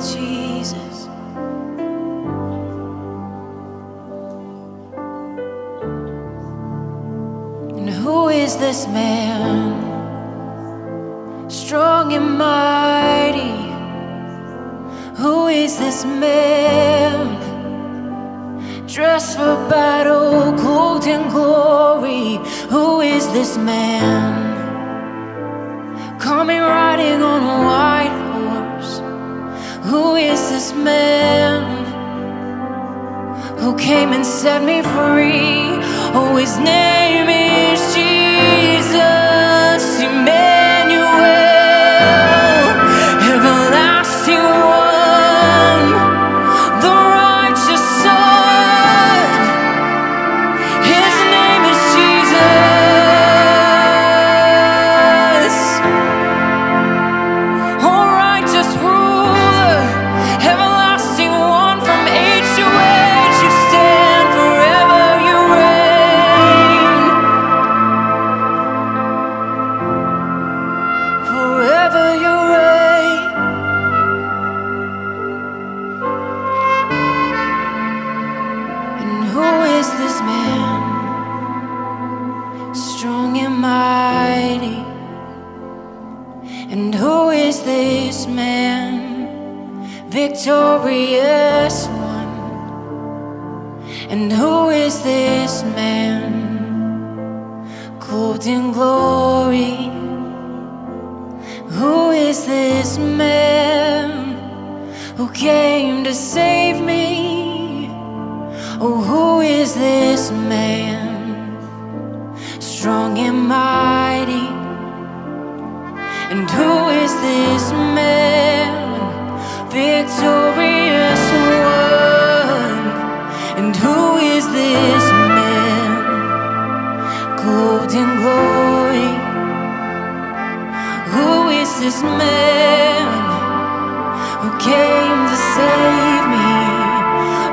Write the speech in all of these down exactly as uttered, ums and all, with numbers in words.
Jesus. And who is this man, strong and mighty? Who is this man, dressed for battle, clothed in glory? Who is this man, coming riding on a white horse? Who is this man, who came and set me free? Oh, his name is Jesus, Emmanuel, everlasting one, the righteous son. His name is Jesus. Oh, righteous ruler, everlasting one, from age to age you stand, forever you reign. Forever you reign. And who is this man, strong and mighty? And who is this man, victorious one? And who is this man, clothed in glory? Who is this man, who came to save me? Oh, who is this man, strong and mighty? And who is this man, victorious one? And who is this man, clothed in glory? Who is this man, who came to save me?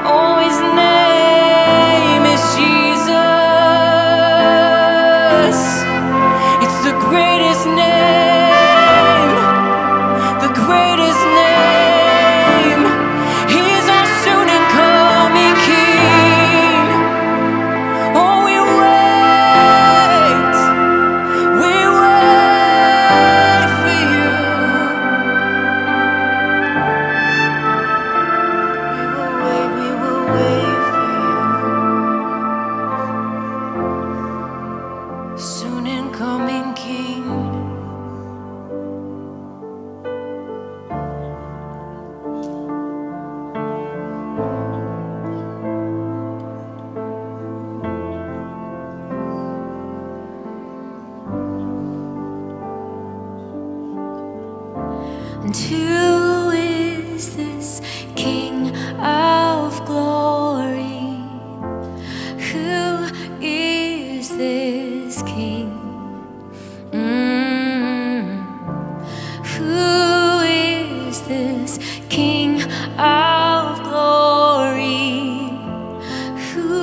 Oh, his name is Jesus. It's the greatest name, the greatest name. He's our soon and coming King. Oh, we wait, we wait for you. We will wait, we will wait for you. Soon and coming King. And who is this King of glory? Who is this King? Mm. Who is this King of glory? Who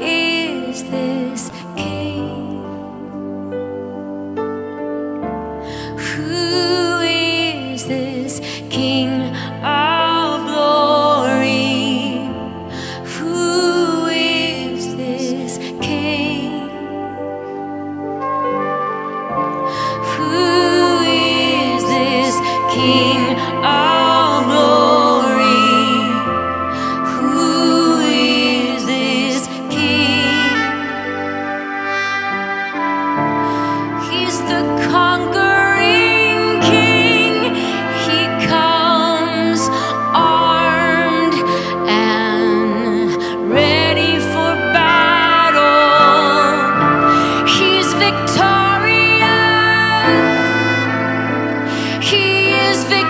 is this King? Who is this King of glory? Who is this King? Who is this King of glory? Who is this King? He's the conquering King. He comes armed and ready for battle. He's victorious. He is victorious.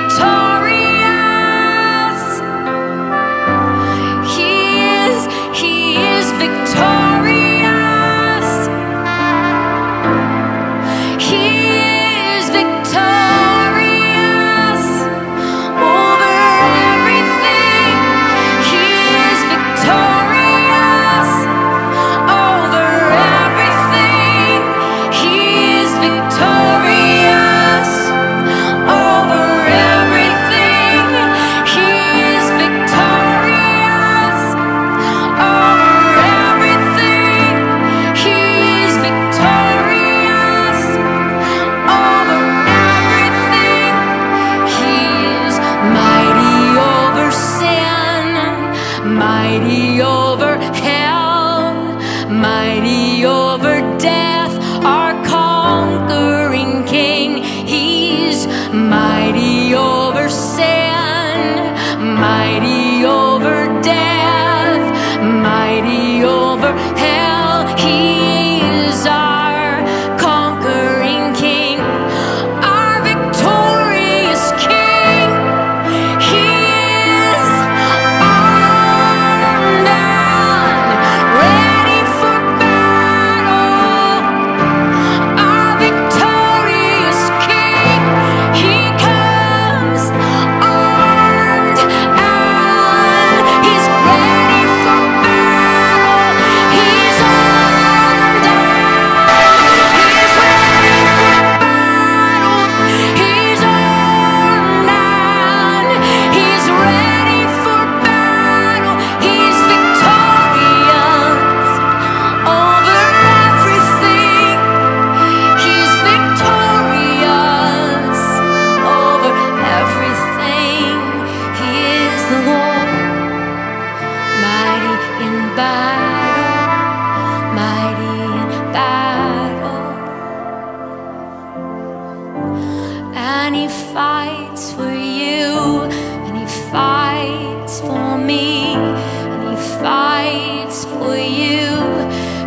and he fights for you, and he fights for me, and he fights for you,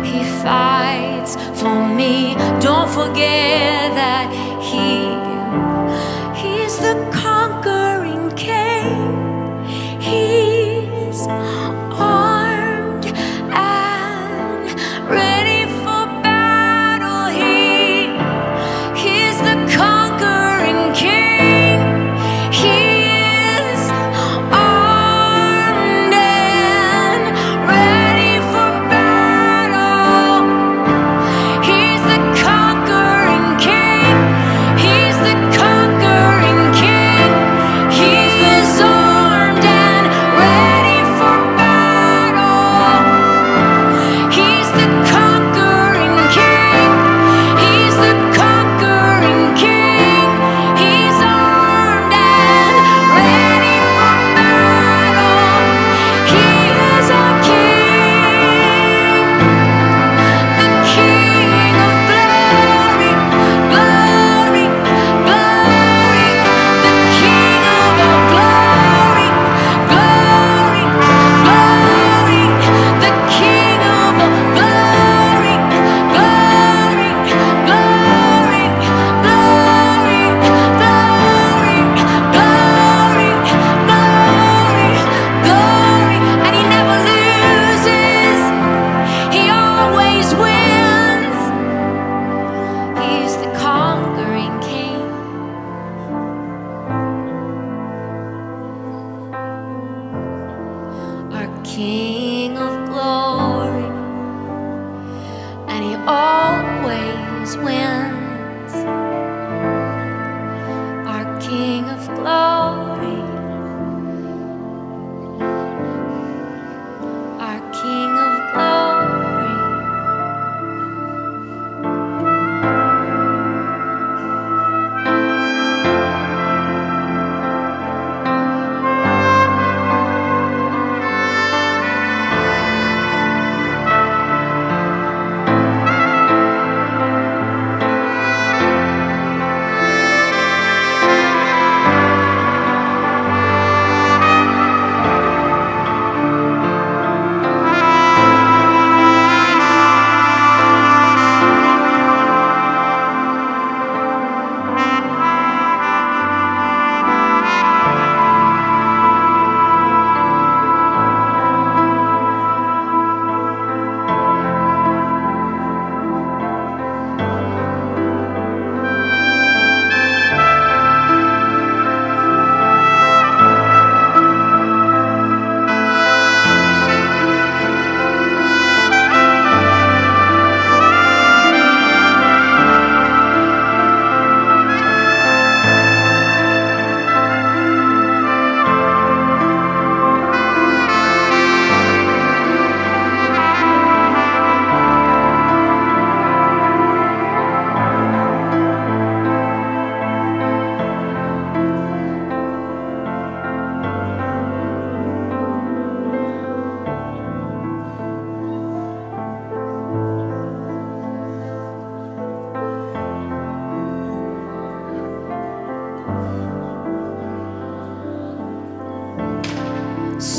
he fights for me. Don't forget that he, he's the conquering king. He's armed and ready. King of glory, and he always wins. Our King of glory, our King of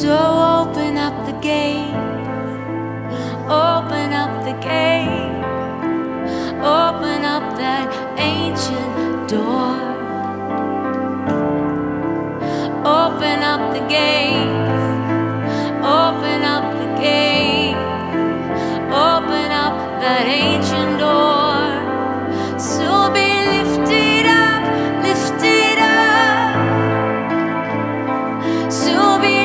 So open up the gate, open up the gate, open up that ancient door. Open up the gate, open up the gate, open up that ancient door. So be lifted up, lifted up. So be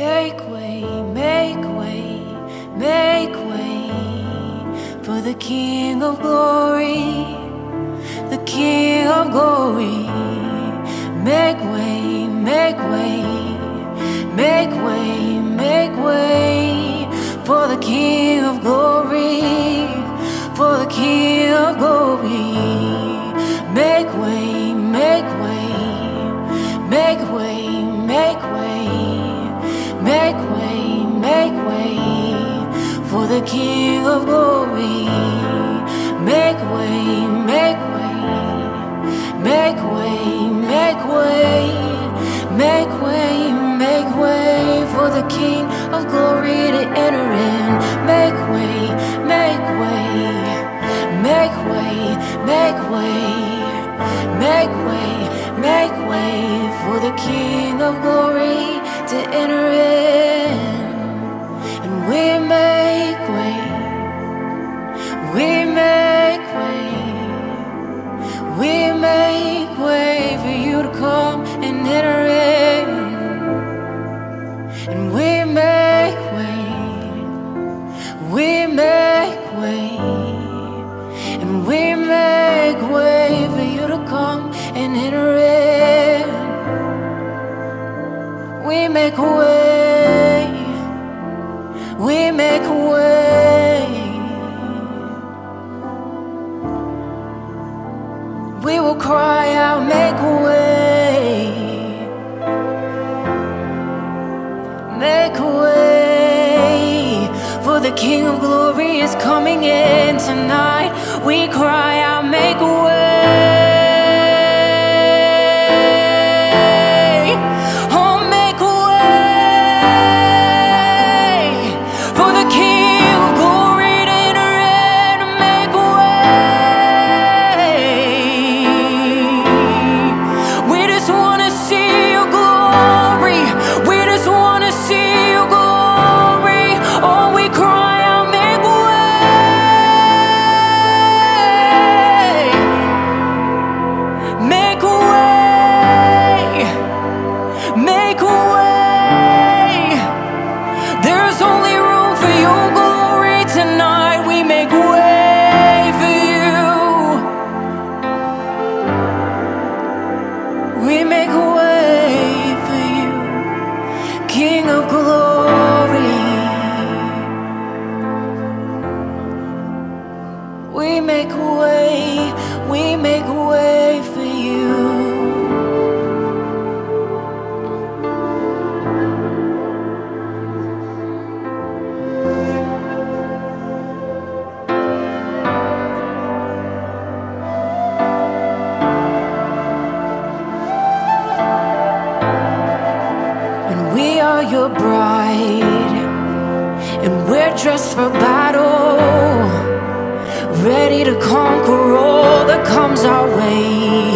Make way, make way, make way for the King of glory, the King of glory. Make way, make way, make way, make way for the King of glory, for the King of glory. Make way, make way, make way, make way, make way, make way for the King of glory. Make way, make way, make way, make way. Make way, make way for the King of glory to enter in. Make way, make way, make way, make way, make way, make way for the King of glory to enter in. And we make way, we make way, we make way for you to come and enter in. And we make way, we make way, and we make way for you to come and enter in. We make way, we make way. We will cry out, make way. Make way, for the King of glory is coming in tonight. We cry out, make way. Oh, make way, for the King of glory to enter in. Make way. We just want to see your glory. We just want see your glory. Oh, we cry out, make way, make way, make way. There's only room for your glory tonight. We make way for you. We make way for you, King of glory. We make way, we make way for you. We are your bride, and we're dressed for battle, ready to conquer all that comes our way.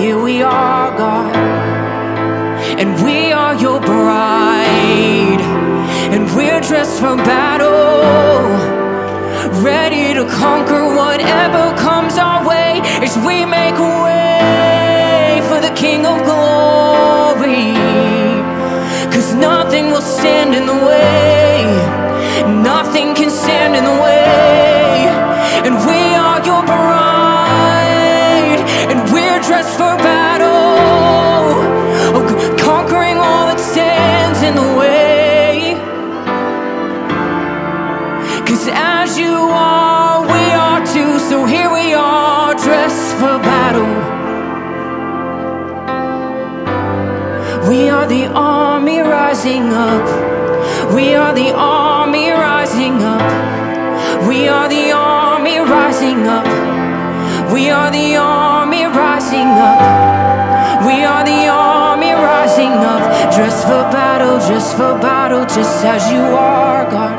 Here we are, God, and we are your bride, and we're dressed for battle, ready to conquer whatever comes our way. As we make way for the King of glory, 'cause nothing will stand in the way. Nothing can stand in the way. And we are your bride, and we're dressed for battle, conquering all that stands in the way. 'Cause as you are, we are too. So here we are, dressed for battle. We are the army rising up. We are the army rising up. We are the army rising up. We are the army rising up. We are the army rising up. Dressed for battle, just for battle, just as you are, God.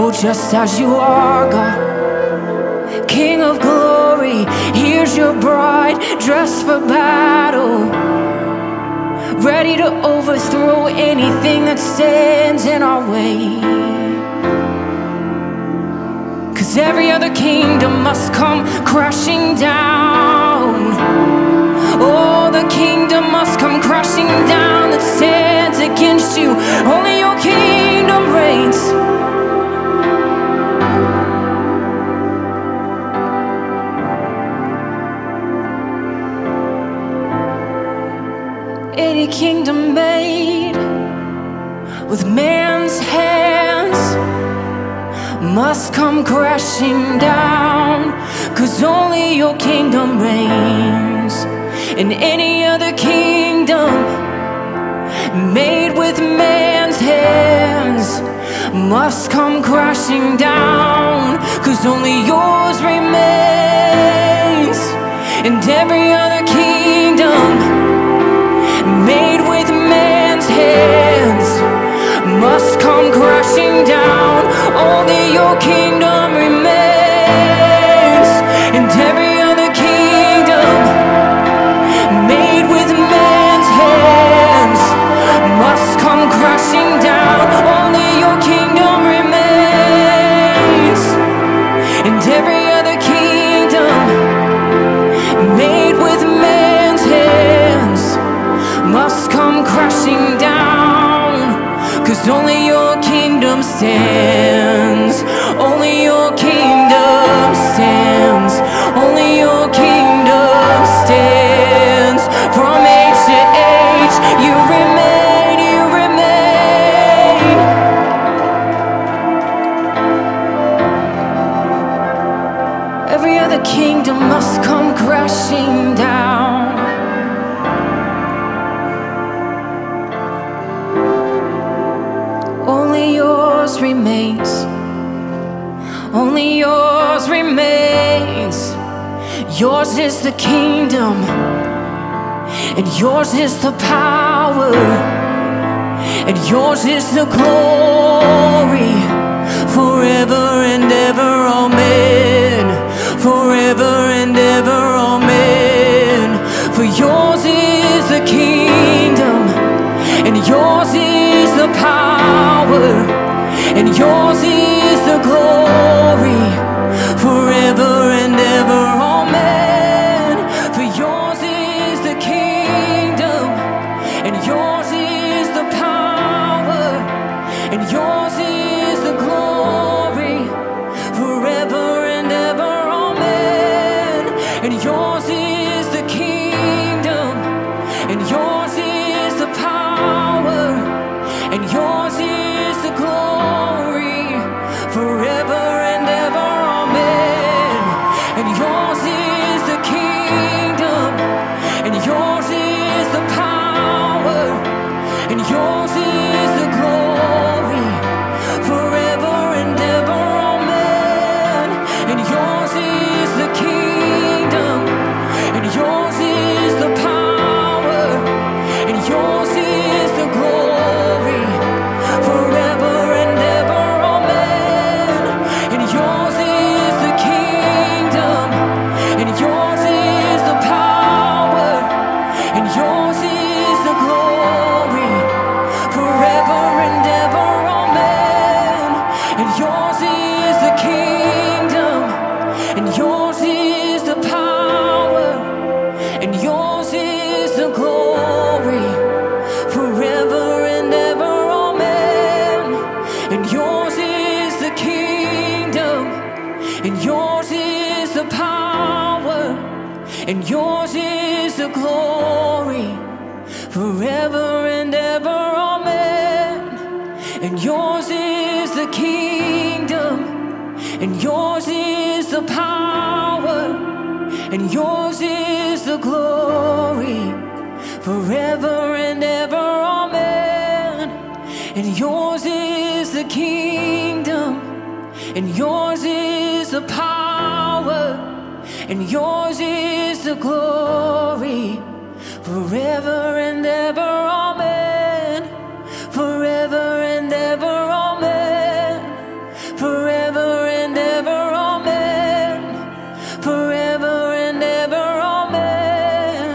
Oh, just as you are, God. King of glory, here's your bride, dressed for battle, ready to overthrow anything that stands in our way. 'Cause every other kingdom must come crashing down. Oh, the kingdom must come crashing down that stands against you. Only your any kingdom made with man's hands must come crashing down, 'cause only your kingdom reigns, and any other kingdom made with man's hands must come crashing down, 'cause only yours remains, and every other kingdom made with man's hands must come crashing down. Only your kingdom remains, and every other kingdom made with man's hands must come crashing down. Only your kingdom remains, and every other kingdom made with man's hands must come crashing down, 'cause only your kingdom stands, only your kingdom stands, only your kingdom stands. From age to age you remain, you remain. Every other kingdom must come crashing down. Only yours remains, only yours remains. Yours is the kingdom, and yours is the power, and yours is the glory, forever and ever, amen. Forever and ever, amen. For yours is the kingdom, and yours is the power, and yours is the glory, forever and ever, amen. For yours is the kingdom, and yours is the power, and yours is the glory, forever and ever, amen. And yours is the kingdom, and yours is the power, and yours is the glory, forever and ever, amen. And yours is the kingdom, and yours is the power, and yours is the glory, forever and ever, amen. And yours is the kingdom, and yours is the power, and yours is the glory, forever and ever, amen. And yours is the kingdom, and yours is the power, and yours is the glory, forever and ever, amen. And yours is the kingdom, and yours is the power, and yours is the glory, forever and ever, and yours is the kingdom, and yours is the power, and yours is the glory, forever and ever, amen. And yours is the kingdom, and yours is the power, and yours is the glory, forever and ever, amen. And yours is the kingdom, and yours is the power, and yours is the glory, forever and ever, amen. Forever and ever, amen. Forever and ever, amen. Forever and ever, amen.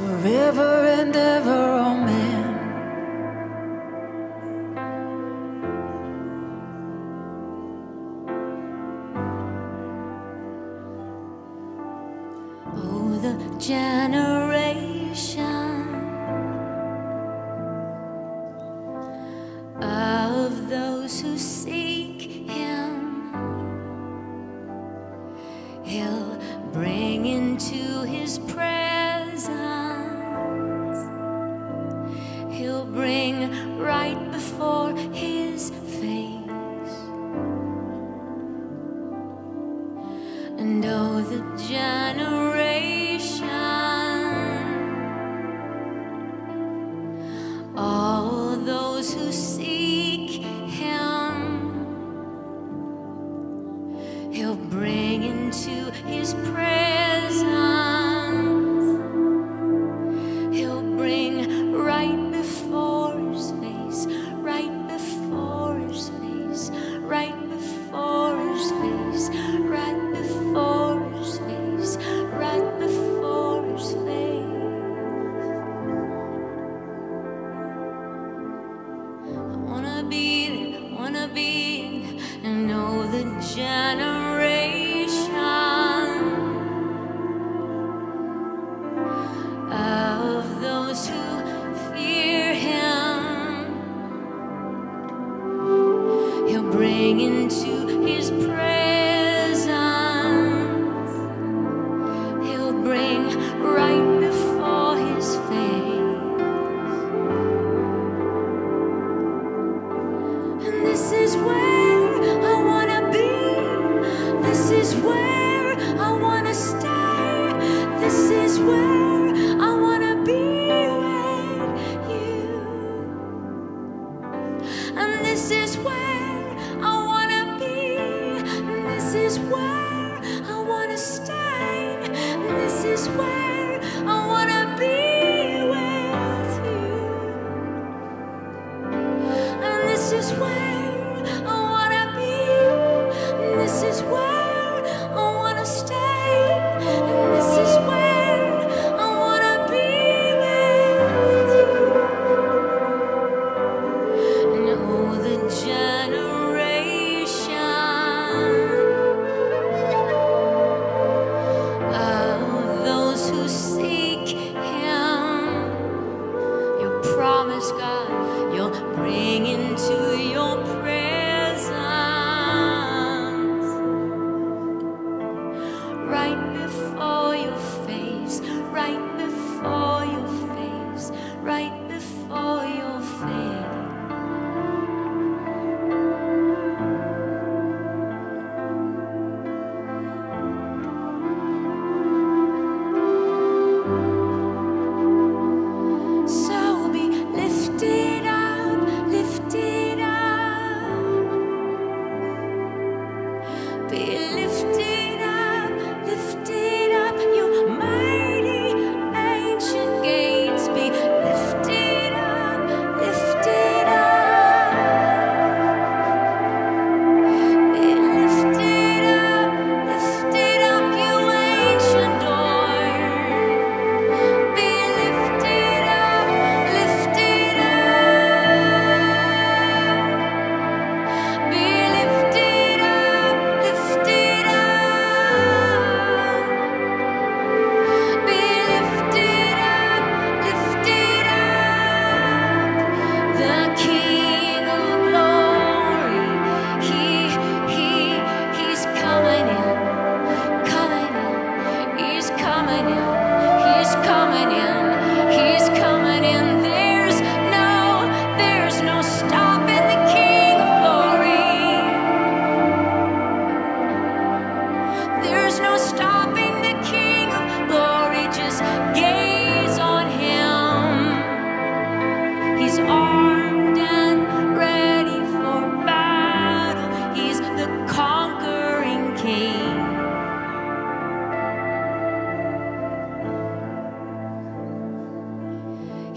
Forever and ever, amen. Oh, the generation of those who seek Him, He'll bring in into his presence. He'll bring right before his face. And oh, the generation, all those who seek him, he'll bring into his presence.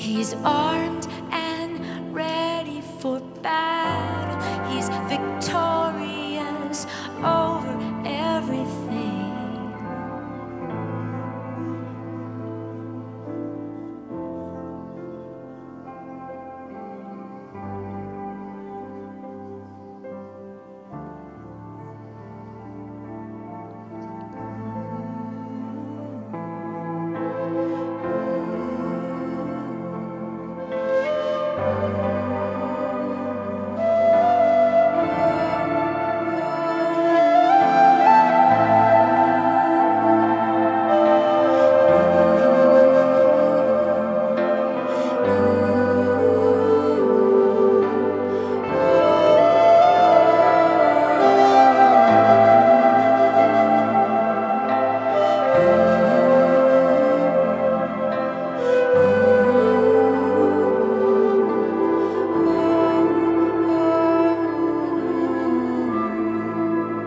He's armed and ready for battle. He's victorious over everything. This is where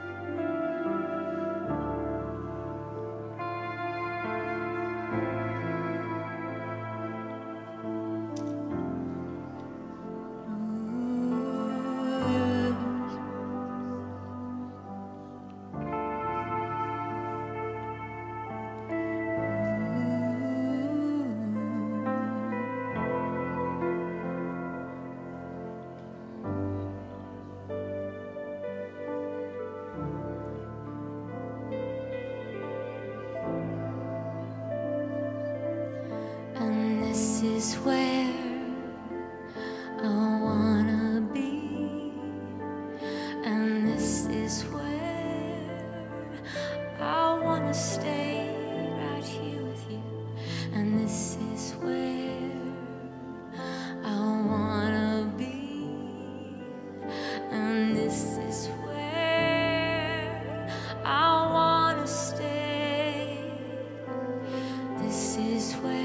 I wanna be, and this is where I wanna stay, right here with you, and this is where I wanna be, and this is where I wanna stay, this is where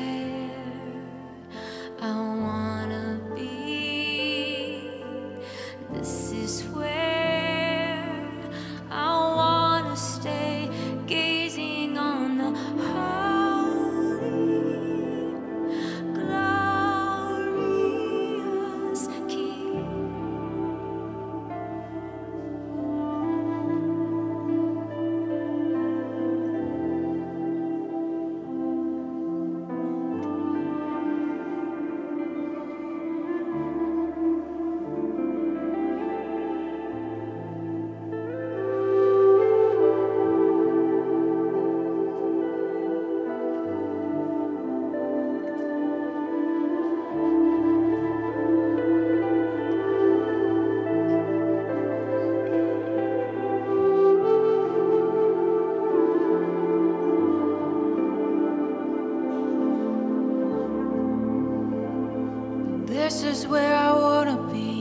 this is where I wanna be.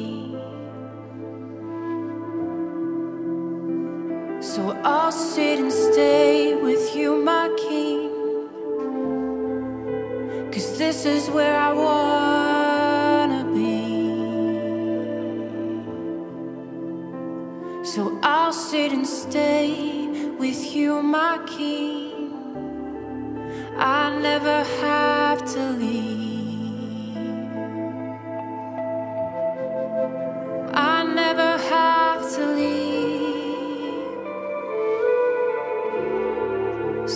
So I'll sit and stay with you, my King, 'cause this is where I wanna be. So I'll sit and stay with you, my King. I never have to leave.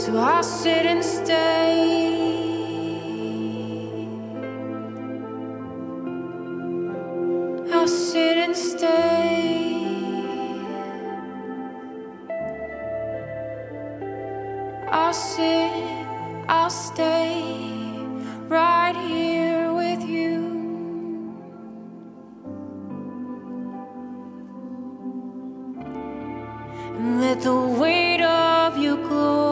So I'll sit and stay. I'll sit and stay. I'll sit, I'll stay right here with you. And let the weight of your glory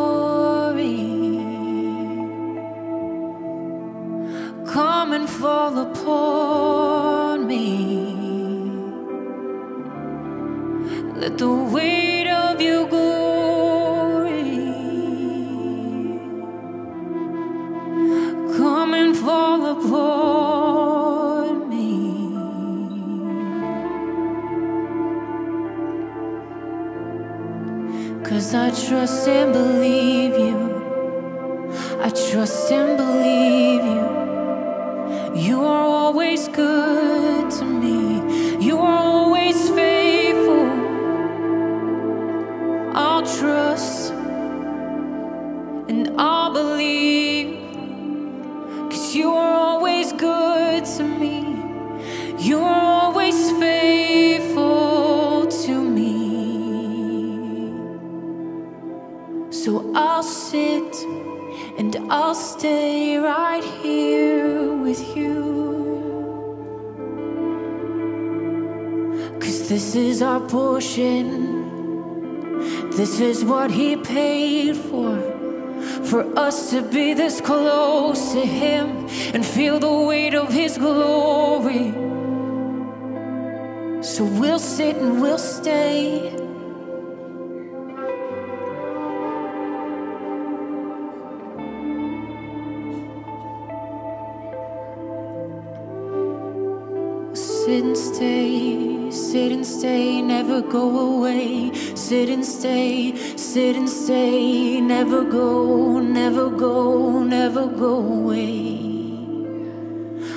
come and fall upon me. Let the weight of your glory come and fall upon me. Cause I trust and believe you. I trust and believe you. You are always good to me. You are always faithful. I'll trust and I'll believe, 'cause you are always good to me. You are always faithful to me. So I'll sit and I'll stay right here with you, 'cause this is our portion. This is what he paid for, for us to be this close to him and feel the weight of his glory. So we'll sit and we'll stay. We'll sit and stay, sit and stay, never go away. Sit and stay, sit and stay, never go, never go, never go away.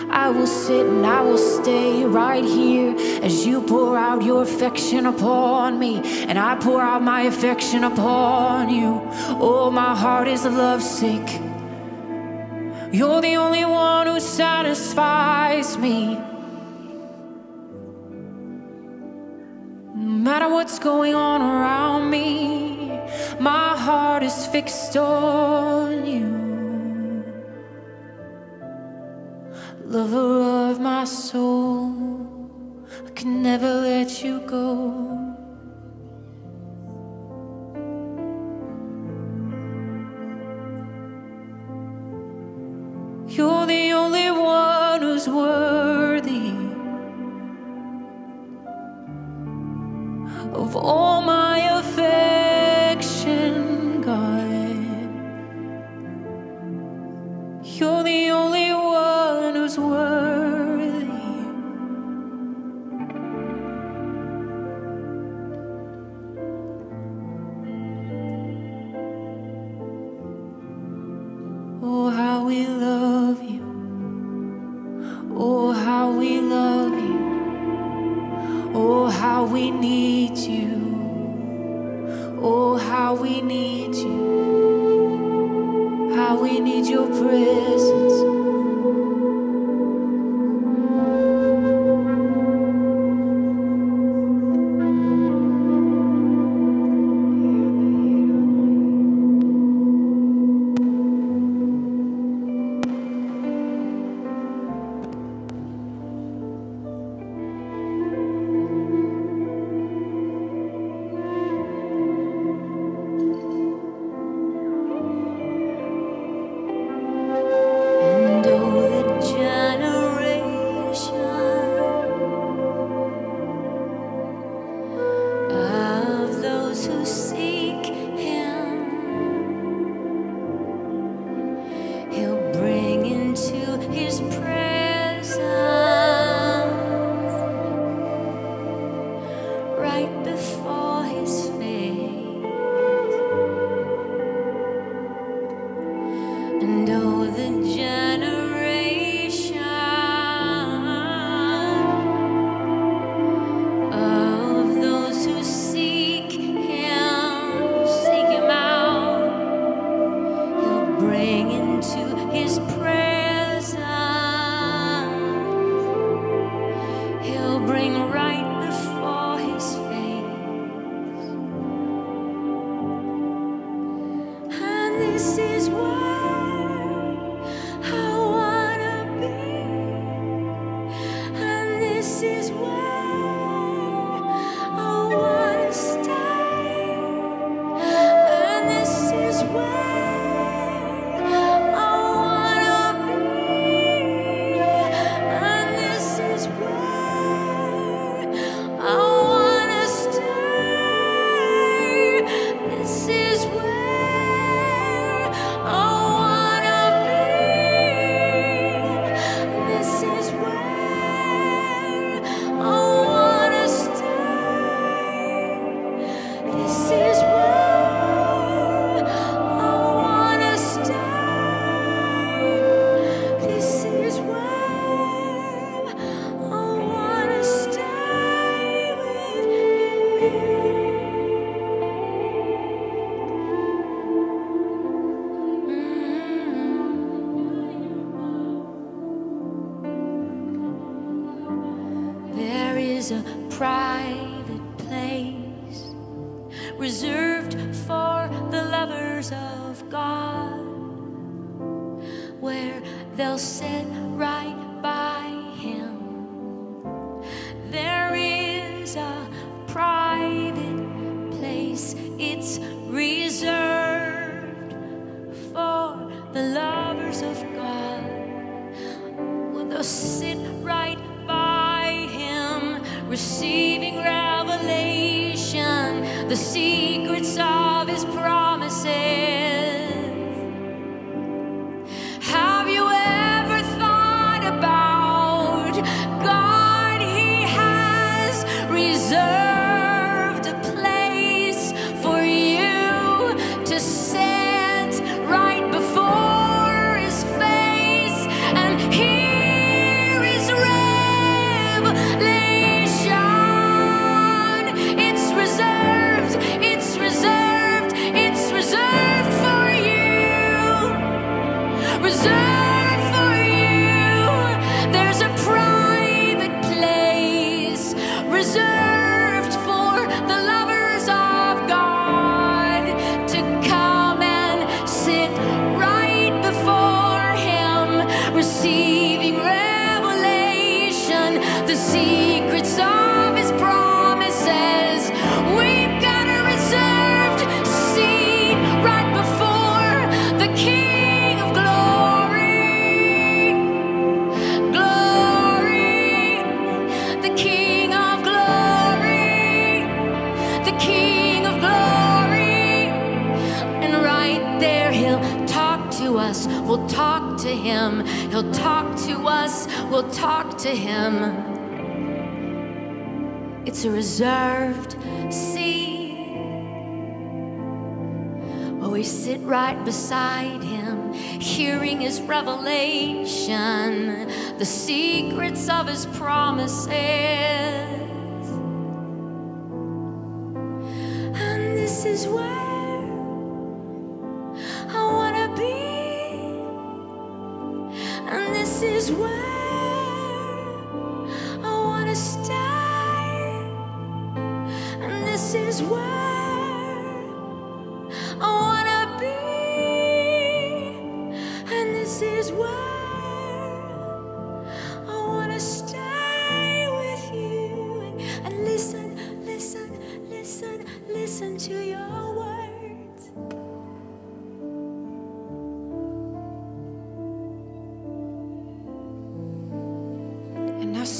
I will sit and I will stay right here as you pour out your affection upon me, and I pour out my affection upon you. Oh, my heart is lovesick. You're the only one who satisfies me. No matter what's going on around me, my heart is fixed on you. Lover of my soul, I can never let you go. You're the only one who's worthy of all my affection, God. You're the only worthy. Oh, how we love you. Oh, how we love you. Oh, how we need you. Oh, how we need you. How we need your presence. Sit right by him, receiving revelation, the secrets of his promises. Have you ever thought about God? He has reserved a place for you to sit right before his face and hear his revelation. It's reserved, it's reserved, it's reserved for you. Reserved. We'll talk to him. He'll talk to us. We'll talk to him. It's a reserved seat where we sit right beside him, hearing his revelation, the secrets of his promises. And this is where This is where I want to stay, and this is where I want to be, and this is where I want to stay with you, and, and listen, listen, listen, listen to your word.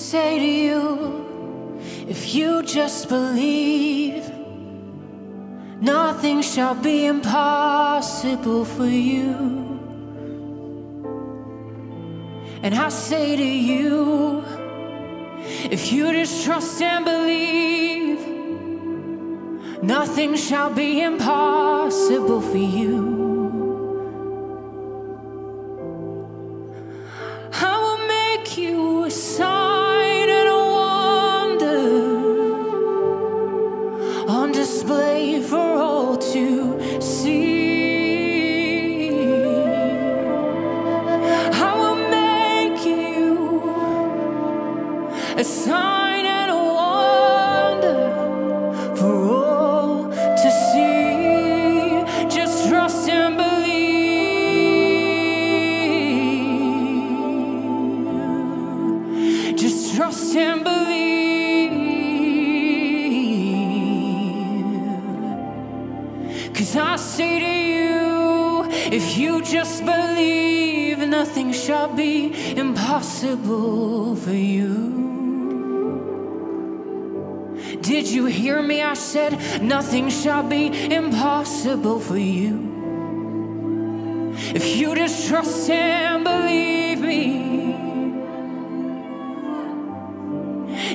Say to you, if you just believe, nothing shall be impossible for you. And I say to you, if you just trust and believe, nothing shall be impossible for you. For you. Did you hear me? I said nothing shall be impossible for you. If you just trust and believe me,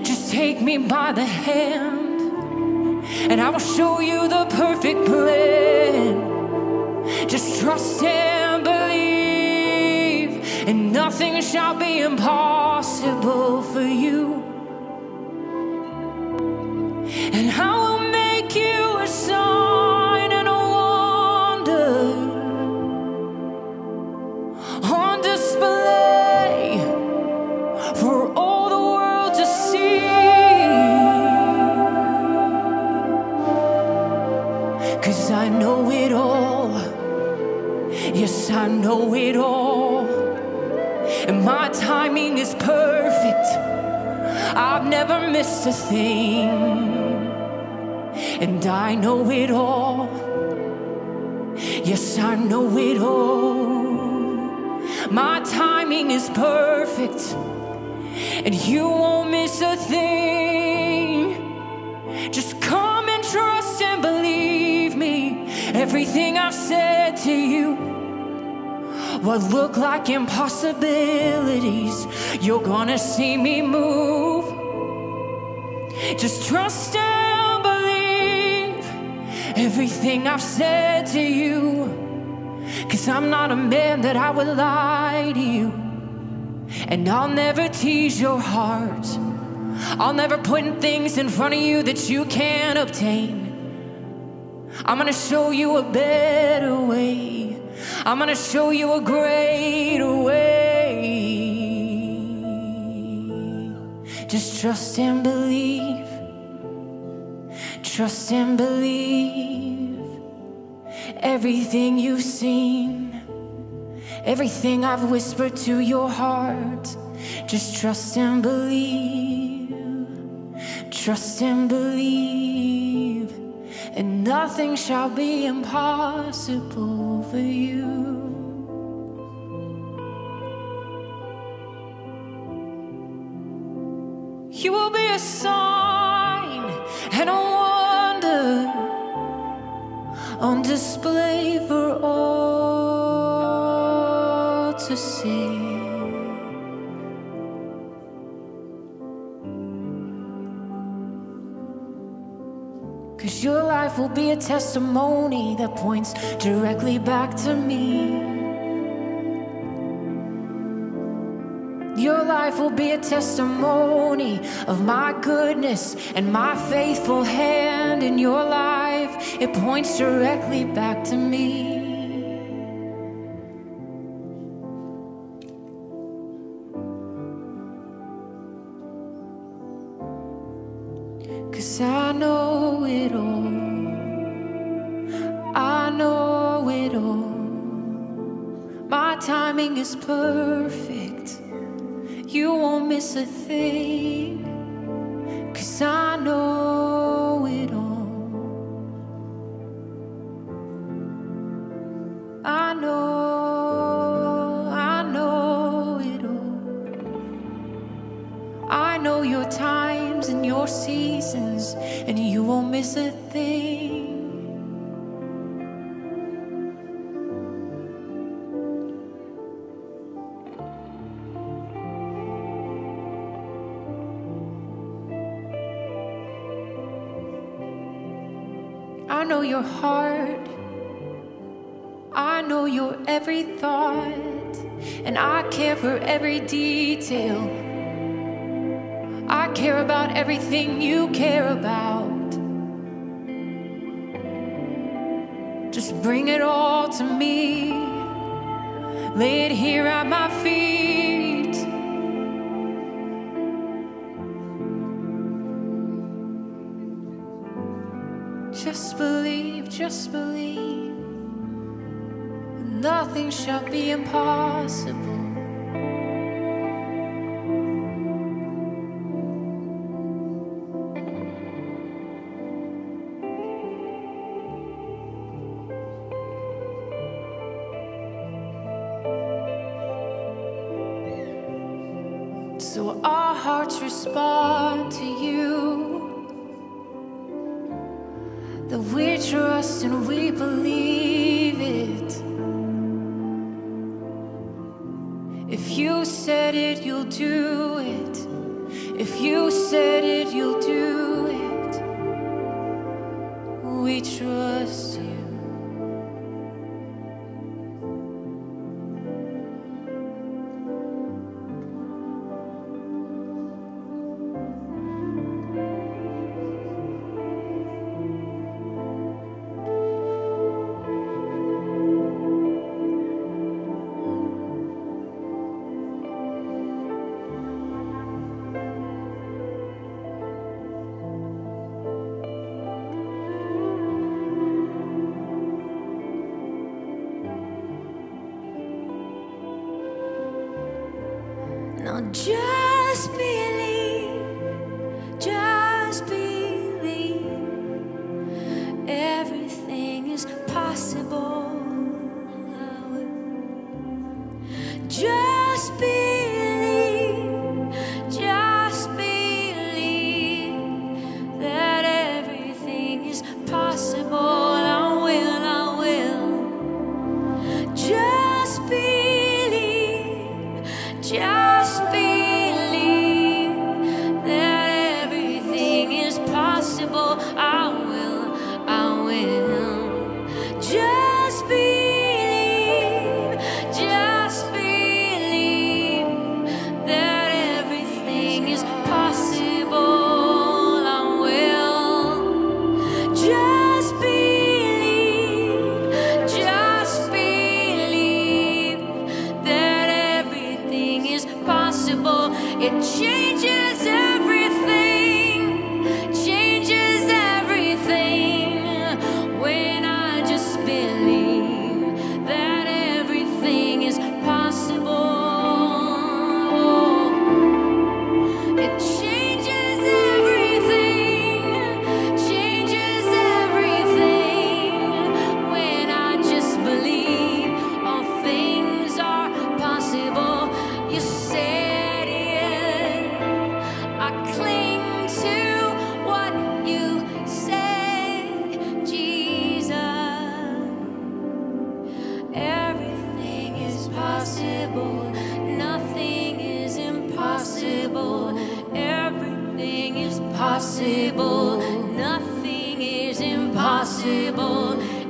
just take me by the hand, and I will show you the perfect plan. Just trust and believe, and nothing shall be impossible for you. And I will make you a sign and a wonder on display for all the world to see. 'Cause I know it all. Yes, I know it all. And my timing is perfect. I've never missed a thing. And I know it all. Yes, I know it all. My timing is perfect, and you won't miss a thing. everything I've said to you, what look like impossibilities, you're gonna see me move. Just trust and believe everything I've said to you, 'cause I'm not a man that I would lie to you, and I'll never tease your heart. I'll never put things in front of you that you can't obtain. I'm gonna show you a better way. I'm gonna show you a greater way. Just trust and believe. Trust and believe. Everything you've seen, everything I've whispered to your heart, just trust and believe. Trust and believe, and nothing shall be impossible for you. You will be a sign and a wonder on display for all to see. Cause your life will be a testimony that points directly back to me. Your life will be a testimony of my goodness and my faithful hand in your life. It points directly back to me. I know it all. I know it all. My timing is perfect. You won't miss a thing. 'Cause I know it all. I know, I know it all. I know your time and your seasons, and you won't miss a thing. I know your heart. I know your every thought, and I care for every detail. I care about everything you care about. Just bring it all to me. Lay it here at my feet. Just believe, just believe. Nothing shall be impossible. So our hearts respond to you, that we trust and we believe it. If you said it, you'll do it. If you said it, you'll do it. We trust you. Now just believe, just believe, everything is possible. Just believe, just believe that everything is possible. I will, I will. impossible. I will, I will. Just believe, just believe that everything is possible. I will. Just believe, just believe that everything is possible. It changes everything. Nothing is impossible. Everything is possible. Nothing is impossible.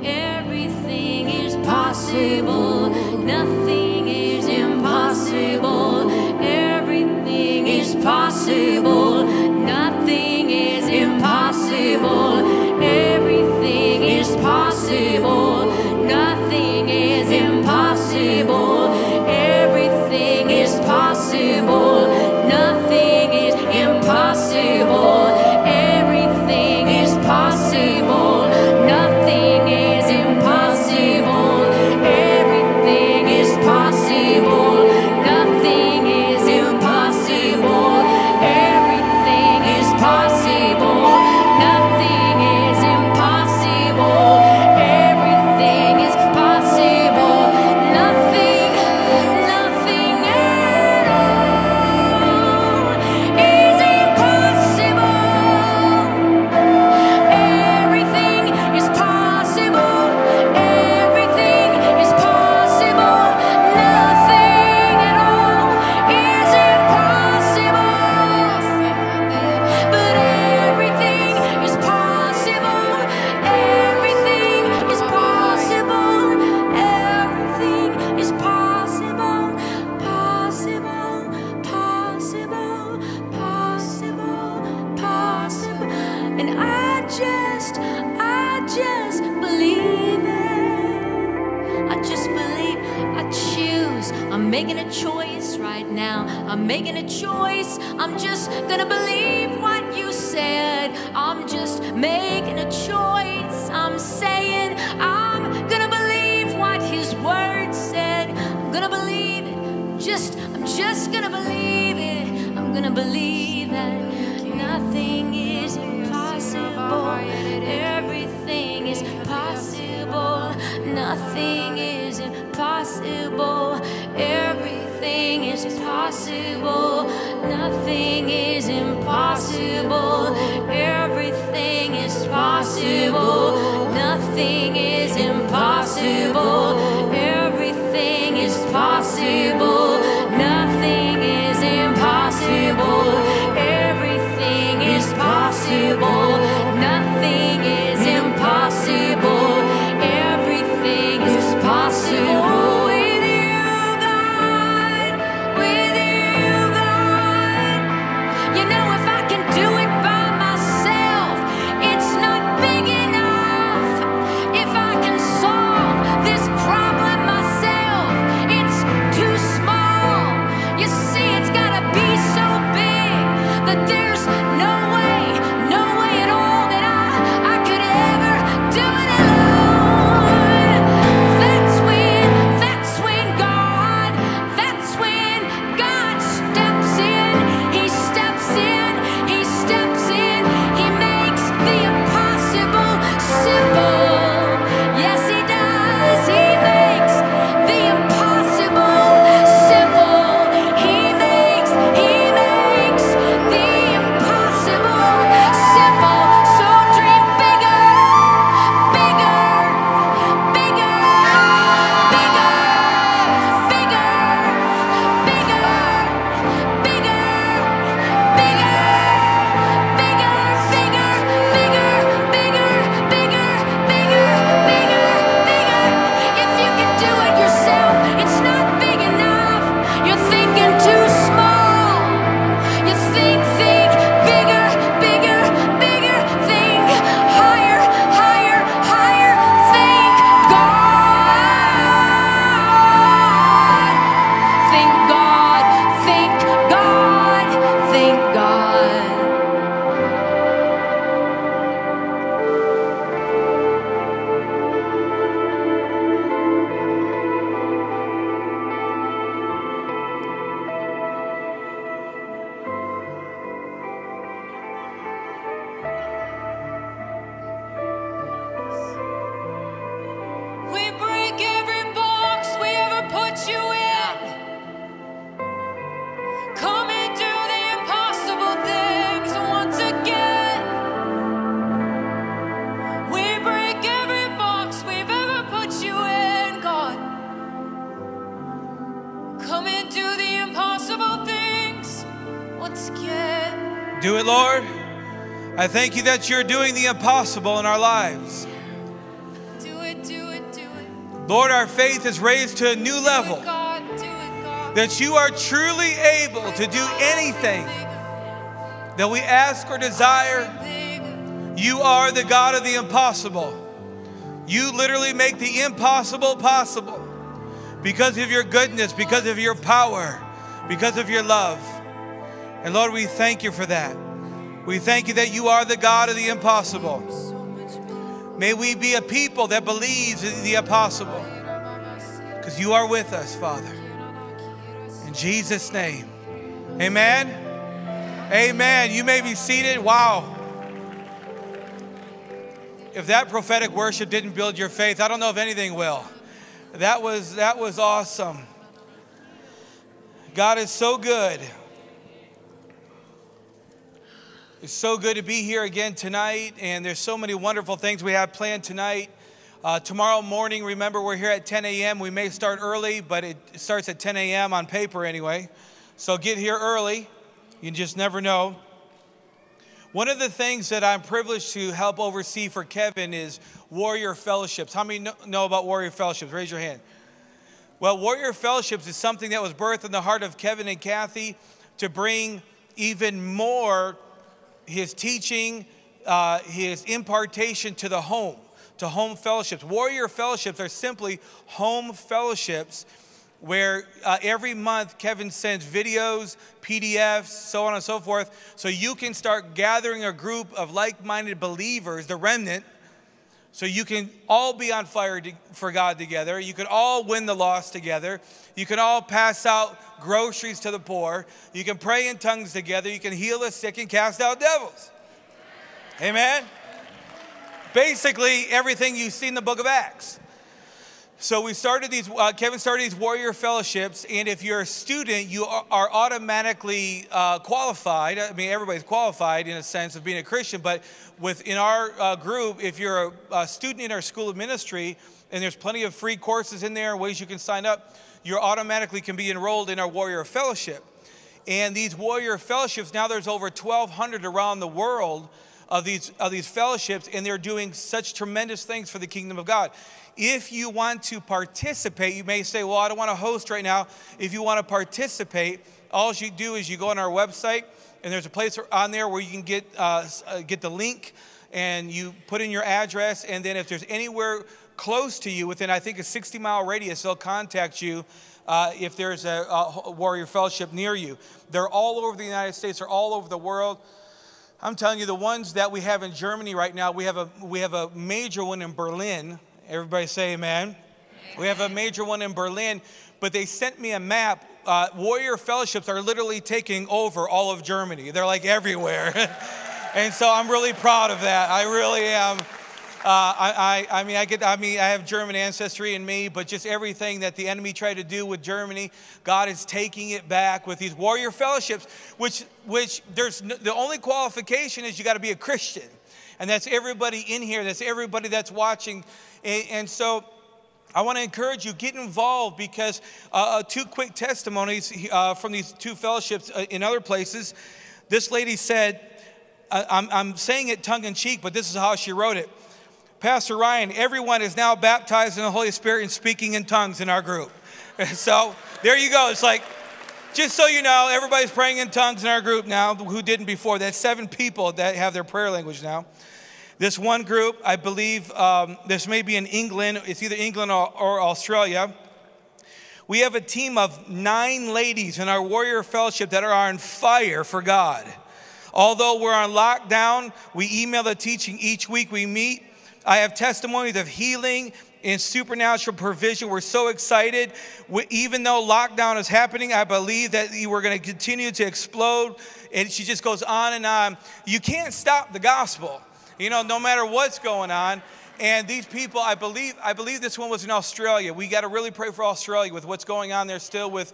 Everything is possible. Nothing is impossible. Everything is possible. Nothing is impossible. Everything is possible. Nothing is impossible. Making a choice right now. I'm making a choice. I'm just gonna believe what you said. I'm just making a choice. I'm saying I'm gonna believe what his word said. I'm gonna believe it. Just, I'm just gonna believe it. I'm gonna believe that nothing is impossible. Everything is possible. Nothing is impossible. Everything is possible. Nothing is impossible. Everything is possible. Nothing is impossible. Everything is possible. Nothing is impossible. Everything is possible. Nothing is impossible. Everything is possible. There's no way, no way at all. Do it, Lord. I thank you that you're doing the impossible in our lives. Do it, do it, do it. Lord, our faith is raised to a new level. Do it, God. Do it, God. That you are truly able to do anything that we ask or desire. You are the God of the impossible. You literally make the impossible possible because of your goodness, because of your power, because of your love. And Lord, we thank you for that. We thank you that you are the God of the impossible. May we be a people that believes in the impossible, because you are with us, Father. In Jesus' name, amen. Amen. You may be seated. Wow. If that prophetic worship didn't build your faith, I don't know if anything will. That was, that was awesome. God is so good. It's so good to be here again tonight, and there's so many wonderful things we have planned tonight. Uh, tomorrow morning, remember, we're here at ten A M We may start early, but it starts at ten A M on paper anyway. So get here early. You just never know. One of the things that I'm privileged to help oversee for Kevin is Warrior Fellowships. How many know about Warrior Fellowships? Raise your hand. Well, Warrior Fellowships is something that was birthed in the heart of Kevin and Kathi to bring even more his teaching, uh, his impartation to the home, to home fellowships. Warrior Fellowships are simply home fellowships where uh, every month Kevin sends videos, P D Fs, so on and so forth, so you can start gathering a group of like-minded believers, the remnant, so you can all be on fire to, for God together. You can all win the lost together. You can all pass out groceries to the poor. You can pray in tongues together. You can heal the sick and cast out devils. Amen? Basically, everything you see in the book of Acts. So we started these, uh, Kevin started these Warrior Fellowships, and if you're a student, you are, are automatically uh, qualified. I mean, everybody's qualified in a sense of being a Christian, but within our uh, group, if you're a, a student in our School of Ministry, and there's plenty of free courses in there, ways you can sign up, you automatically can be enrolled in our Warrior Fellowship. And these Warrior Fellowships, now there's over twelve hundred around the world of these, of these fellowships, and they're doing such tremendous things for the kingdom of God. If you want to participate, you may say, well, I don't want to host right now. If you want to participate, all you do is you go on our website, and there's a place on there where you can get, uh, get the link, and you put in your address, and then if there's anywhere close to you, within I think a sixty mile radius, they'll contact you uh, if there's a, a Warrior Fellowship near you. They're all over the United States, they're all over the world. I'm telling you, the ones that we have in Germany right now, we have a, we have a major one in Berlin. Everybody say amen. Amen. We have a major one in Berlin, but they sent me a map. Uh, Warrior Fellowships are literally taking over all of Germany. They're like everywhere. And so I'm really proud of that. I really am. Uh, I, I, I mean, I get, I mean, I have German ancestry in me, but just everything that the enemy tried to do with Germany, God is taking it back with these Warrior Fellowships, which, which there's no, the only qualification is you got to be a Christian. And that's everybody in here. That's everybody that's watching. And, and so I want to encourage you, get involved, because uh, two quick testimonies uh, from these two fellowships uh, in other places. This lady said, uh, I'm, I'm saying it tongue in cheek, but this is how she wrote it. Pastor Ryan, everyone is now baptized in the Holy Spirit and speaking in tongues in our group. And so there you go. It's like, just so you know, everybody's praying in tongues in our group now who didn't before. That's seven people that have their prayer language now. This one group, I believe, um, this may be in England. It's either England or, or Australia. We have a team of nine ladies in our Warrior Fellowship that are on fire for God. Although we're on lockdown, we email the teaching each week we meet. I have testimonies of healing in supernatural provision. We're so excited. We, even though lockdown is happening, I believe that we're going to continue to explode. And she just goes on and on. You can't stop the gospel, you know, no matter what's going on. And these people, I believe, I believe this one was in Australia. We got to really pray for Australia with what's going on there still with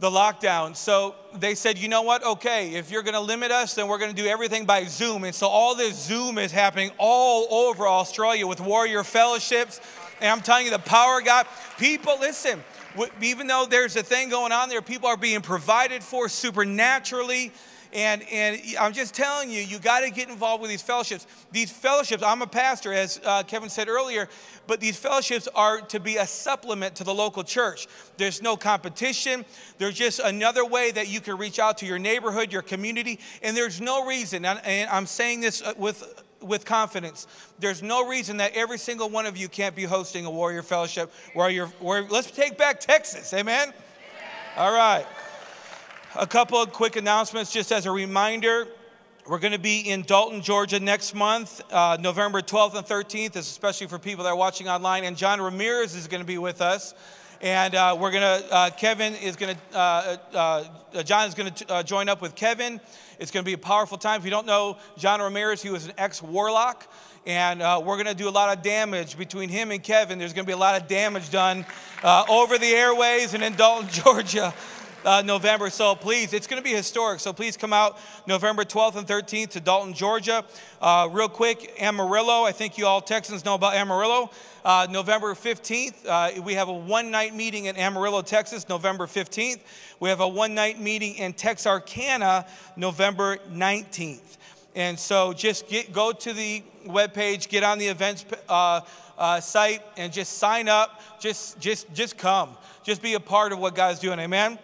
the lockdown. So they said, you know what? Okay, if you're going to limit us, then we're going to do everything by Zoom. And so all this Zoom is happening all over Australia with Warrior Fellowships. And I'm telling you, the power of God. People, listen, even though there's a thing going on there, people are being provided for supernaturally. And, and I'm just telling you, you got to get involved with these fellowships. These fellowships, I'm a pastor, as uh, Kevin said earlier, but these fellowships are to be a supplement to the local church. There's no competition. There's just another way that you can reach out to your neighborhood, your community, and there's no reason, and I'm saying this with with confidence, there's no reason that every single one of you can't be hosting a Warrior Fellowship. Warrior, warrior, let's take back Texas, amen? Yeah. All right. A couple of quick announcements, just as a reminder. We're going to be in Dalton, Georgia next month, uh, November twelfth and thirteenth. This is especially for people that are watching online. And John Ramirez is going to be with us. And uh, we're going to, uh, Kevin is going to, uh, uh, John is going to uh, join up with Kevin. It's going to be a powerful time. If you don't know John Ramirez, he was an ex-warlock. And uh, we're going to do a lot of damage between him and Kevin. There's going to be a lot of damage done uh, over the airways and in Dalton, Georgia. Uh, November, so please, it's going to be historic, so please come out November twelfth and thirteenth to Dalton, Georgia. Uh, real quick, Amarillo, I think you all Texans know about Amarillo. Uh, November fifteenth, uh, we have a one-night meeting in Amarillo, Texas, November fifteenth. We have a one-night meeting in Texarkana, November nineteenth. And so just get, go to the webpage, get on the events uh, uh, site, and just sign up. Just, just, just come. Just be a part of what God's doing, amen?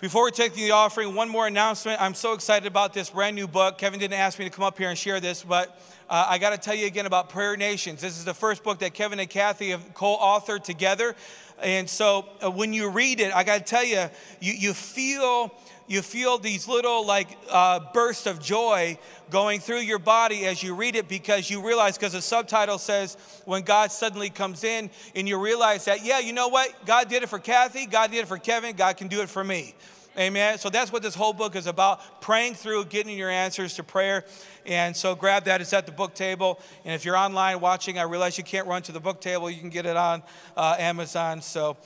Before we take the offering, one more announcement. I'm so excited about this brand new book. Kevin didn't ask me to come up here and share this, but uh, I got to tell you again about Prayer Nations. This is the first book that Kevin and Kathi have co-authored together. And so uh, when you read it, I got to tell you, you, you feel... You feel these little like uh, bursts of joy going through your body as you read it, because you realize, because the subtitle says, when God suddenly comes in, and you realize that, yeah, you know what? God did it for Kathi, God did it for Kevin, God can do it for me. Amen. So that's what this whole book is about, praying through, getting your answers to prayer. And so grab that. It's at the book table. And if you're online watching, I realize you can't run to the book table. You can get it on uh, Amazon. So...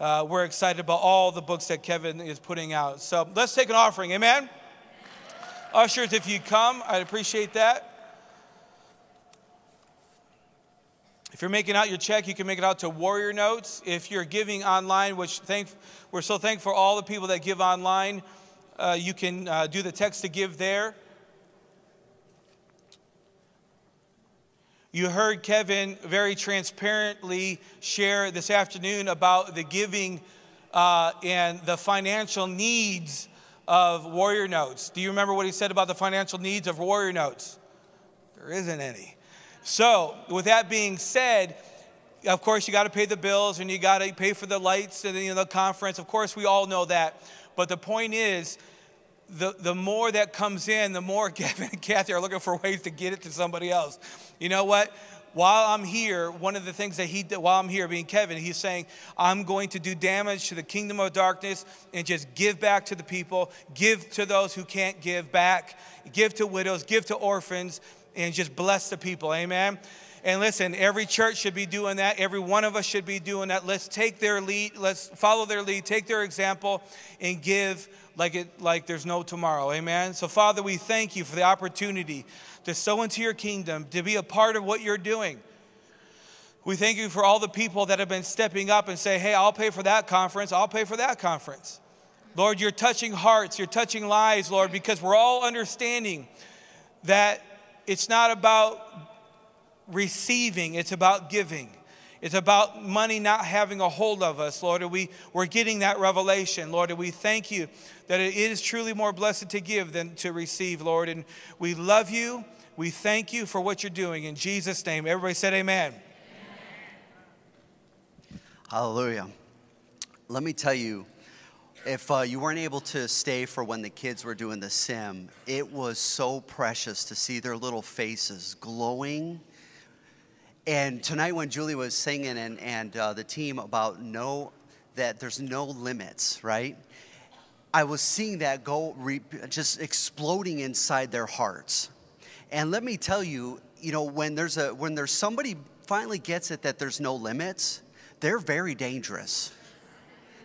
Uh, we're excited about all the books that Kevin is putting out. So let's take an offering, amen? Ushers, if you come, I'd appreciate that. If you're making out your check, you can make it out to Warrior Notes. If you're giving online, which thank, we're so thankful for all the people that give online, uh, you can uh, do the text to give there. You heard Kevin very transparently share this afternoon about the giving uh, and the financial needs of Warrior Notes. Do you remember what he said about the financial needs of Warrior Notes? There isn't any. So with that being said, of course, you got to pay the bills and you got to pay for the lights and you know, the conference. Of course, we all know that. But the point is, The, the more that comes in, the more Kevin and Kathi are looking for ways to get it to somebody else. You know what? While I'm here, one of the things that he did while I'm here being Kevin, he's saying, I'm going to do damage to the kingdom of darkness and just give back to the people, give to those who can't give back, give to widows, give to orphans, and just bless the people. Amen? And listen, every church should be doing that. Every one of us should be doing that. Let's take their lead. Let's follow their lead, take their example, and give like it, like there's no tomorrow. Amen? So, Father, we thank you for the opportunity to sow into your kingdom, to be a part of what you're doing. We thank you for all the people that have been stepping up and say, hey, I'll pay for that conference. I'll pay for that conference. Lord, you're touching hearts. You're touching lives, Lord, because we're all understanding that it's not about receiving, it's about giving. It's about money not having a hold of us, Lord. And we, we're getting that revelation, Lord. And we thank you that it is truly more blessed to give than to receive, Lord. And we love you. We thank you for what you're doing. In Jesus' name, everybody said amen. Amen. Hallelujah. Let me tell you, if uh, you weren't able to stay for when the kids were doing the sim, it was so precious to see their little faces glowing. And tonight when Julie was singing and, and uh, the team about no, that there's no limits, right? I was seeing that go re, just exploding inside their hearts. And let me tell you, you know, when there's, a, when there's somebody finally gets it that there's no limits, they're very dangerous.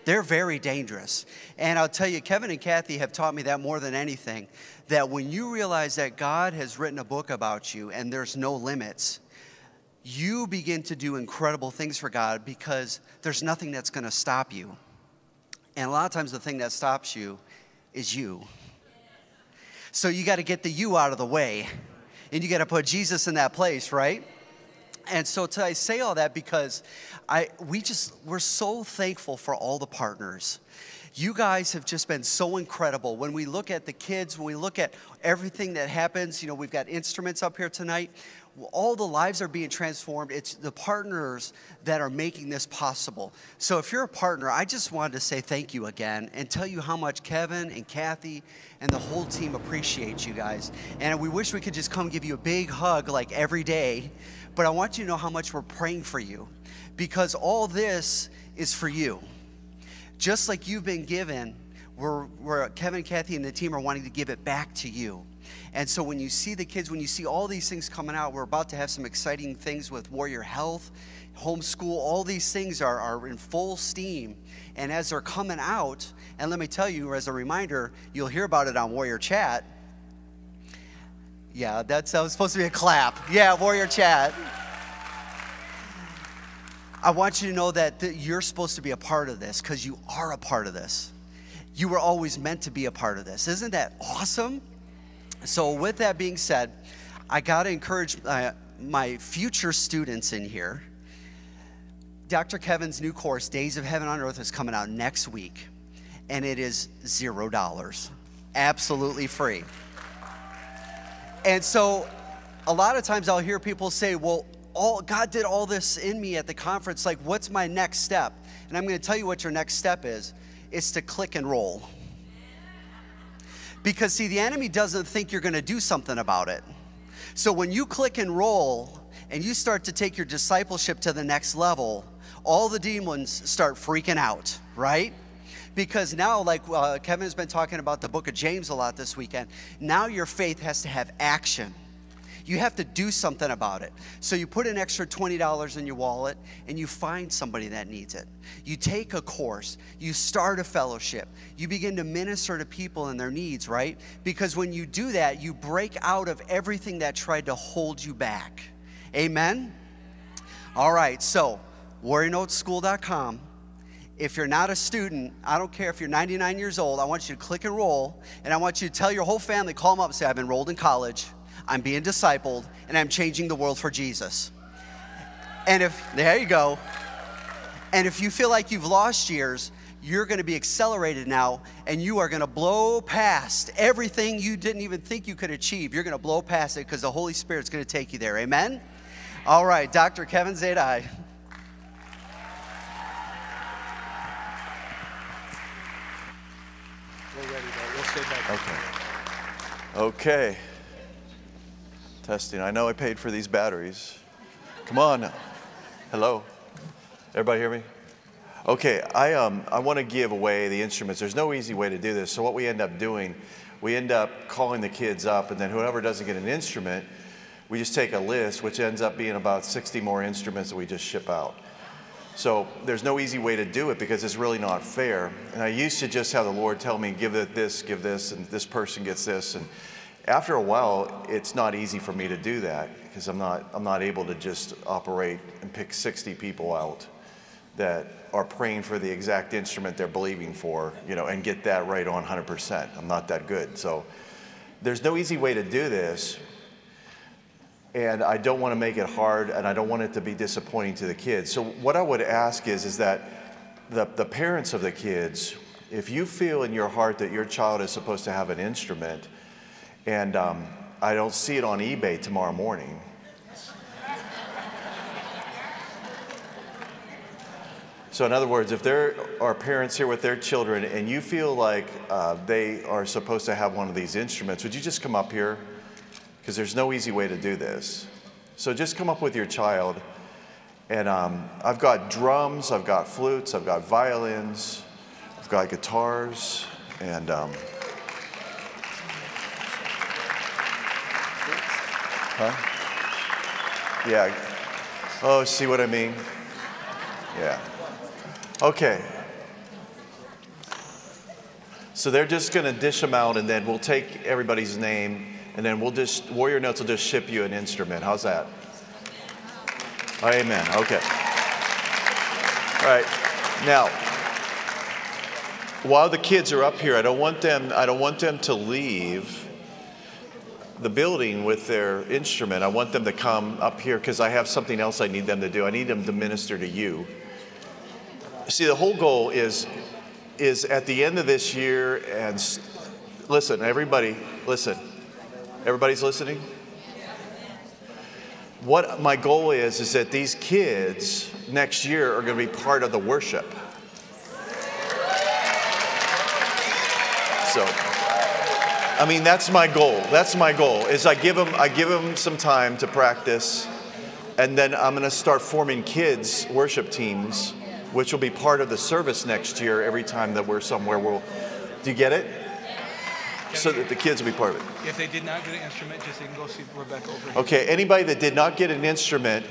They're very dangerous. And I'll tell you, Kevin and Kathi have taught me that more than anything, that when you realize that God has written a book about you and there's no limits, you begin to do incredible things for God because there's nothing that's going to stop you. And a lot of times the thing that stops you is you. So you got to get the you out of the way, and you got to put Jesus in that place, right? And so I say all that because I we just we're so thankful for all the partners. You guys have just been so incredible. When we look at the kids, when we look at everything that happens, you know, we've got instruments up here tonight. All the lives are being transformed. It's the partners that are making this possible. So if you're a partner, I just wanted to say thank you again and tell you how much Kevin and Kathi and the whole team appreciate you guys. And we wish we could just come give you a big hug like every day, but I want you to know how much we're praying for you, because all this is for you. Just like you've been given, we're, we're, Kevin, Kathi, and the team are wanting to give it back to you. And so when you see the kids, when you see all these things coming out, we're about to have some exciting things with Warrior Health, homeschool. All these things are, are in full steam. And as they're coming out, and let me tell you, as a reminder, you'll hear about it on Warrior Chat. Yeah, that's, that was supposed to be a clap. Yeah, Warrior Chat. I want you to know that th- you're supposed to be a part of this, because you are a part of this. You were always meant to be a part of this. Isn't that awesome? So with that being said, I got to encourage uh, my future students in here. Doctor Kevin's new course, Days of Heaven on Earth, is coming out next week, and it is zero dollars, absolutely free. And so a lot of times I'll hear people say, well, all, God did all this in me at the conference, like, what's my next step? And I'm going to tell you what your next step is. It's to click and roll. Because, see, the enemy doesn't think you're going to do something about it. So when you click and roll and you start to take your discipleship to the next level, all the demons start freaking out, right? Because now, like uh, Kevin has been talking about the book of James a lot this weekend, now your faith has to have action. You have to do something about it. So you put an extra twenty dollars in your wallet and you find somebody that needs it. You take a course, you start a fellowship, you begin to minister to people and their needs, right? Because when you do that, you break out of everything that tried to hold you back. Amen? All right, so warrior notes school dot com. If you're not a student, I don't care if you're ninety-nine years old, I want you to click enroll, and I want you to tell your whole family, call them up and say, I've enrolled in college, I'm being discipled, and I'm changing the world for Jesus. And if, there you go. And if you feel like you've lost years, you're gonna be accelerated now, and you are gonna blow past everything you didn't even think you could achieve. You're gonna blow past it because the Holy Spirit's gonna take you there, amen? All right, Doctor Kevin Zadai. We're ready, though. We'll stay back. Okay. Okay. Testing. I know I paid for these batteries. Come on now. Hello. Everybody hear me? Okay, I um I want to give away the instruments. There's no easy way to do this. So what we end up doing, we end up calling the kids up, and then whoever doesn't get an instrument, we just take a list, which ends up being about sixty more instruments that we just ship out. So there's no easy way to do it because it's really not fair. And I used to just have the Lord tell me, give it this, give this, and this person gets this, and after a while, it's not easy for me to do that because I'm not, I'm not able to just operate and pick sixty people out that are praying for the exact instrument they're believing for, you know, and get that right on one hundred percent. I'm not that good. So there's no easy way to do this. And I don't want to make it hard, and I don't want it to be disappointing to the kids. So what I would ask is, is that the, the parents of the kids, if you feel in your heart that your child is supposed to have an instrument, and um, I don't see it on eBay tomorrow morning. So in other words, if there are parents here with their children and you feel like uh, they are supposed to have one of these instruments, would you just come up here? Because there's no easy way to do this. So just come up with your child. And um, I've got drums, I've got flutes, I've got violins, I've got guitars, and um, Huh? Yeah. Oh, see what I mean? Yeah. Okay. So they're just going to dish them out, and then we'll take everybody's name, and then we'll just, Warrior Notes will just ship you an instrument. How's that? Amen. Okay. All right. Now, while the kids are up here, I don't want them, I don't want them to leave the building with their instrument. I want them to come up here because I have something else I need them to do. I need them to minister to you. See, the whole goal is, is at the end of this year, and listen, everybody, listen. Everybody's listening? What my goal is, is that these kids next year are going to be part of the worship. So, I mean, that's my goal. That's my goal, is I give them, I give them some time to practice, and then I'm going to start forming kids' worship teams, which will be part of the service next year every time that we're somewhere. We'll, do you get it? So that the kids will be part of it. If they did not get an instrument, just they can go see Rebecca over here. Okay, anybody that did not get an instrument,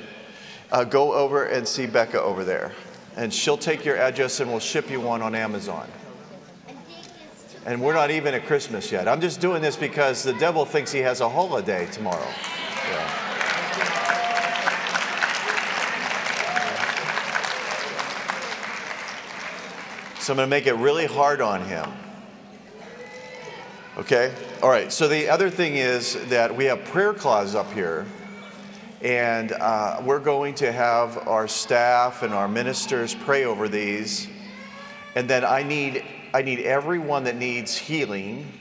uh, go over and see Becca over there. And she'll take your address and we'll ship you one on Amazon. And we're not even at Christmas yet. I'm just doing this because the devil thinks he has a holiday tomorrow. Yeah. So I'm going to make it really hard on him. Okay? All right. So the other thing is that we have prayer cloths up here, and uh, we're going to have our staff and our ministers pray over these. And then I need, I need everyone that needs healing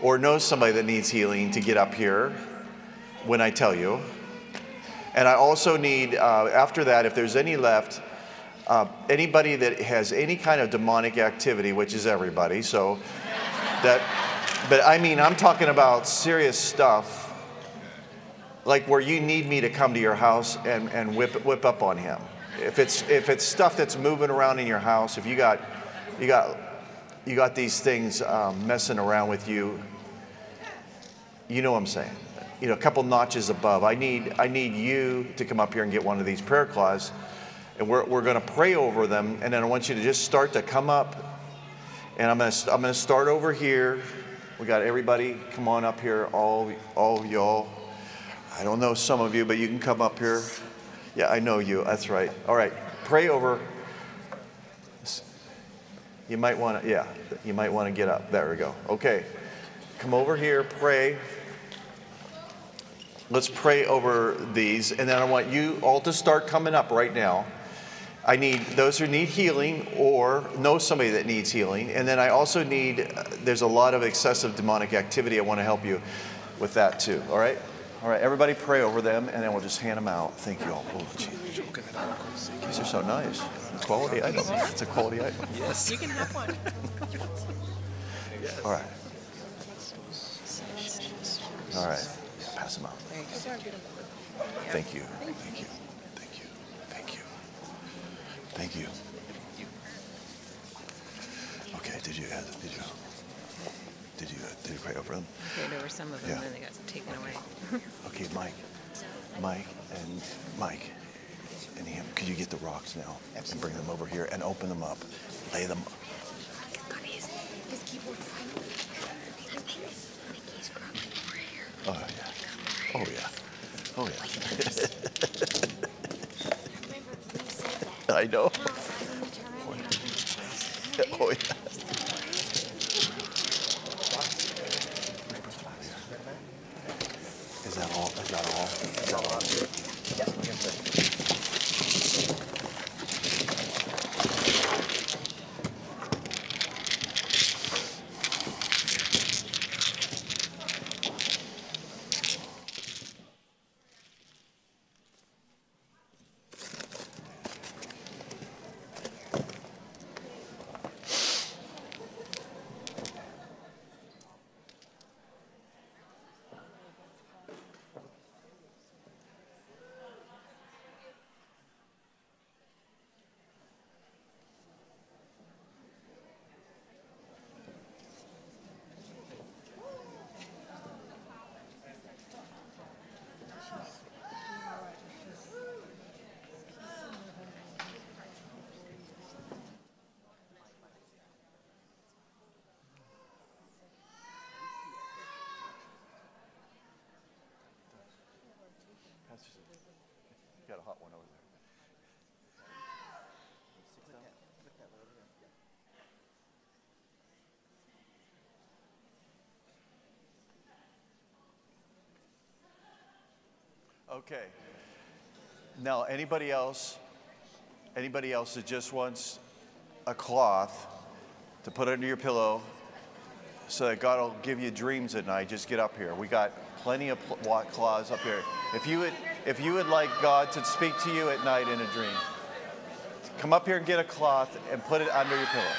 or knows somebody that needs healing to get up here when I tell you. And I also need, uh, after that, if there's any left, uh, anybody that has any kind of demonic activity, which is everybody, so... That, but I mean, I'm talking about serious stuff, like where you need me to come to your house and, and whip, whip up on him. If it's, if it's stuff that's moving around in your house, if you got, you got, you got these things um, messing around with you, you know what I'm saying. You know, a couple notches above. I need, I need you to come up here and get one of these prayer cloths, and we're, we're going to pray over them, and then I want you to just start to come up. And I'm going to I'm going to start over here. We got everybody. Come on up here, all all y'all. I don't know some of you, but you can come up here. Yeah, I know you. That's right. All right. Pray over. You might want to, yeah, you might want to get up. There we go. Okay. Come over here, pray. Let's pray over these, and then I want you all to start coming up right now. I need those who need healing or know somebody that needs healing. And then I also need, uh, there's a lot of excessive demonic activity. I want to help you with that too. All right? All right, everybody pray over them, and then we'll just hand them out. Thank you all. Oh, these are so nice. Quality item. It's a quality item. Yes. You can have one. All right. All right. Pass them out. Thank you. Thank you. Thank you. Okay, did you, did you, did you, did you pray over them? Okay, there were some of them, yeah. And then they got taken okay. away. Okay, Mike, Mike, and Mike, and him. Could you get the rocks now and bring them over here and open them up, lay them up? Oh, yeah. Oh, yeah. Oh, yeah. I know. Oh, yeah. Is that all? Is that all? Is that all? Got a hot one over there. Okay. Now, anybody else? Anybody else that just wants a cloth to put under your pillow so that God will give you dreams at night? Just get up here. We got plenty of cloths up here. If you would, if you would like God to speak to you at night in a dream, come up here and get a cloth and put it under your pillow.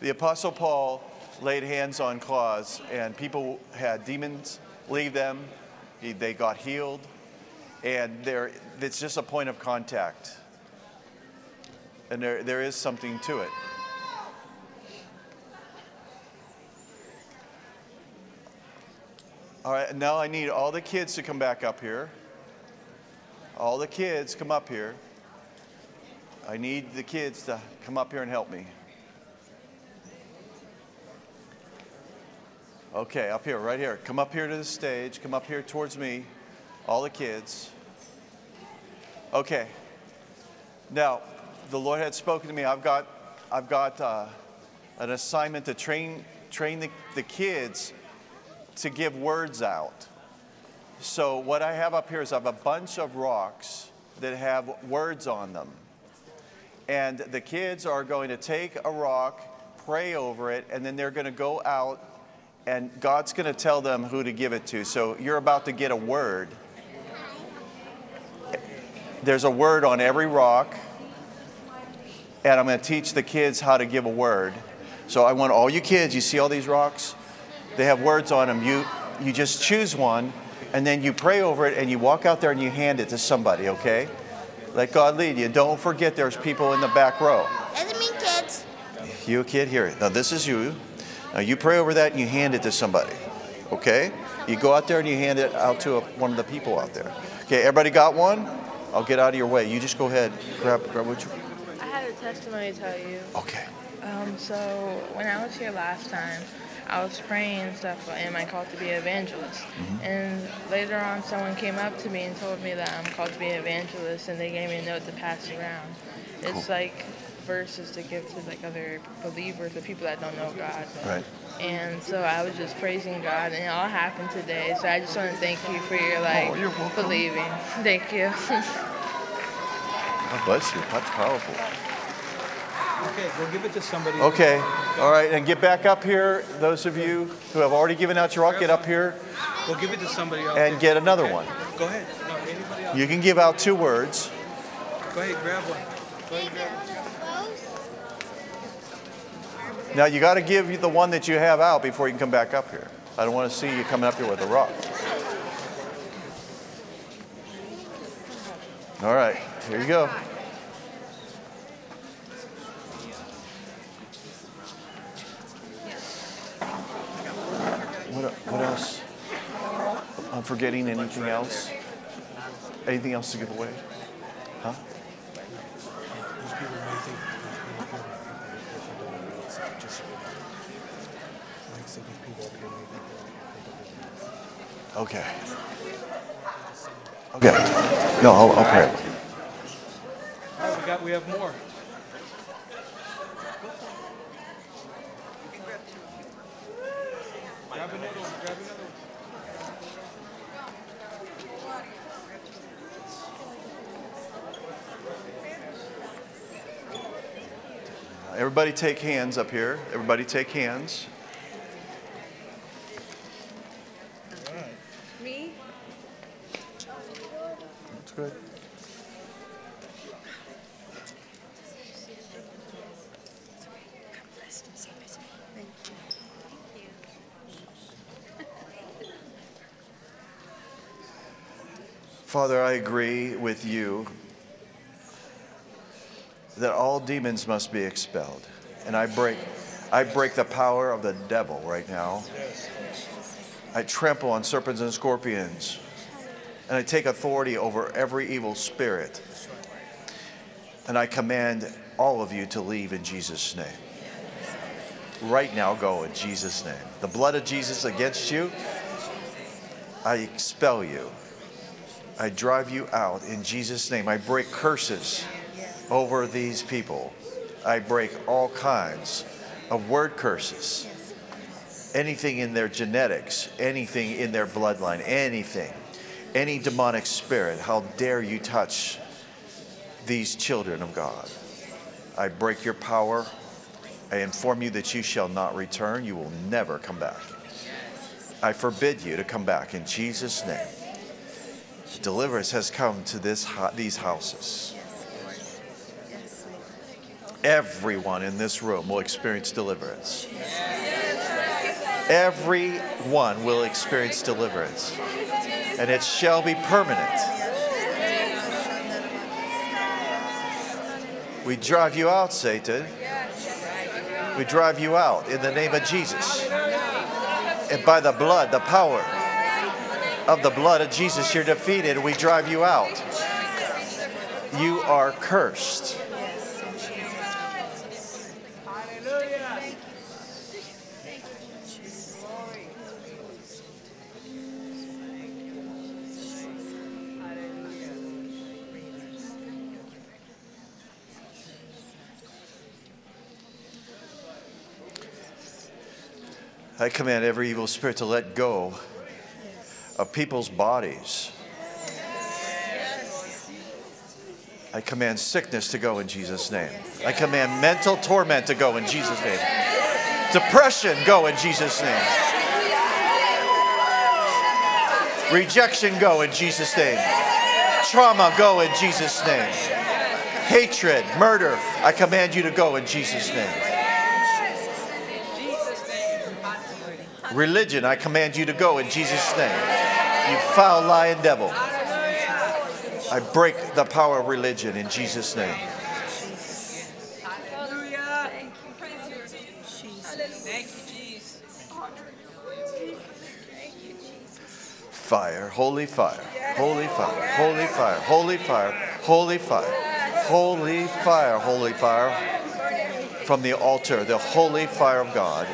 The Apostle Paul laid hands on cloths, and people had demons leave them. He, they got healed, and there, it's just a point of contact. And there, there is something to it. All right, now I need all the kids to come back up here. All the kids, come up here. I need the kids to come up here and help me. Okay, up here, right here. Come up here to the stage. Come up here towards me, all the kids. Okay. Now, the Lord had spoken to me. I've got, I've got uh, an assignment to train, train the, the kids to give words out. So what I have up here is I have a bunch of rocks that have words on them. And the kids are going to take a rock, pray over it, and then they're going to go out and God's going to tell them who to give it to. So you're about to get a word. There's a word on every rock. And I'm going to teach the kids how to give a word. So I want all you kids, you see all these rocks? They have words on them. You, you just choose one, and then you pray over it, and you walk out there and you hand it to somebody, okay? Let God lead you. Don't forget there's people in the back row. Doesn't mean kids. You a kid? Here. Now this is you. Now, you pray over that and you hand it to somebody, okay? You go out there and you hand it out to a, one of the people out there. Okay, everybody got one? I'll get out of your way. You just go ahead. Grab, grab what you... I had a testimony to tell you. Okay. Um, so, when I was here last time, I was praying and stuff, and I called to be an evangelist. Mm-hmm. And later on, someone came up to me and told me that I'm called to be an evangelist, and they gave me a note to pass around. Cool. It's like... verses to give to like other believers or people that don't know God. Right. And so I was just praising God, and it all happened today. So I just want to thank you for your like oh, you're welcome. Believing. Thank you. God bless you. That's powerful. Okay, we'll give it to somebody. Okay. All right, and get back up here. Those of you who have already given out your rock, get up here. We'll give it to somebody else. And get another okay. one. Go ahead. No, anybody else. You can give out two words. Go ahead, grab one. Go ahead, grab one. Now, you got to give the one that you have out before you can come back up here. I don't want to see you coming up here with a rock. All right, here you go. What, what else? I'm forgetting anything else? Anything else to give away? Huh? Okay. Okay. No, I'll, I'll pray. All right, we got. We have more. Grab another one. Grab another one. Everybody, take hands up here. Everybody, take hands. Good. Father, I agree with you that all demons must be expelled. And I break, I break the power of the devil right now. I trample on serpents and scorpions. And I take authority over every evil spirit. And I command all of you to leave in Jesus' name. Right now, go in Jesus' name. The blood of Jesus against you. I expel you. I drive you out in Jesus' name. I break curses over these people. I break all kinds of word curses. Anything in their genetics, anything in their bloodline, anything, any demonic spirit, how dare you touch these children of God. I break your power. I inform you that you shall not return. You will never come back. I forbid you to come back in Jesus' name. Deliverance has come to this these houses. Everyone in this room will experience deliverance. Everyone will experience deliverance. And it shall be permanent. We drive you out, Satan. We drive you out in the name of Jesus. And by the blood, the power of the blood of Jesus, you're defeated. We drive you out. You are cursed. I command every evil spirit to let go of people's bodies. I command sickness to go in Jesus' name. I command mental torment to go in Jesus' name. Depression go in Jesus' name. Rejection go in Jesus' name. Trauma go in Jesus' name. Hatred, murder, I command you to go in Jesus' name. Religion, I command you to go in Jesus' name. You foul lying devil. I break the power of religion in Jesus' name. Fire, holy fire, holy fire, holy fire, holy fire, holy fire, holy fire, holy fire. From the altar, the holy fire of God.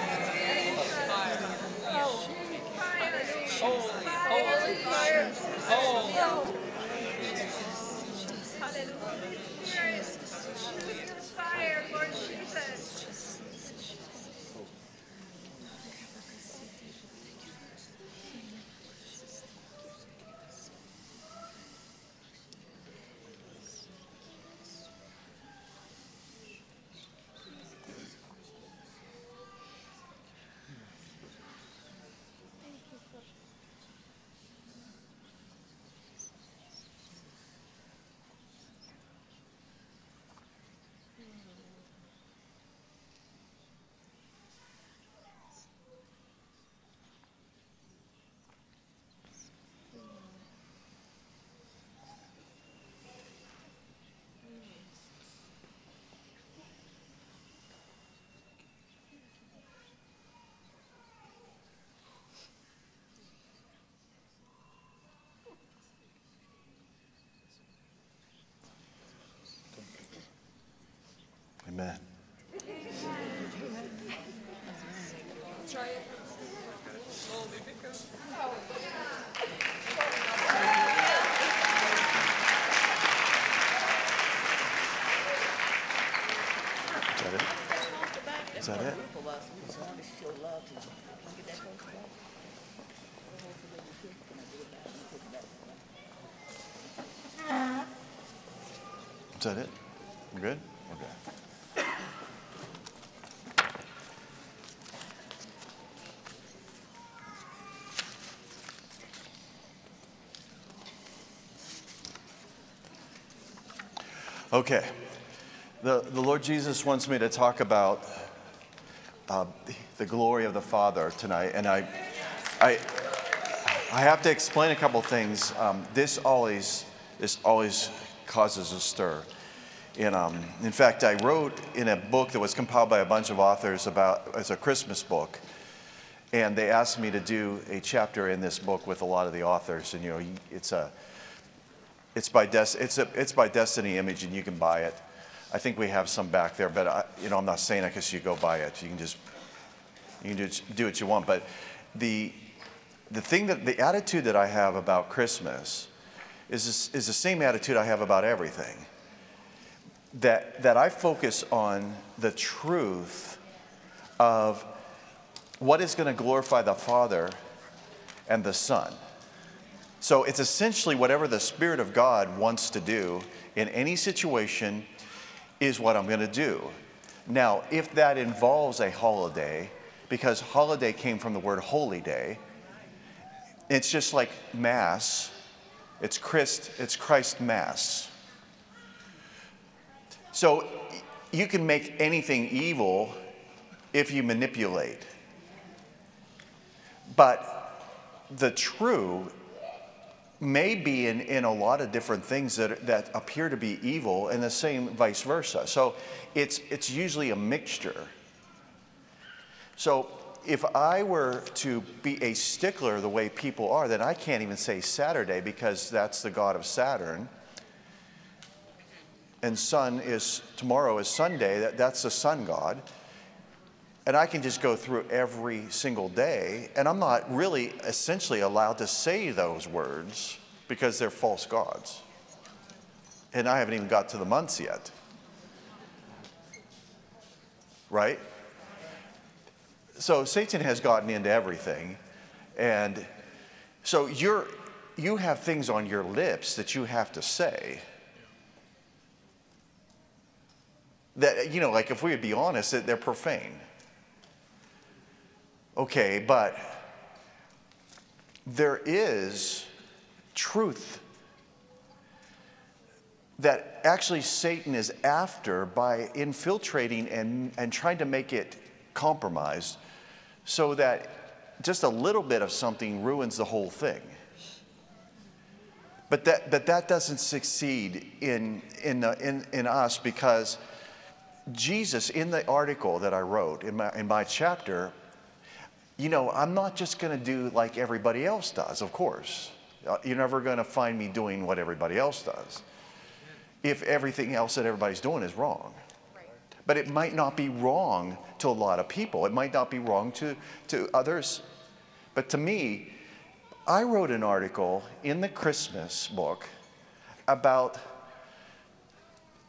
Amen. Is that it? Is that it? Is that it? We're good? Okay. Okay, the, the Lord Jesus wants me to talk about uh, the glory of the Father tonight, and I, I, I have to explain a couple things. Um, this always, this always causes a stir. And um, in fact, I wrote in a book that was compiled by a bunch of authors about as a Christmas book, and they asked me to do a chapter in this book with a lot of the authors, and you know, it's a It's by, Des it's, a, it's by Destiny Image, and you can buy it. I think we have some back there, but I, you know, I'm not saying I guess you go buy it. You can just you can just do what you want. But the the thing that, the attitude that I have about Christmas is, is the same attitude I have about everything. That, that I focus on the truth of what is going to glorify the Father and the Son. So it's essentially whatever the Spirit of God wants to do in any situation is what I'm going to do. Now, if that involves a holiday, because holiday came from the word holy day, it's just like Mass. It's Christ, it's Christ Mass. So you can make anything evil if you manipulate. But the true may be in, in a lot of different things that, that appear to be evil, and the same vice versa. So it's, it's usually a mixture. So if I were to be a stickler the way people are, then I can't even say Saturday, because that's the god of Saturn. And sun is, tomorrow is Sunday, that, that's the sun god. And I can just go through every single day, and I'm not really essentially allowed to say those words because they're false gods. And I haven't even got to the months yet. Right? So Satan has gotten into everything. And so you're, you have things on your lips that you have to say. That, you know, like if we would be honest, they're profane. Okay, but there is truth that actually Satan is after by infiltrating and, and trying to make it compromised, so that just a little bit of something ruins the whole thing. But that, but that doesn't succeed in, in, the, in, in us, because Jesus, in the article that I wrote, in my, in my chapter, you know, I'm not just going to do like everybody else does, of course. You're never going to find me doing what everybody else does, if everything else that everybody's doing is wrong. Right. But it might not be wrong to a lot of people. It might not be wrong to, to others. But to me, I wrote an article in the Christmas book about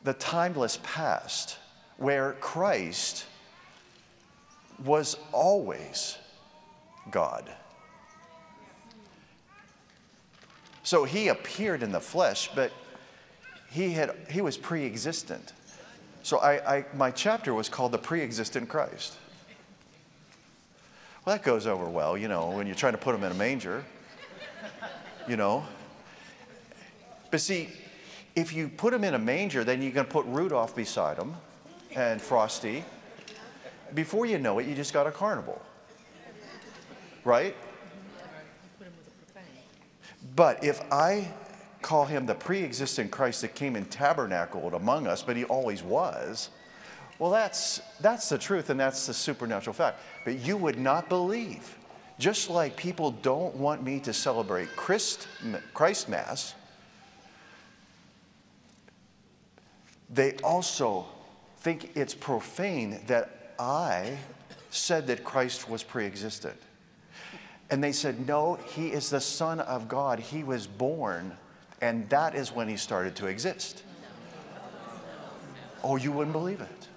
the timeless past, where Christ was always God. So he appeared in the flesh, but he had he was pre-existent. So I, I my chapter was called The Pre-Existent Christ. Well, that goes over well, you know, when you're trying to put him in a manger, you know. But see, if you put him in a manger, then you're going to put Rudolph beside him and Frosty. Before you know it, you just got a carnival. Right? But if I call him the pre-existent Christ that came and tabernacled among us, but he always was, well, that's, that's the truth, and that's the supernatural fact. But you would not believe. Just like people don't want me to celebrate Christ, Christ Mass, they also think it's profane that I said that Christ was pre-existent. And they said, no, he is the Son of God. He was born, and that is when he started to exist. Oh, you wouldn't believe it.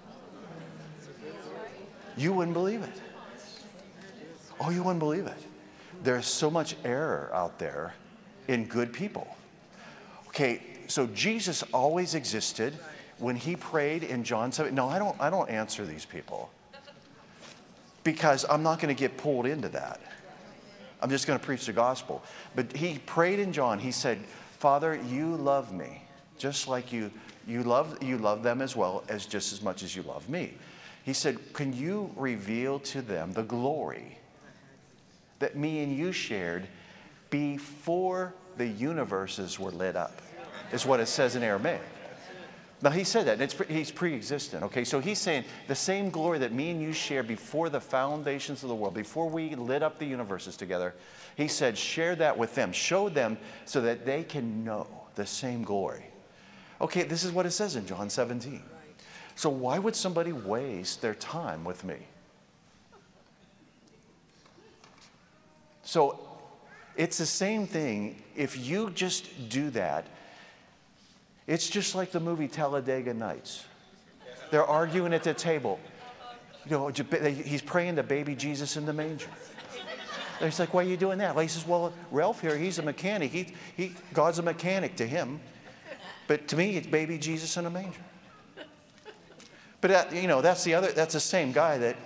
You wouldn't believe it. Oh, you wouldn't believe it. There's so much error out there in good people. Okay, so Jesus always existed. When he prayed in John seven, no, I don't, I don't answer these people, because I'm not going to get pulled into that. I'm just going to preach the gospel. But he prayed in John. He said, Father, you love me just like you, you, love, you love them as well as just as much as you love me. He said, can you reveal to them the glory that me and you shared before the universes were lit up, is what it says in Aramaic. Now, he said that, and it's, he's pre-existent, okay? So he's saying the same glory that me and you share before the foundations of the world, before we lit up the universes together, he said, share that with them. Show them so that they can know the same glory. Okay, this is what it says in John seventeen. So why would somebody waste their time with me? So It's the same thing. If you just do that, it's just like the movie Talladega Nights. They're arguing at the table. You know, he's praying to baby Jesus in the manger. And he's like, why are you doing that? Well, he says, well, Ralph here, he's a mechanic. He, he, God's a mechanic to him. But to me, it's baby Jesus in a manger. But, that, you know, that's the other, that's the same guy that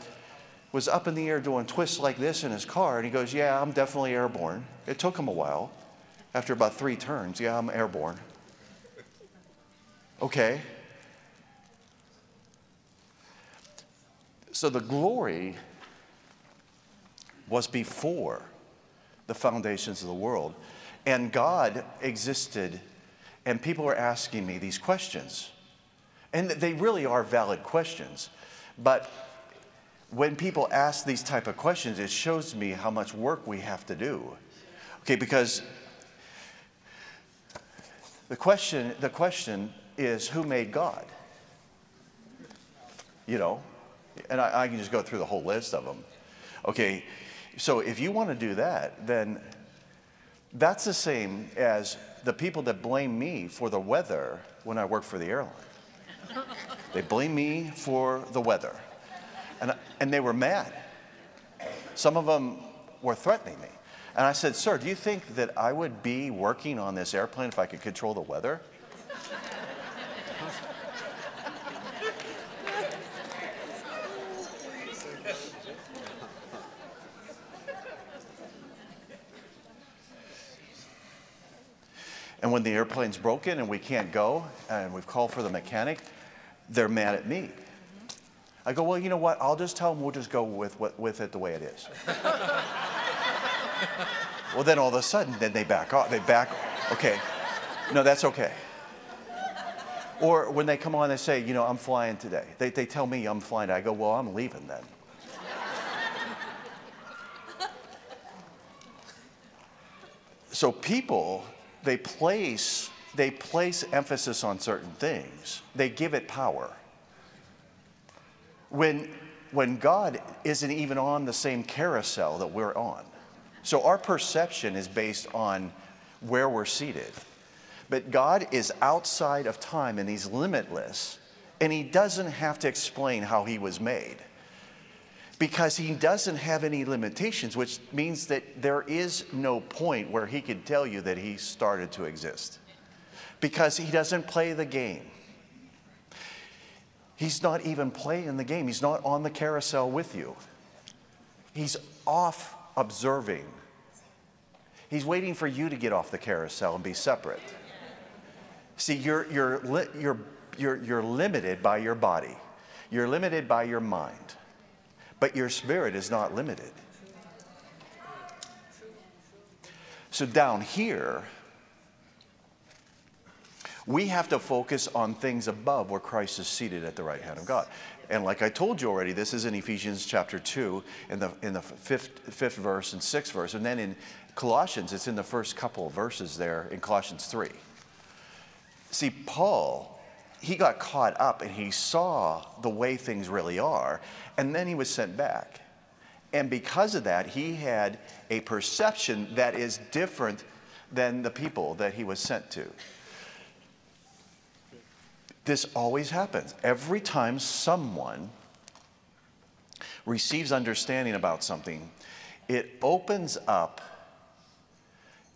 was up in the air doing twists like this in his car. And he goes, yeah, I'm definitely airborne. It took him a while. After about three turns, yeah, I'm airborne. Okay. So the glory was before the foundations of the world. And God existed, and people are asking me these questions. And they really are valid questions. But when people ask these type of questions, it shows me how much work we have to do. Okay, because the question, the question is, who made God? You know, and I, I can just go through the whole list of them. Okay, so if you want to do that, then that's the same as the people that blame me for the weather when I work for the airline. They blame me for the weather. And, and they were mad. Some of them were threatening me. And I said, sir, do you think that I would be working on this airplane if I could control the weather? And when the airplane's broken and we can't go, and we've called for the mechanic, they're mad at me. I go, well, you know what? I'll just tell them we'll just go with, with, with it the way it is. Well, then all of a sudden, then they back off. They back off. Okay. No, that's okay. Or when they come on, they say, you know, I'm flying today. They, they tell me I'm flying. I go, well, I'm leaving then. So people, they place, they place emphasis on certain things. They give it power. When, when God isn't even on the same carousel that we're on. So our perception is based on where we're seated. But God is outside of time and he's limitless. And he doesn't have to explain how he was made. Because he doesn't have any limitations, which means that there is no point where he could tell you that he started to exist. Because he doesn't play the game. He's not even playing the game. He's not on the carousel with you. He's off observing. He's waiting for you to get off the carousel and be separate. See, you're, you're, you're, you're, you're limited by your body. You're limited by your mind. But your spirit is not limited. So down here, we have to focus on things above where Christ is seated at the right hand of God. And like I told you already, this is in Ephesians chapter two, in the, in the fifth, fifth verse and sixth verse. And then in Colossians, it's in the first couple of verses there in Colossians three. See, Paul, he got caught up and he saw the way things really are. And then he was sent back. And because of that, he had a perception that is different than the people that he was sent to. This always happens. Every time someone receives understanding about something, it opens up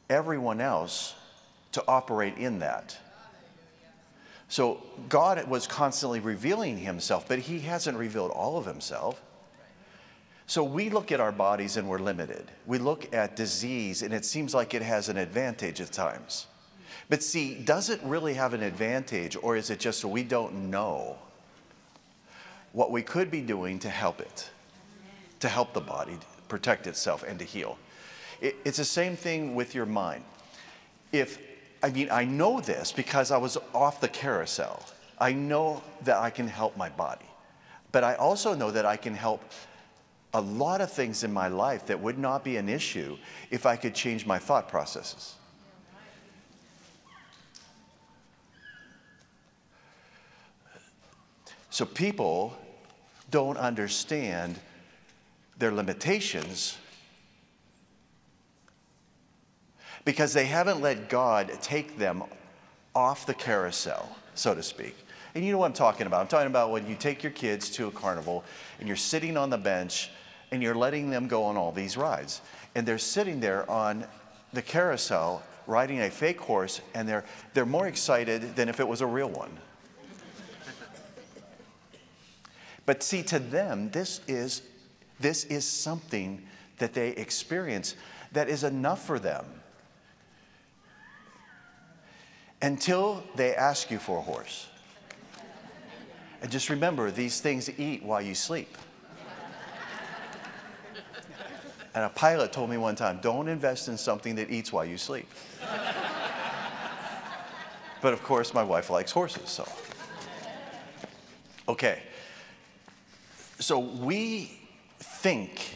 everyone else to operate in that. So God was constantly revealing himself, but he hasn't revealed all of himself. So we look at our bodies and we're limited. We look at disease and it seems like it has an advantage at times. But see, does it really have an advantage, or is it just we don't know what we could be doing to help it, to help the body protect itself and to heal? It, it's the same thing with your mind. If, I mean, I know this because I was off the carousel. I know that I can help my body, but I also know that I can help a lot of things in my life that would not be an issue if I could change my thought processes. So people don't understand their limitations because they haven't let God take them off the carousel, so to speak. And you know what I'm talking about. I'm talking about when you take your kids to a carnival and you're sitting on the bench and you're letting them go on all these rides. And they're sitting there on the carousel riding a fake horse, and they're, they're more excited than if it was a real one. But see, to them, this is, this is something that they experience that is enough for them. Until they ask you for a horse. And just remember, these things eat while you sleep. And a pilot told me one time, don't invest in something that eats while you sleep. But of course, my wife likes horses, so. Okay. So we think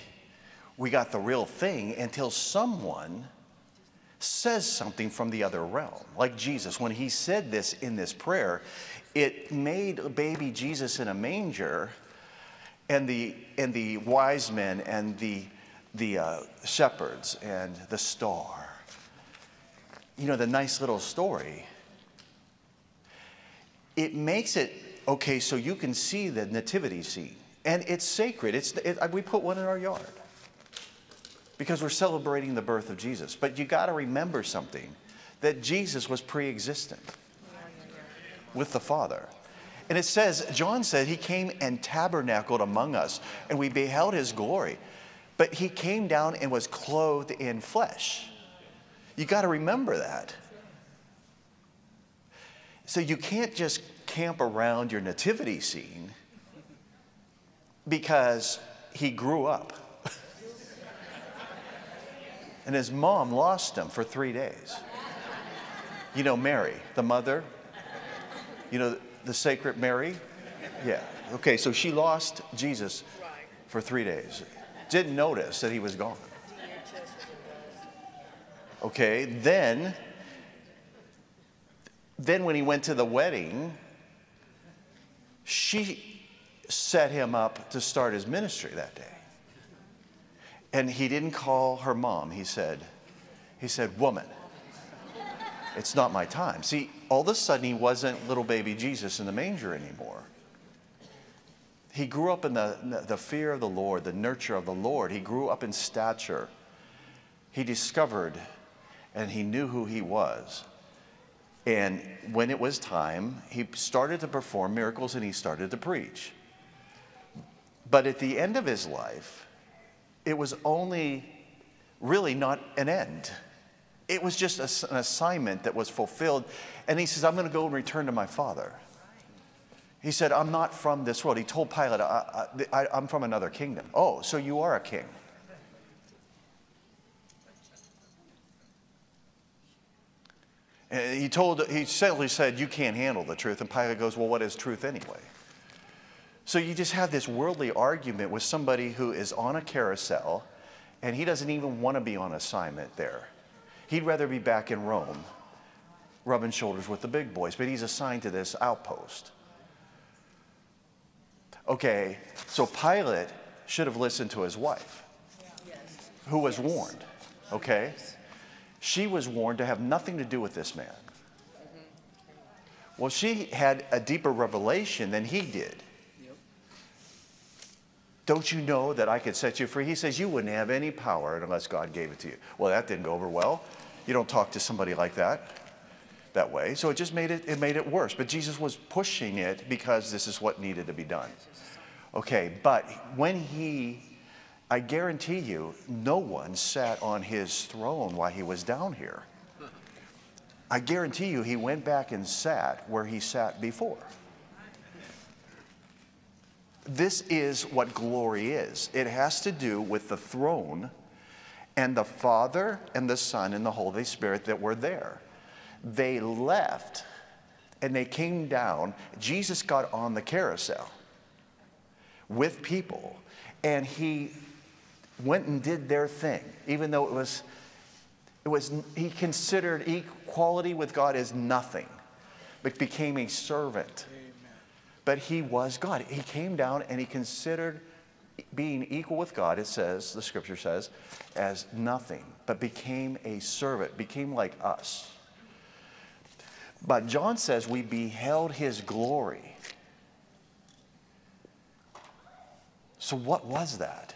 we got the real thing until someone says something from the other realm. Like Jesus, when he said this in this prayer, it made baby Jesus in a manger and the, and the wise men and the the uh, shepherds and the star. You know, the nice little story. It makes it, okay, so you can see the nativity scene. And it's sacred. It's, it, we put one in our yard because we're celebrating the birth of Jesus. But you got to remember something, that Jesus was pre-existent with the Father. And it says, John said, he came and tabernacled among us, and we beheld his glory. But he came down and was clothed in flesh. You got to remember that. So you can't just camp around your nativity scene because he grew up. And his mom lost him for three days. You know, Mary, the mother. You know, the sacred Mary. Yeah. Okay, so she lost Jesus for three days. Didn't notice that he was gone. Okay, then, then when he went to the wedding, she set him up to start his ministry that day. And he didn't call her mom. He said, he said, woman, it's not my time. See, all of a sudden he wasn't little baby Jesus in the manger anymore. He grew up in the, the fear of the Lord, the nurture of the Lord. He grew up in stature. He discovered and he knew who he was. And when it was time, he started to perform miracles and he started to preach. But at the end of his life, it was only really not an end. It was just a, an assignment that was fulfilled. And he says, I'm going to go and return to my Father. He said, I'm not from this world. He told Pilate, I, I, I'm from another kingdom. Oh, so you are a king. And he told, he simply said, you can't handle the truth. And Pilate goes, well, what is truth anyway? So you just have this worldly argument with somebody who is on a carousel, and he doesn't even want to be on assignment there. He'd rather be back in Rome, rubbing shoulders with the big boys, but he's assigned to this outpost. Okay, so Pilate should have listened to his wife, yes, who was yes. warned, okay? She was warned to have nothing to do with this man. Mm-hmm. Well, she had a deeper revelation than he did. Yep. Don't you know that I could set you free? He says, you wouldn't have any power unless God gave it to you. Well, that didn't go over well. You don't talk to somebody like that. That way. So it just made it, it made it worse. But Jesus was pushing it because this is what needed to be done. Okay, but when he, I guarantee you, no one sat on his throne while he was down here. I guarantee you he went back and sat where he sat before. This is what glory is. It has to do with the throne and the Father and the Son and the Holy Spirit that were there. They left and they came down. Jesus got on the carousel with people and he went and did their thing, even though it was, it was he considered equality with God as nothing, but became a servant. Amen. But he was God. He came down and he considered being equal with God, it says, the scripture says, as nothing, but became a servant, became like us. But John says we beheld his glory. So what was that?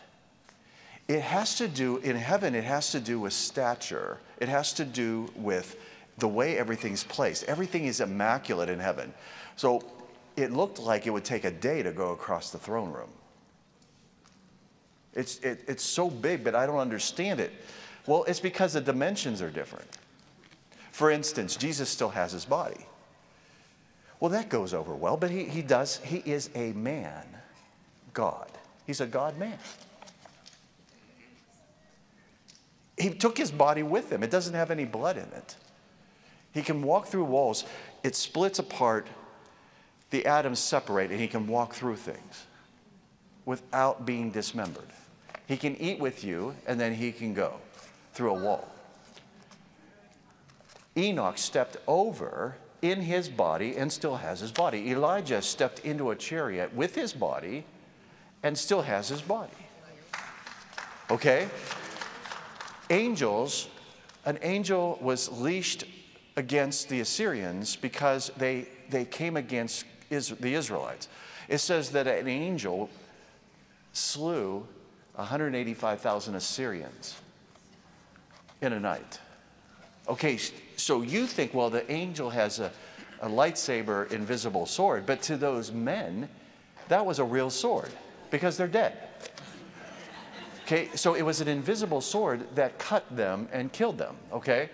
It has to do, in heaven, it has to do with stature. It has to do with the way everything's placed. Everything is immaculate in heaven. So it looked like it would take a day to go across the throne room. It's, it, it's so big, but I don't understand it. Well, it's because the dimensions are different. For instance, Jesus still has his body. Well, that goes over well, but he, he does, he is a man, God. He's a God-man. He took his body with him. It doesn't have any blood in it. He can walk through walls. It splits apart. The atoms separate, and he can walk through things without being dismembered. He can eat with you, and then he can go through a wall. Enoch stepped over in his body and still has his body. Elijah stepped into a chariot with his body and still has his body. Okay? Angels, an angel was leashed against the Assyrians because they, they came against Is, the Israelites. It says that an angel slew one hundred eighty-five thousand Assyrians in a night. Okay, so you think, well, the angel has a, a lightsaber invisible sword, but to those men, that was a real sword because they're dead. Okay, so it was an invisible sword that cut them and killed them, okay?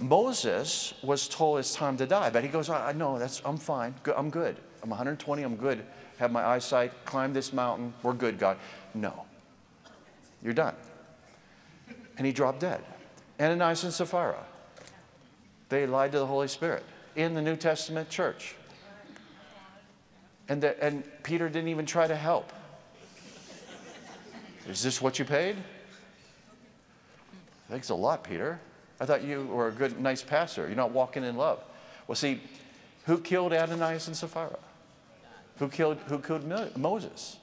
Moses was told it's time to die, but he goes, I know, that's, I'm fine, I'm good. I'm one hundred twenty, I'm good, have my eyesight, climb this mountain, we're good, God. No, you're done. And he dropped dead. Ananias and Sapphira, they lied to the Holy Spirit in the New Testament church. And, the, and Peter didn't even try to help. Is this what you paid? Thanks a lot, Peter. I thought you were a good, nice pastor. You're not walking in love. Well, see, who killed Ananias and Sapphira? Who killed, who killed Moses?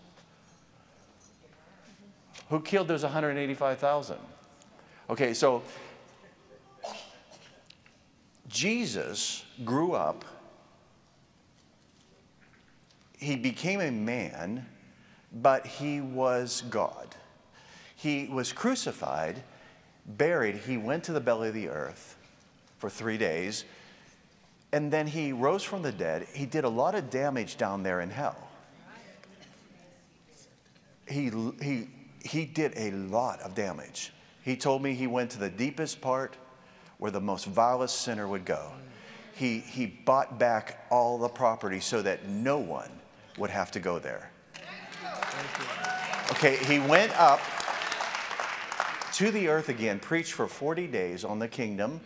Who killed those one hundred eighty-five thousand? Okay, so Jesus grew up. He became a man, but he was God. He was crucified. Buried, he went to the belly of the earth for three days, and then he rose from the dead. He did a lot of damage down there in hell. He, he, he did a lot of damage. He told me he went to the deepest part where the most vilest sinner would go. He, he bought back all the property so that no one would have to go there. Okay, he went up to the earth again, preached for forty days on the kingdom,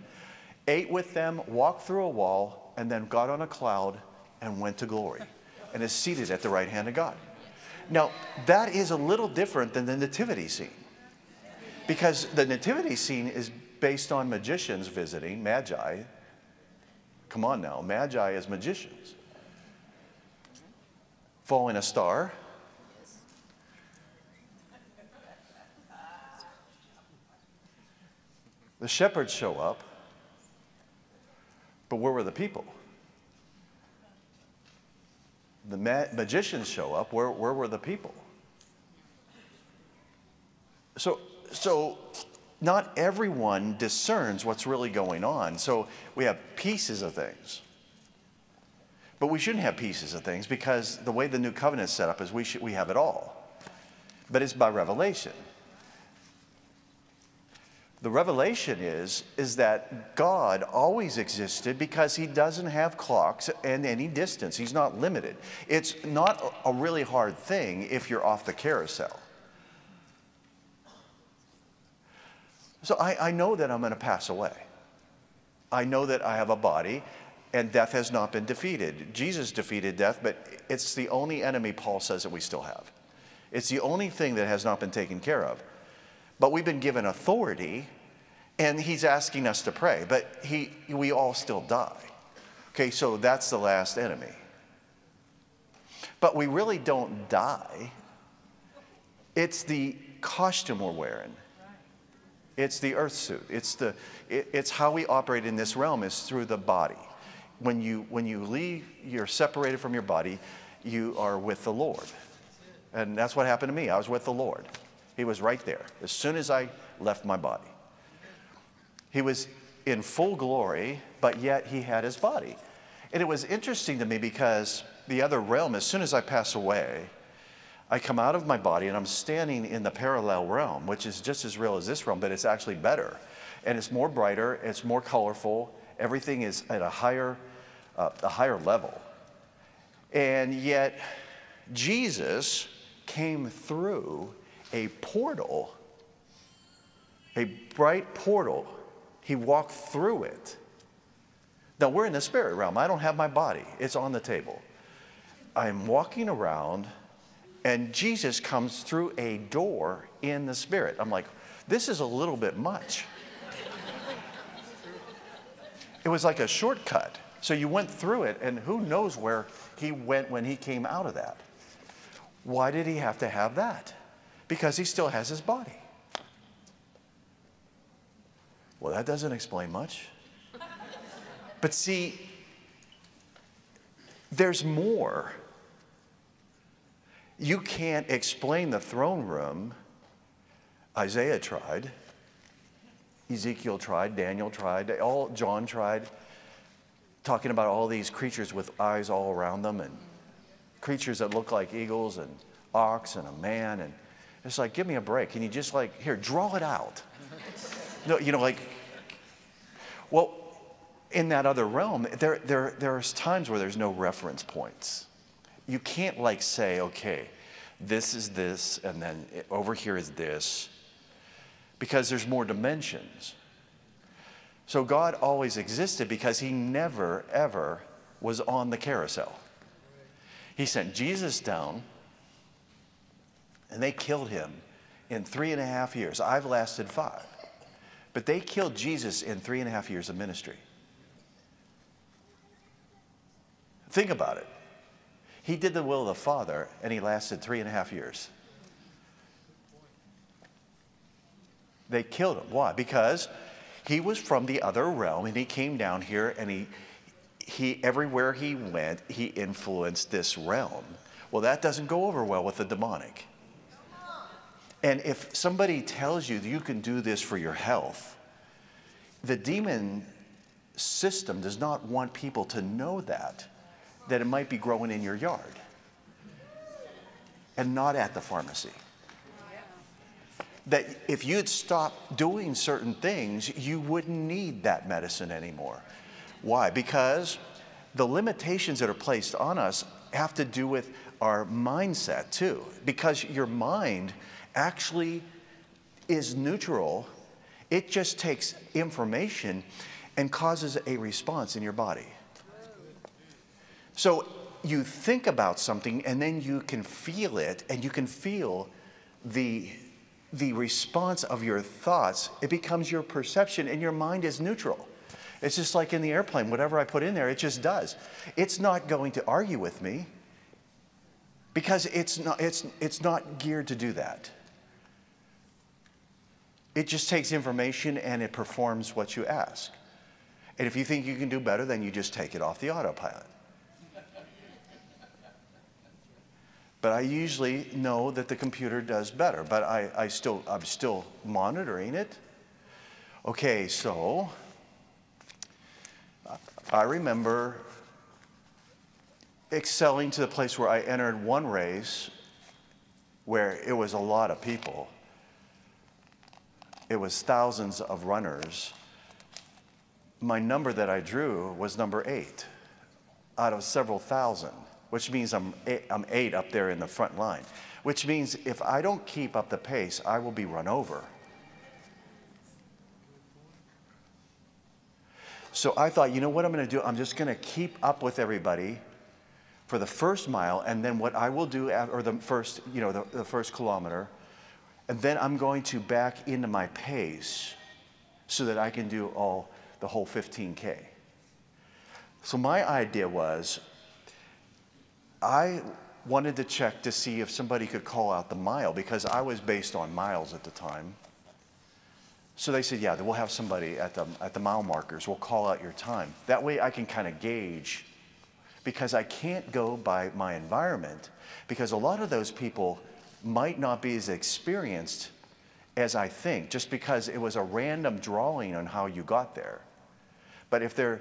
ate with them, walked through a wall, and then got on a cloud and went to glory, and is seated at the right hand of God. Now, that is a little different than the nativity scene, because the nativity scene is based on magicians visiting, magi. Come on now, magi is magicians. Following a star. The shepherds show up, but where were the people? The ma magicians show up, where, where were the people? So, so not everyone discerns what's really going on, so we have pieces of things. But we shouldn't have pieces of things, because the way the new covenant is set up is we, should, we have it all, but it's by revelation. The revelation is, is that God always existed because he doesn't have clocks and any distance. He's not limited. It's not a really hard thing if you're off the carousel. So I, I know that I'm going to pass away. I know that I have a body, and death has not been defeated. Jesus defeated death, but it's the only enemy Paul says that we still have. It's the only thing that has not been taken care of. But we've been given authority, and he's asking us to pray, but he, we all still die. Okay, so that's the last enemy. But we really don't die It's the costume we're wearing. It's the earth suit. It's, the, it, it's how we operate in this realm is through the body. When you, when you leave, you're separated from your body, you are with the Lord. And that's what happened to me. I was with the Lord. He was right there as soon as I left my body. He was in full glory, but yet he had his body. And it was interesting to me because the other realm, as soon as I pass away, I come out of my body and I'm standing in the parallel realm, which is just as real as this realm, but it's actually better. And it's more brighter, it's more colorful, everything is at a higher, uh, a higher level. And yet Jesus came through a portal, a bright portal. He walked through it. Now we're in the spirit realm. I don't have my body. It's on the table. I'm walking around and Jesus comes through a door in the spirit. I'm like, this is a little bit much. It was like a shortcut. So you went through it and who knows where he went when he came out of that. Why did he have to have that? Because he still has his body. Well, that doesn't explain much. But see, there's more. You can't explain the throne room. Isaiah tried. Ezekiel tried. Daniel tried. All, John tried. Talking about all these creatures with eyes all around them and creatures that look like eagles and ox and a man. And it's like, give me a break. Can you just like, here, draw it out? No, you know, like, well, in that other realm, there, there, there's times where there's no reference points. You can't like say, okay, this is this, and then over here is this, because there's more dimensions. So God always existed because he never, ever was on the carousel. He sent Jesus down, and they killed him in three and a half years. I've lasted five. But they killed Jesus in three and a half years of ministry. Think about it. He did the will of the Father, and he lasted three and a half years. They killed him. Why? Because he was from the other realm, and he came down here, and he, he everywhere he went, he influenced this realm. Well, that doesn't go over well with the demonic. And if somebody tells you that you can do this for your health, the demon system does not want people to know that, that it might be growing in your yard and not at the pharmacy. That if you'd stop doing certain things, you wouldn't need that medicine anymore. Why? Because the limitations that are placed on us have to do with our mindset too, because your mind actually is neutral. It just takes information and causes a response in your body. So you think about something and then you can feel it, and you can feel the, the response of your thoughts. It becomes your perception, and your mind is neutral. It's just like in the airplane, whatever I put in there, it just does. It's not going to argue with me because it's not, it's, it's not geared to do that. It just takes information and it performs what you ask. And if you think you can do better, then you just take it off the autopilot. But I usually know that the computer does better, but I, I still, I'm still monitoring it. Okay, so I remember excelling to the place where I entered one race where it was a lot of people. It was thousands of runners. My number that I drew was number eight out of several thousand, which means I'm eight, I'm eight up there in the front line, which means if I don't keep up the pace, I will be run over. So I thought, you know what I'm going to do? I'm just going to keep up with everybody for the first mile, and then what I will do, after, or the first, you know, the, the first kilometer, and then I'm going to back into my pace so that I can do all the whole fifteen K. So my idea was, I wanted to check to see if somebody could call out the mile, because I was based on miles at the time. So they said, yeah, we'll have somebody at the, at the mile markers. We'll call out your time. That way I can kind of gauge, because I can't go by my environment, because a lot of those people might not be as experienced as I think, just because it was a random drawing on how you got there. But if they're,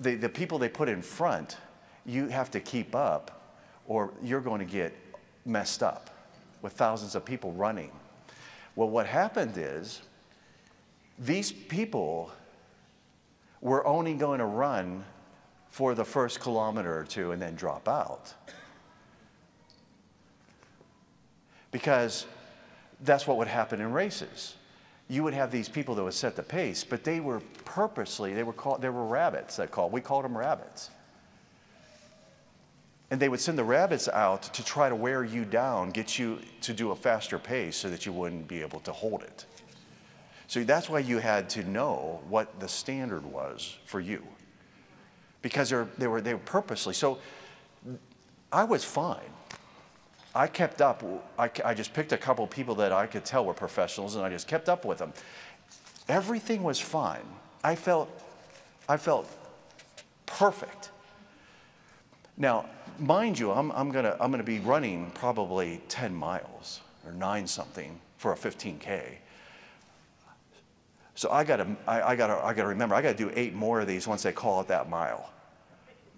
the, the people they put in front, you have to keep up, or you're going to get messed up with thousands of people running. Well, what happened is, these people were only going to run for the first kilometer or two and then drop out. Because that's what would happen in races. You would have these people that would set the pace, but they were purposely, they were called, there were rabbits that called, we called them rabbits. And they would send the rabbits out to try to wear you down, get you to do a faster pace so that you wouldn't be able to hold it. So that's why you had to know what the standard was for you, because they were, they were purposely. So I was fine. I kept up. I, I just picked a couple people that I could tell were professionals, and I just kept up with them. Everything was fine. I felt, I felt perfect. Now, mind you, I'm, I'm gonna, I'm gonna be running probably ten miles or nine something for a fifteen K. So I gotta, I, I, gotta, I gotta remember, I gotta do eight more of these once they call it that mile,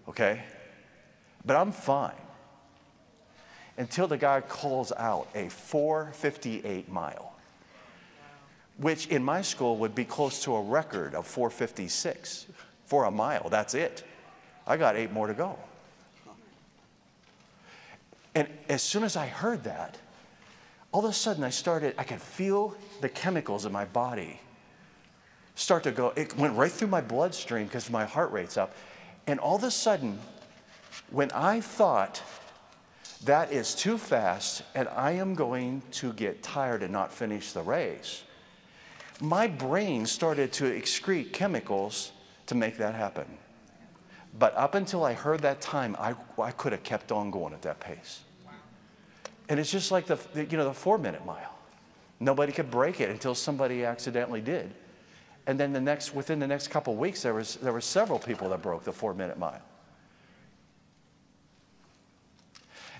okay? But I'm fine until the guy calls out a four fifty-eight mile, which in my school would be close to a record of four fifty-six for a mile. That's it. I got eight more to go. And as soon as I heard that, all of a sudden I started, I could feel the chemicals in my body start to go. It went right through my bloodstream because my heart rate's up. And all of a sudden, when I thought, that is too fast and I am going to get tired and not finish the race, my brain started to excrete chemicals to make that happen. But up until I heard that time, I, I could have kept on going at that pace. And it's just like the, you know, the four minute mile. Nobody could break it until somebody accidentally did. And then the next, within the next couple of weeks, there was, there were several people that broke the four-minute mile.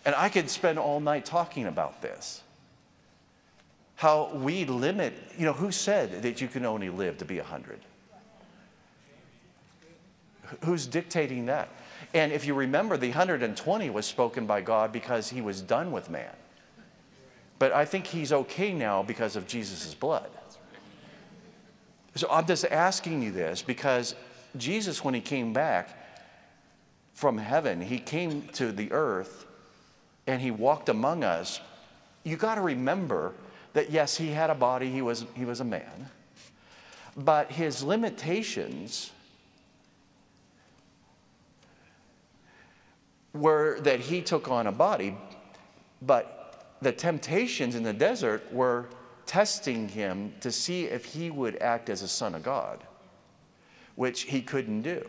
And I could spend all night talking about this. How we limit, you know, who said that you can only live to be one hundred? Who's dictating that? And if you remember, the one hundred twenty was spoken by God because he was done with man. But I think he's okay now because of Jesus' blood. So I'm just asking you this because Jesus, when he came back from heaven, he came to the earth and he walked among us. You got to remember that, yes, he had a body. He was, he was a man. But his limitations were that he took on a body, but the temptations in the desert were testing him to see if he would act as a son of God, which he couldn't do.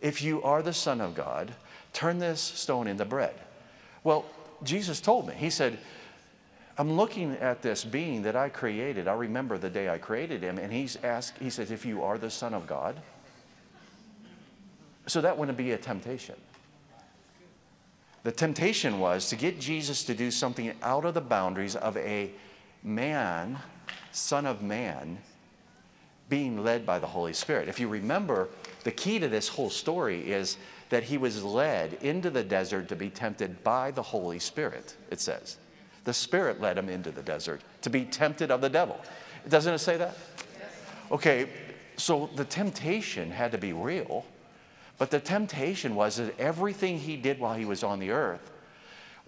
If you are the son of God, turn this stone into bread. Well, Jesus told me, he said, I'm looking at this being that I created. I remember the day I created him, and he's asked, he says, if you are the son of God. So that wouldn't be a temptation. The temptation was to get Jesus to do something out of the boundaries of a man, son of man, being led by the Holy Spirit. If you remember, the key to this whole story is that he was led into the desert to be tempted by the Holy Spirit, it says. The Spirit led him into the desert to be tempted of the devil. Doesn't it say that? Okay, so the temptation had to be real. But the temptation was that everything he did while he was on the earth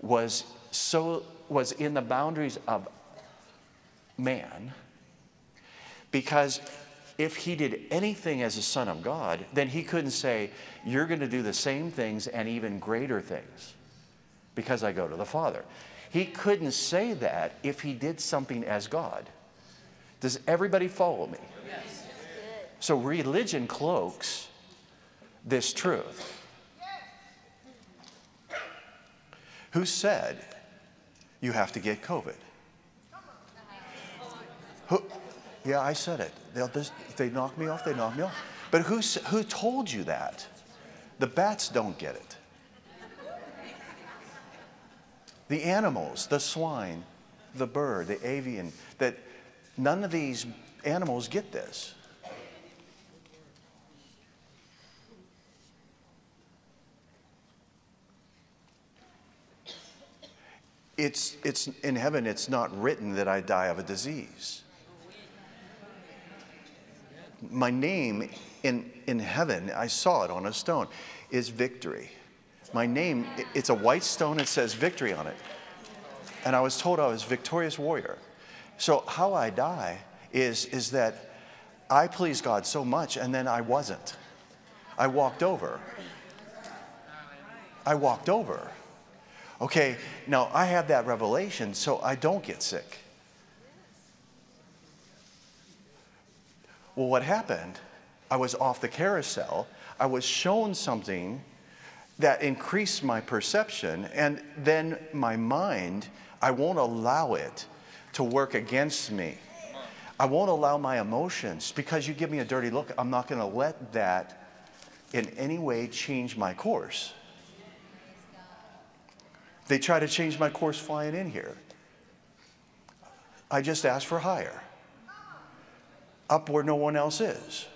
was, so, was in the boundaries of man, because if he did anything as a son of God, then he couldn't say, you're going to do the same things and even greater things because I go to the Father. He couldn't say that if he did something as God. Does everybody follow me? Yes. So religion cloaks this truth. Who said you have to get COVID? Who, yeah, I said it. They'll just, if they knock me off, they knock me off. But who, who told you that? The bats don't get it. The animals, the swine, the bird, the avian, that none of these animals get this. It's, it's in heaven, it's not written that I die of a disease. My name in, in heaven, I saw it on a stone, is victory. My name, it's a white stone, it says victory on it. And I was told I was a victorious warrior. So how I die is, is that I pleased God so much and then I wasn't. I walked over. I walked over. Okay, now I have that revelation, so I don't get sick. Well, what happened? I was off the carousel. I was shown something that increased my perception, and then my mind, I won't allow it to work against me. I won't allow my emotions, because you give me a dirty look, I'm not going to let that in any way change my course. They try to change my course flying in here. I just asked for higher. Up where no one else is.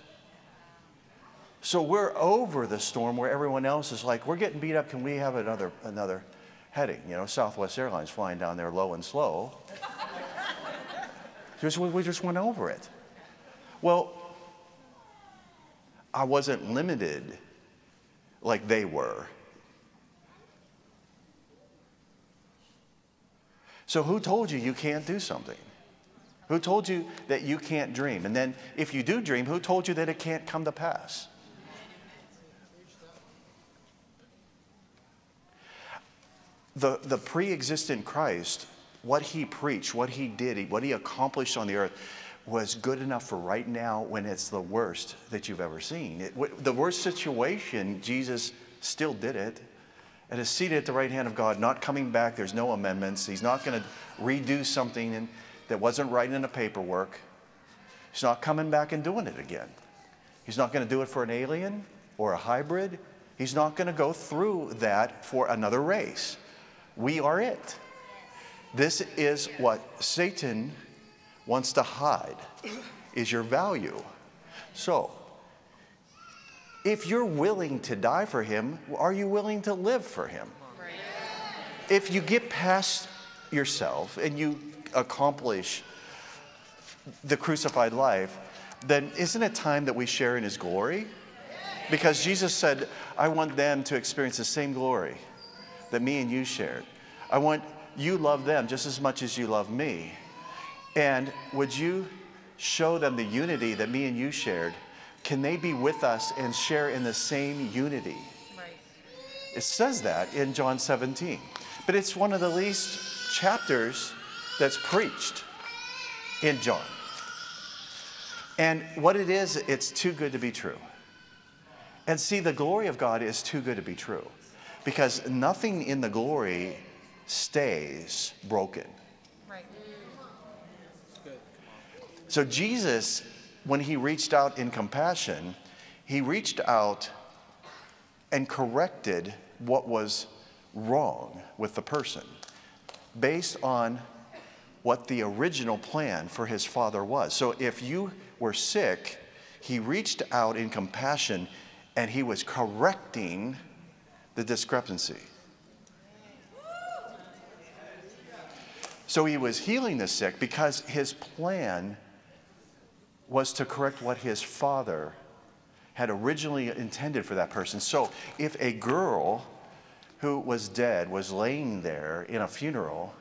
So we're over the storm where everyone else is like, we're getting beat up. Can we have another, another heading? You know, Southwest Airlines flying down there low and slow. just, we just went over it. Well, I wasn't limited like they were. So who told you you can't do something? Who told you that you can't dream? And then if you do dream, who told you that it can't come to pass? The, the pre-existent Christ, what he preached, what he did, what he accomplished on the earth was good enough for right now when it's the worst that you've ever seen. It, the worst situation, Jesus still did it. And is seated at the right hand of God, not coming back. There's no amendments. He's not going to redo something in, that wasn't right in the paperwork. He's not coming back and doing it again. He's not going to do it for an alien or a hybrid. He's not going to go through that for another race. We are it. This is what Satan wants to hide, is your value. So, if you're willing to die for him, are you willing to live for him? Right. If you get past yourself and you accomplish the crucified life, then isn't it time that we share in his glory? Because Jesus said, I want them to experience the same glory that me and you shared. I want you to love them just as much as you love me. And would you show them the unity that me and you shared? Can they be with us and share in the same unity? Right. It says that in John seventeen. But it's one of the least chapters that's preached in John. And what it is, it's too good to be true. And see, the glory of God is too good to be true. Because nothing in the glory stays broken. Right. So Jesus, when he reached out in compassion, he reached out and corrected what was wrong with the person based on what the original plan for his father was. So if you were sick, he reached out in compassion and he was correcting the discrepancy. So he was healing the sick because his plan was to correct what his father had originally intended for that person. So if a girl who was dead was laying there in a funeral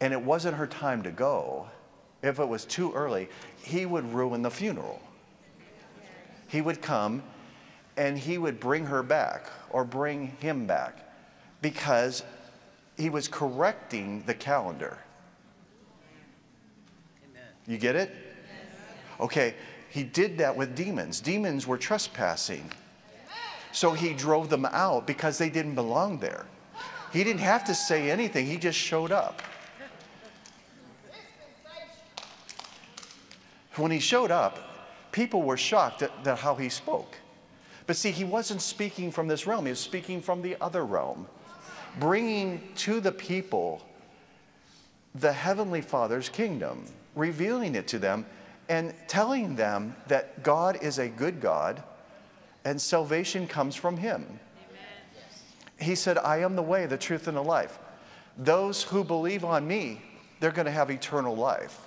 and it wasn't her time to go, if it was too early, he would ruin the funeral. He would come and he would bring her back or bring him back because he was correcting the calendar. You get it? Okay, he did that with demons. Demons were trespassing. So he drove them out because they didn't belong there. He didn't have to say anything. He just showed up. When he showed up, people were shocked at, at how he spoke. But see, he wasn't speaking from this realm. He was speaking from the other realm, bringing to the people the Heavenly Father's kingdom, revealing it to them and telling them that God is a good God and salvation comes from him. Amen. He said, I am the way, the truth, and the life. Those who believe on me, they're going to have eternal life.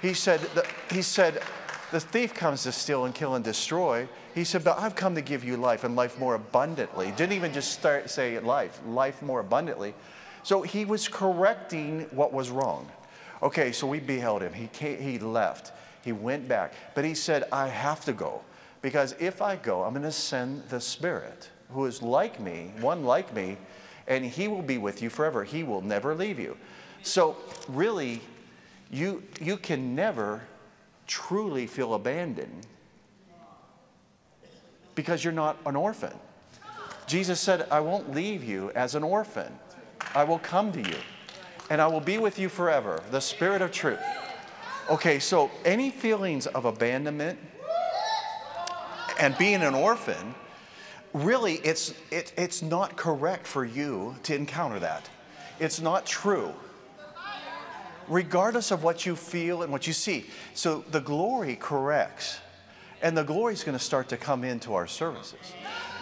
He said, the, he said, the thief comes to steal and kill and destroy. He said, but I've come to give you life and life more abundantly. Didn't even just start, say life, life more abundantly. So he was correcting what was wrong. Okay, so we beheld him. He, came, he left. He went back. But he said, I have to go. Because if I go, I'm going to send the Spirit who is like me, one like me, and he will be with you forever. He will never leave you. So really, you, you can never truly feel abandoned, because you're not an orphan. Jesus said, I won't leave you as an orphan. I will come to you, and I will be with you forever, the Spirit of truth. Okay, so any feelings of abandonment and being an orphan, really it's, it, it's not correct for you to encounter that. It's not true, regardless of what you feel and what you see. So the glory corrects. And the glory is going to start to come into our services.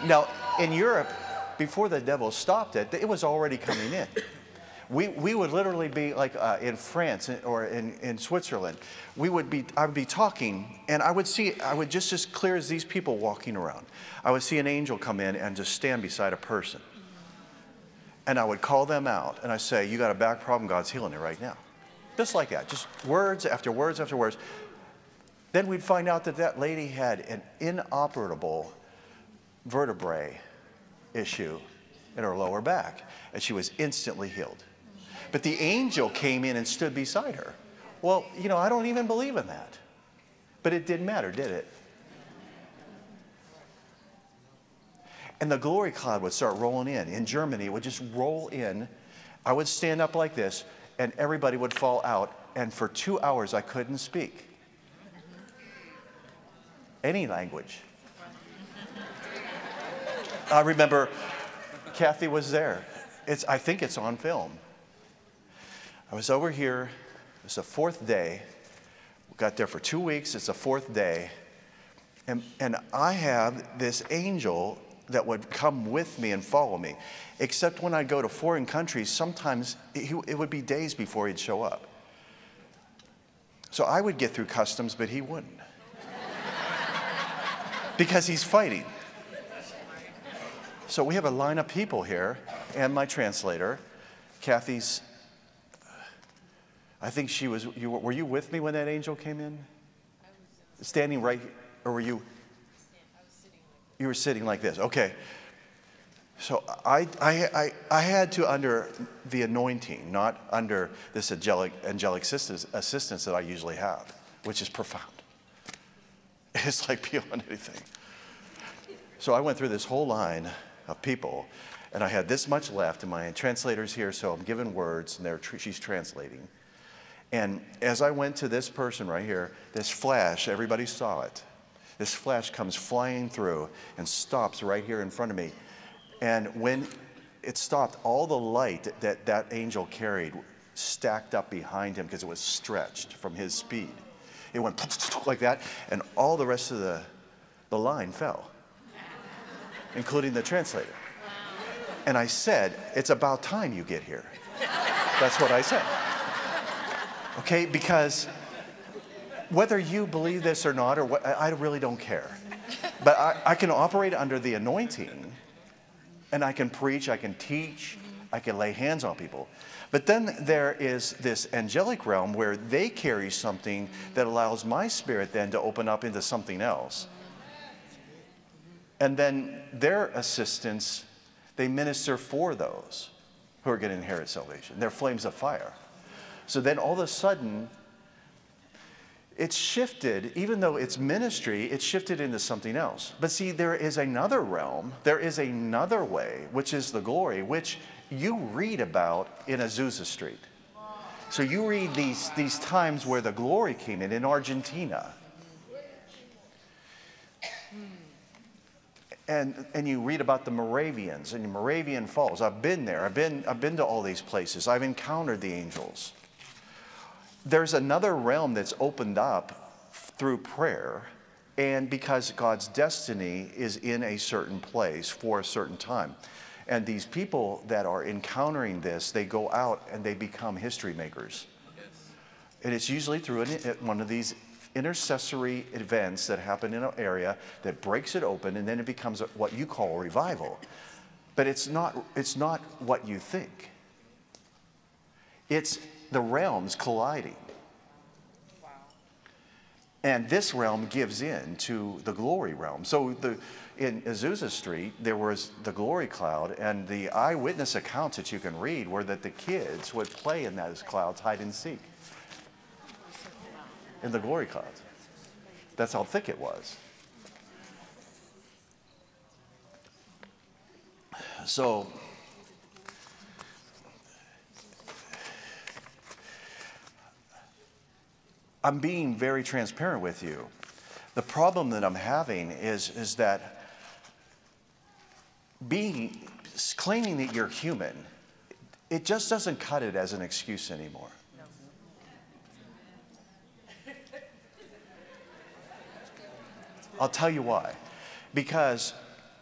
Now, in Europe, before the devil stopped it, it was already coming in. We, we would literally be like uh, in France or in, in Switzerland. We would be, I would be talking, and I would see, I would just as clear as these people walking around. I would see an angel come in and just stand beside a person. And I would call them out, and I say, you got a back problem, God's healing it right now. Just like that, just words after words after words. Then we'd find out that that lady had an inoperable vertebrae issue in her lower back, and she was instantly healed. But the angel came in and stood beside her. Well, you know, I don't even believe in that. But it didn't matter, did it? And the glory cloud would start rolling in. In Germany, it would just roll in. I would stand up like this, and everybody would fall out, and for two hours I couldn't speak any language. I remember Kathi was there. It's, I think it's on film. I was over here. It's the fourth day. We got there for two weeks. It's the fourth day. And, and I have this angel that would come with me and follow me. Except when I go to foreign countries, sometimes it, it would be days before he'd show up. So I would get through customs, but he wouldn't. Because he's fighting. So we have a line of people here, and my translator, Kathy's, I think she was, you, were you with me when that angel came in? I was standing right, or were you? I was sitting like you were sitting like this, okay. So I, I, I, I had to, under the anointing, not under this angelic, angelic assistance, assistance that I usually have, which is profound. It's like beyond anything. So I went through this whole line of people, and I had this much left, and my translator's here, so I'm giving words, and they're tr she's translating. And as I went to this person right here, this flash, everybody saw it. This flash comes flying through and stops right here in front of me. And when it stopped, all the light that that angel carried stacked up behind him because it was stretched from his speed. It went like that, and all the rest of the, the line fell, including the translator. And I said, it's about time you get here. That's what I said. Okay, because whether you believe this or not, or what, I really don't care. But I, I can operate under the anointing, and I can preach, I can teach, I can lay hands on people. But then there is this angelic realm where they carry something that allows my spirit then to open up into something else. And then their assistants, they minister for those who are going to inherit salvation. They're flames of fire. So then all of a sudden, It's shifted, even though it's ministry, it's shifted into something else. But see, there is another realm, there is another way, which is the glory, which you read about in Azusa Street. So you read these, these times where the glory came in, in Argentina. And, and you read about the Moravians and Moravian Falls. I've been there. I've been, I've been to all these places. I've encountered the angels. There's another realm that's opened up through prayer, and because God's destiny is in a certain place for a certain time. And these people that are encountering this, they go out and they become history makers. Yes. And it's usually through an, one of these intercessory events that happen in an area that breaks it open, and then it becomes a, what you call revival. But it's not, it's not what you think. It's the realms colliding. Wow. And this realm gives in to the glory realm. So the, in Azusa Street, there was the glory cloud, and the eyewitness accounts that you can read were that the kids would play in those clouds, hide and seek, in the glory cloud. That's how thick it was. So, I'm being very transparent with you. The problem that I'm having is, is that being, claiming that you're human, it just doesn't cut it as an excuse anymore. No. I'll tell you why. Because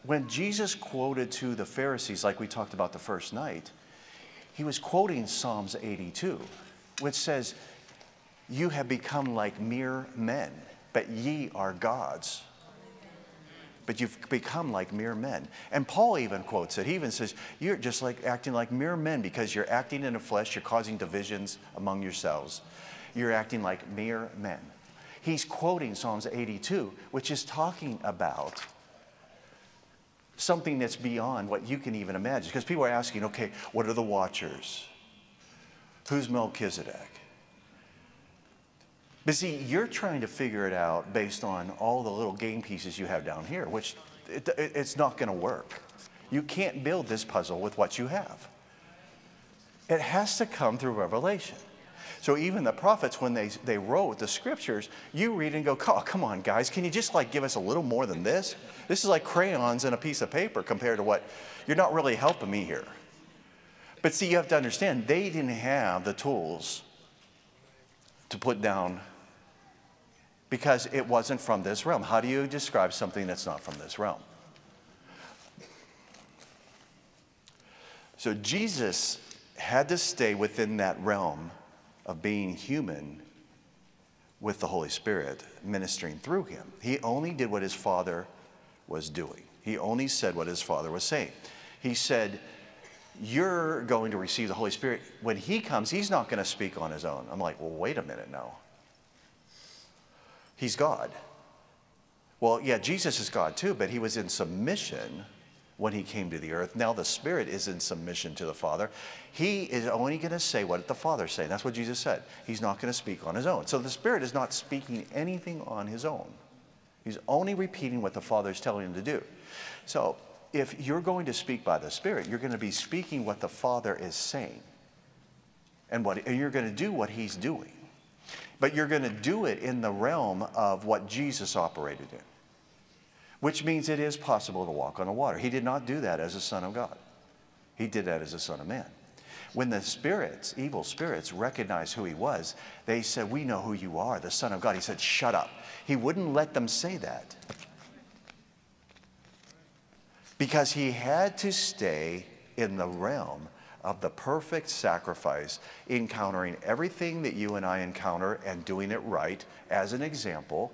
when Jesus quoted to the Pharisees, like we talked about the first night, he was quoting Psalms eighty-two, which says, "You have become like mere men, but ye are gods." But you've become like mere men. And Paul even quotes it. He even says, you're just like acting like mere men because you're acting in the flesh, you're causing divisions among yourselves. You're acting like mere men. He's quoting Psalms eighty-two, which is talking about something that's beyond what you can even imagine. Because people are asking, okay, what are the watchers? Who's Melchizedek? But see, you're trying to figure it out based on all the little game pieces you have down here, which it, it, it's not going to work. You can't build this puzzle with what you have. It has to come through revelation. So even the prophets, when they, they wrote the scriptures, you read and go, oh, come on, guys, can you just like give us a little more than this? This is like crayons and a piece of paper compared to what, you're not really helping me here. But see, you have to understand, they didn't have the tools to put down because it wasn't from this realm. How do you describe something that's not from this realm? So Jesus had to stay within that realm of being human with the Holy Spirit ministering through him. He only did what his Father was doing. He only said what his Father was saying. He said, you're going to receive the Holy Spirit. When he comes, he's not going to speak on his own. I'm like, well, wait a minute now. He's God. Well, yeah, Jesus is God too, but he was in submission when he came to the earth. Now the Spirit is in submission to the Father. He is only going to say what the Father's saying. That's what Jesus said. He's not going to speak on his own. So the Spirit is not speaking anything on his own. He's only repeating what the Father is telling him to do. So, if you're going to speak by the Spirit, you're going to be speaking what the Father is saying. And, what, and you're going to do what he's doing. But you're going to do it in the realm of what Jesus operated in. Which means it is possible to walk on the water. He did not do that as a son of God. He did that as a son of man. When the spirits, evil spirits, recognized who he was, they said, we know who you are, the Son of God. He said, shut up. He wouldn't let them say that. Because he had to stay in the realm of the perfect sacrifice, encountering everything that you and I encounter and doing it right as an example.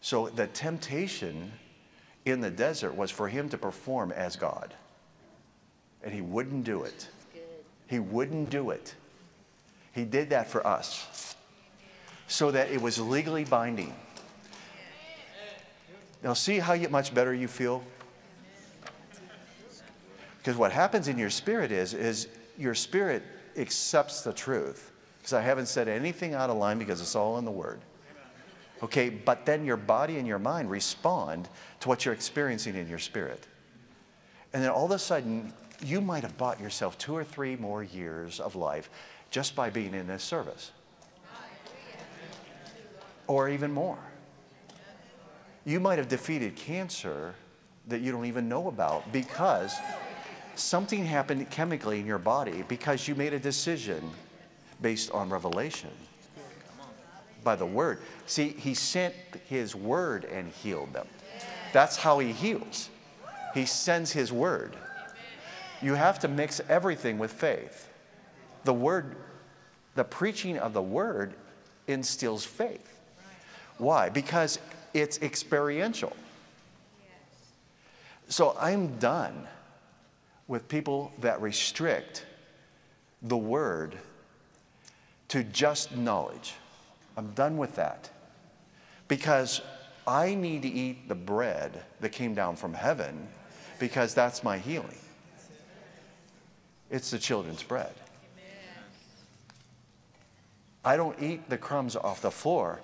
So the temptation in the desert was for him to perform as God. And he wouldn't do it. He wouldn't do it. He did that for us so that it was legally binding. Now see how much better you feel? Because what happens in your spirit is, is your spirit accepts the truth. Because I haven't said anything out of line because it's all in the Word. Amen. Okay, but then your body and your mind respond to what you're experiencing in your spirit. And then all of a sudden, you might have bought yourself two or three more years of life just by being in this service. Or even more. You might have defeated cancer that you don't even know about because something happened chemically in your body because you made a decision based on revelation. By the word. See, he sent his word and healed them. That's how he heals. He sends his word. You have to mix everything with faith. The word, the preaching of the word instills faith. Why? Because it's experiential. So I'm done with people that restrict the word to just knowledge. I'm done with that because I need to eat the bread that came down from heaven because that's my healing. It's the children's bread. I don't eat the crumbs off the floor.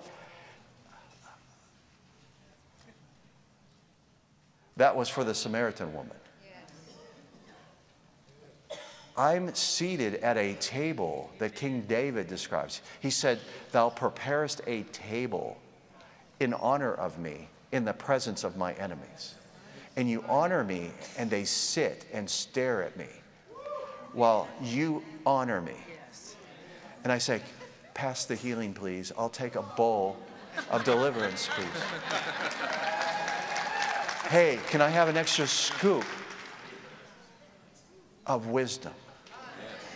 That was for the Samaritan woman. I'm seated at a table that King David describes. He said, thou preparest a table in honor of me in the presence of my enemies. And you honor me, and they sit and stare at me while you honor me. And I say, pass the healing, please. I'll take a bowl of deliverance, please. Hey, can I have an extra scoop of wisdom?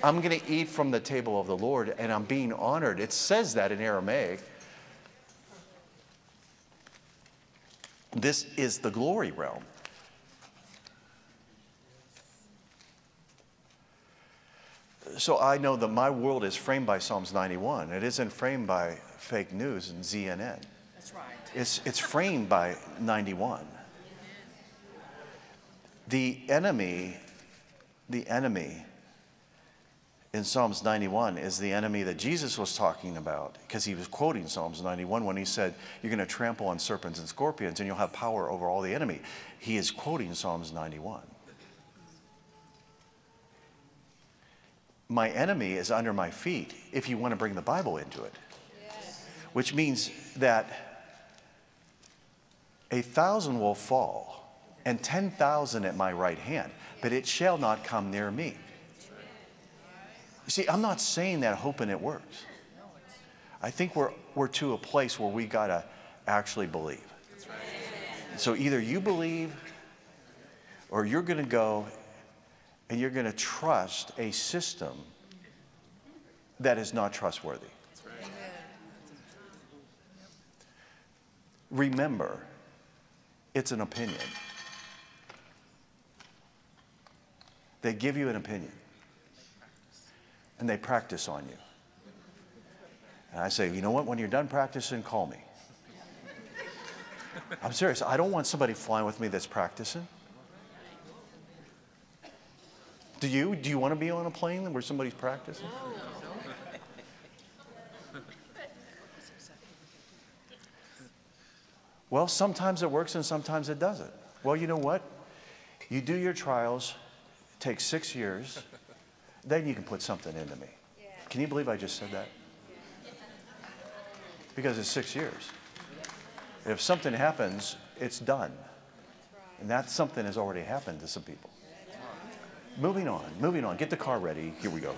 I'm going to eat from the table of the Lord, and I'm being honored. It says that in Aramaic. This is the glory realm. So I know that my world is framed by Psalms ninety-one. It isn't framed by fake news and Z N N. That's right. It's, it's framed by ninety-one. The enemy, the enemy in Psalms ninety-one is the enemy that Jesus was talking about, because he was quoting Psalms ninety-one when he said, you're going to trample on serpents and scorpions and you'll have power over all the enemy. He is quoting Psalms ninety-one. My enemy is under my feet, if you want to bring the Bible into it. Yes. Which means that a thousand will fall and ten thousand at my right hand, but it shall not come near me. You see, I'm not saying that hoping it works. I think we're, we're to a place where we got to actually believe. So either you believe or you're going to go and you're going to trust a system that is not trustworthy. Remember, it's an opinion. They give you an opinion, and they practice on you. And I say, you know what? When you're done practicing, call me. I'm serious. I don't want somebody flying with me that's practicing. Do you? Do you want to be on a plane where somebody's practicing? Well, sometimes it works and sometimes it doesn't. Well, you know what? You do your trials, take six years, then you can put something into me. Can you believe I just said that? Because it's six years. If something happens, it's done. And that something has already happened to some people. Moving on, moving on. Get the car ready. Here we go.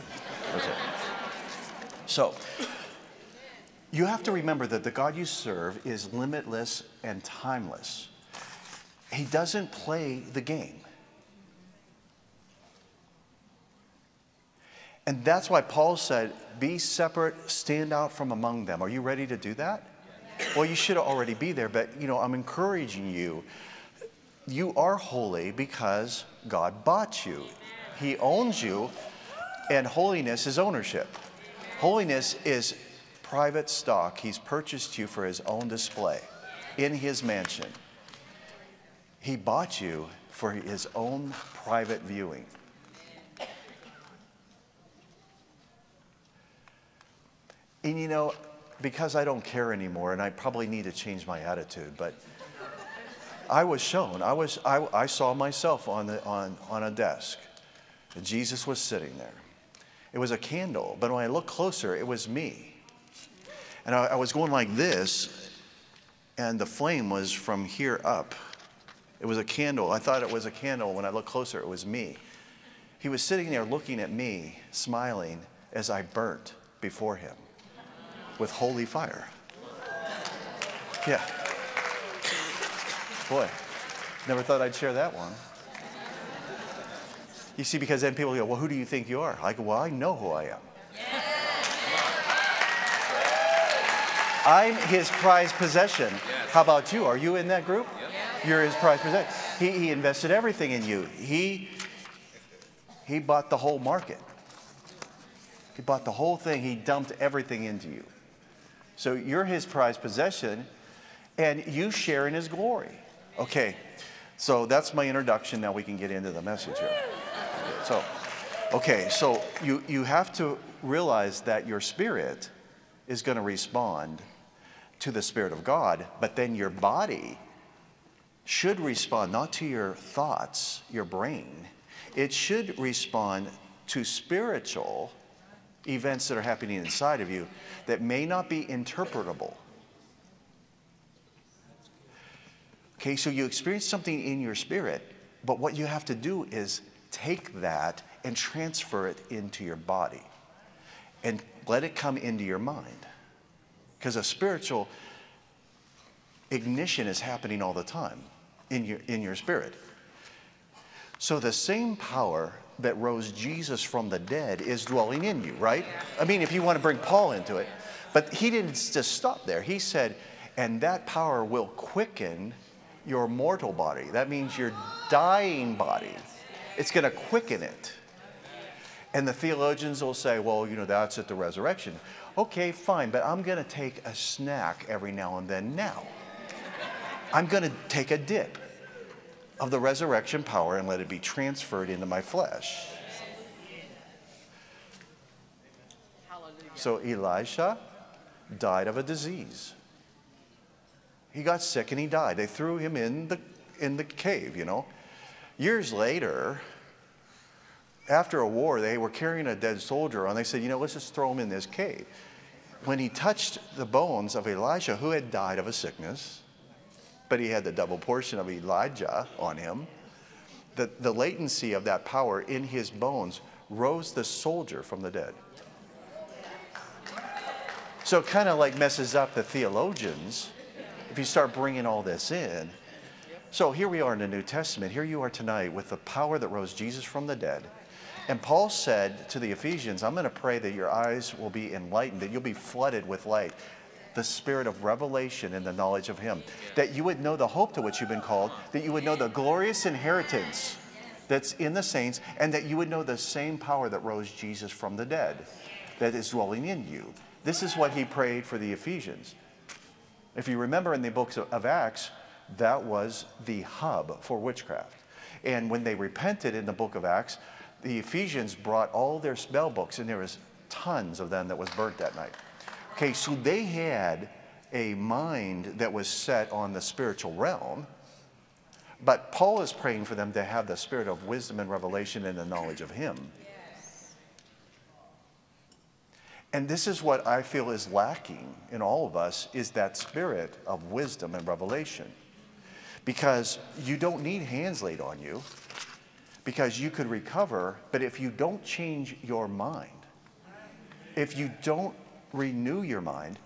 Okay. So, you have to remember that the God you serve is limitless and timeless. He doesn't play the game. And that's why Paul said, be separate, stand out from among them. Are you ready to do that? Well, you should already be there, but you know, I'm encouraging you. You are holy because God bought you. He owns you, and holiness is ownership. Holiness is private stock. He's purchased you for his own display in his mansion. He bought you for his own private viewing. And you know, because I don't care anymore, and I probably need to change my attitude. But I was shown, I, was, I, I saw myself on, the, on, on a desk. And Jesus was sitting there. It was a candle, but when I looked closer, it was me. And I, I was going like this, and the flame was from here up. It was a candle. I thought it was a candle. When I looked closer, it was me. He was sitting there looking at me, smiling, as I burnt before him with holy fire. Yeah. Boy, never thought I'd share that one. You see, because then people go, well, who do you think you are? I go, well, I know who I am. Yeah. I'm his prized possession. Yes. How about you? Are you in that group? Yes. You're his prized possession. He, he invested everything in you. He, he bought the whole market. He bought the whole thing. He dumped everything into you. So you're his prized possession, and you share in his glory. Okay, so that's my introduction. Now we can get into the message here. So, okay, so you, you have to realize that your spirit is going to respond to the Spirit of God, but then your body should respond not to your thoughts, your brain. It should respond to spiritual events that are happening inside of you that may not be interpretable. Okay, so you experience something in your spirit, but what you have to do is take that and transfer it into your body and let it come into your mind, because a spiritual ignition is happening all the time in your, in your spirit. So the same power that rose Jesus from the dead is dwelling in you, right? I mean, if you want to bring Paul into it. But he didn't just stop there. He said, and that power will quicken your mortal body. That means your dying body. It's going to quicken it. And the theologians will say, well, you know, that's at the resurrection. Okay, fine, but I'm going to take a snack every now and then now. I'm going to take a dip of the resurrection power and let it be transferred into my flesh. Hallelujah. So Elisha died of a disease. He got sick and he died. They threw him in the, in the cave, you know. Years later, after a war, they were carrying a dead soldier on. They said, you know, let's just throw him in this cave. When he touched the bones of Elisha, who had died of a sickness, but he had the double portion of Elijah on him, the, the latency of that power in his bones rose the soldier from the dead. So it kind of like messes up the theologians if you start bringing all this in. So here we are in the New Testament. Here you are tonight with the power that rose Jesus from the dead. And Paul said to the Ephesians, I'm going to pray that your eyes will be enlightened, that you'll be flooded with light, the spirit of revelation and the knowledge of him, that you would know the hope to which you've been called, that you would know the glorious inheritance that's in the saints, and that you would know the same power that rose Jesus from the dead that is dwelling in you. This is what he prayed for the Ephesians. If you remember in the books of Acts, that was the hub for witchcraft. And when they repented in the book of Acts, the Ephesians brought all their spell books, and there was tons of them that was burnt that night. Okay, so they had a mind that was set on the spiritual realm, but Paul is praying for them to have the spirit of wisdom and revelation and the knowledge of him. Yes. And this is what I feel is lacking in all of us, is that spirit of wisdom and revelation. Because you don't need hands laid on you, because you could recover, but if you don't change your mind, if you don't renew your mind,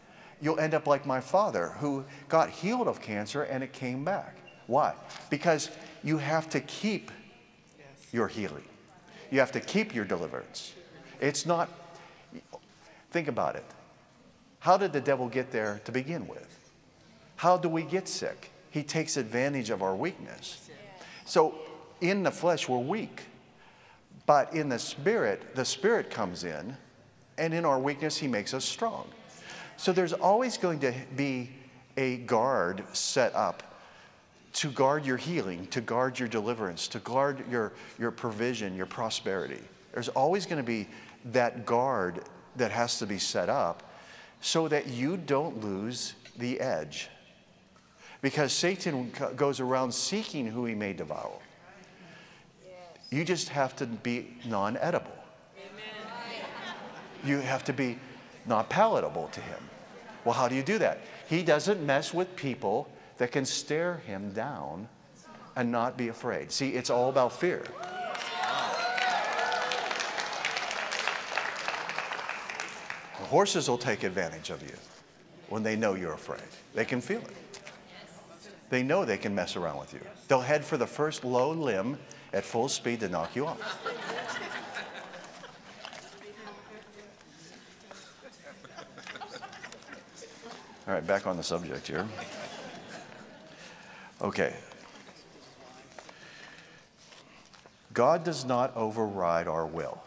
you'll end up like my father, who got healed of cancer and it came back. Why? Because you have to keep your healing. You have to keep your deliverance. It's not, think about it. How did the devil get there to begin with? How do we get sick? He takes advantage of our weakness. So in the flesh, we're weak, but in the spirit, the spirit comes in, and in our weakness, he makes us strong. So there's always going to be a guard set up to guard your healing, to guard your deliverance, to guard your, your provision, your prosperity. There's always going to be that guard that has to be set up so that you don't lose the edge. Because Satan goes around seeking who he may devour. You just have to be non-edible. You have to be not palatable to him. Well, how do you do that? He doesn't mess with people that can stare him down and not be afraid. See, it's all about fear. The horses will take advantage of you when they know you're afraid. They can feel it. They know they can mess around with you. They'll head for the first low limb at full speed to knock you off. All right, back on the subject here. Okay. God does not override our will.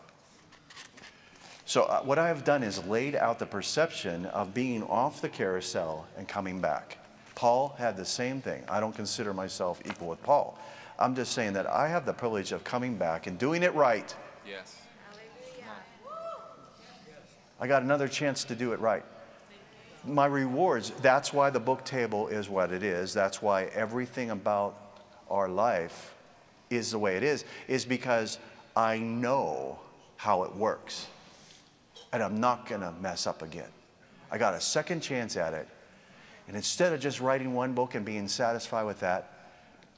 So uh, what I have done is laid out the perception of being off the carousel and coming back. Paul had the same thing. I don't consider myself equal with Paul. I'm just saying that I have the privilege of coming back and doing it right. Yes. I got another chance to do it right. My rewards, that's why the book table is what it is. That's why everything about our life is the way it is, is because I know how it works. And I'm not going to mess up again. I got a second chance at it. And instead of just writing one book and being satisfied with that,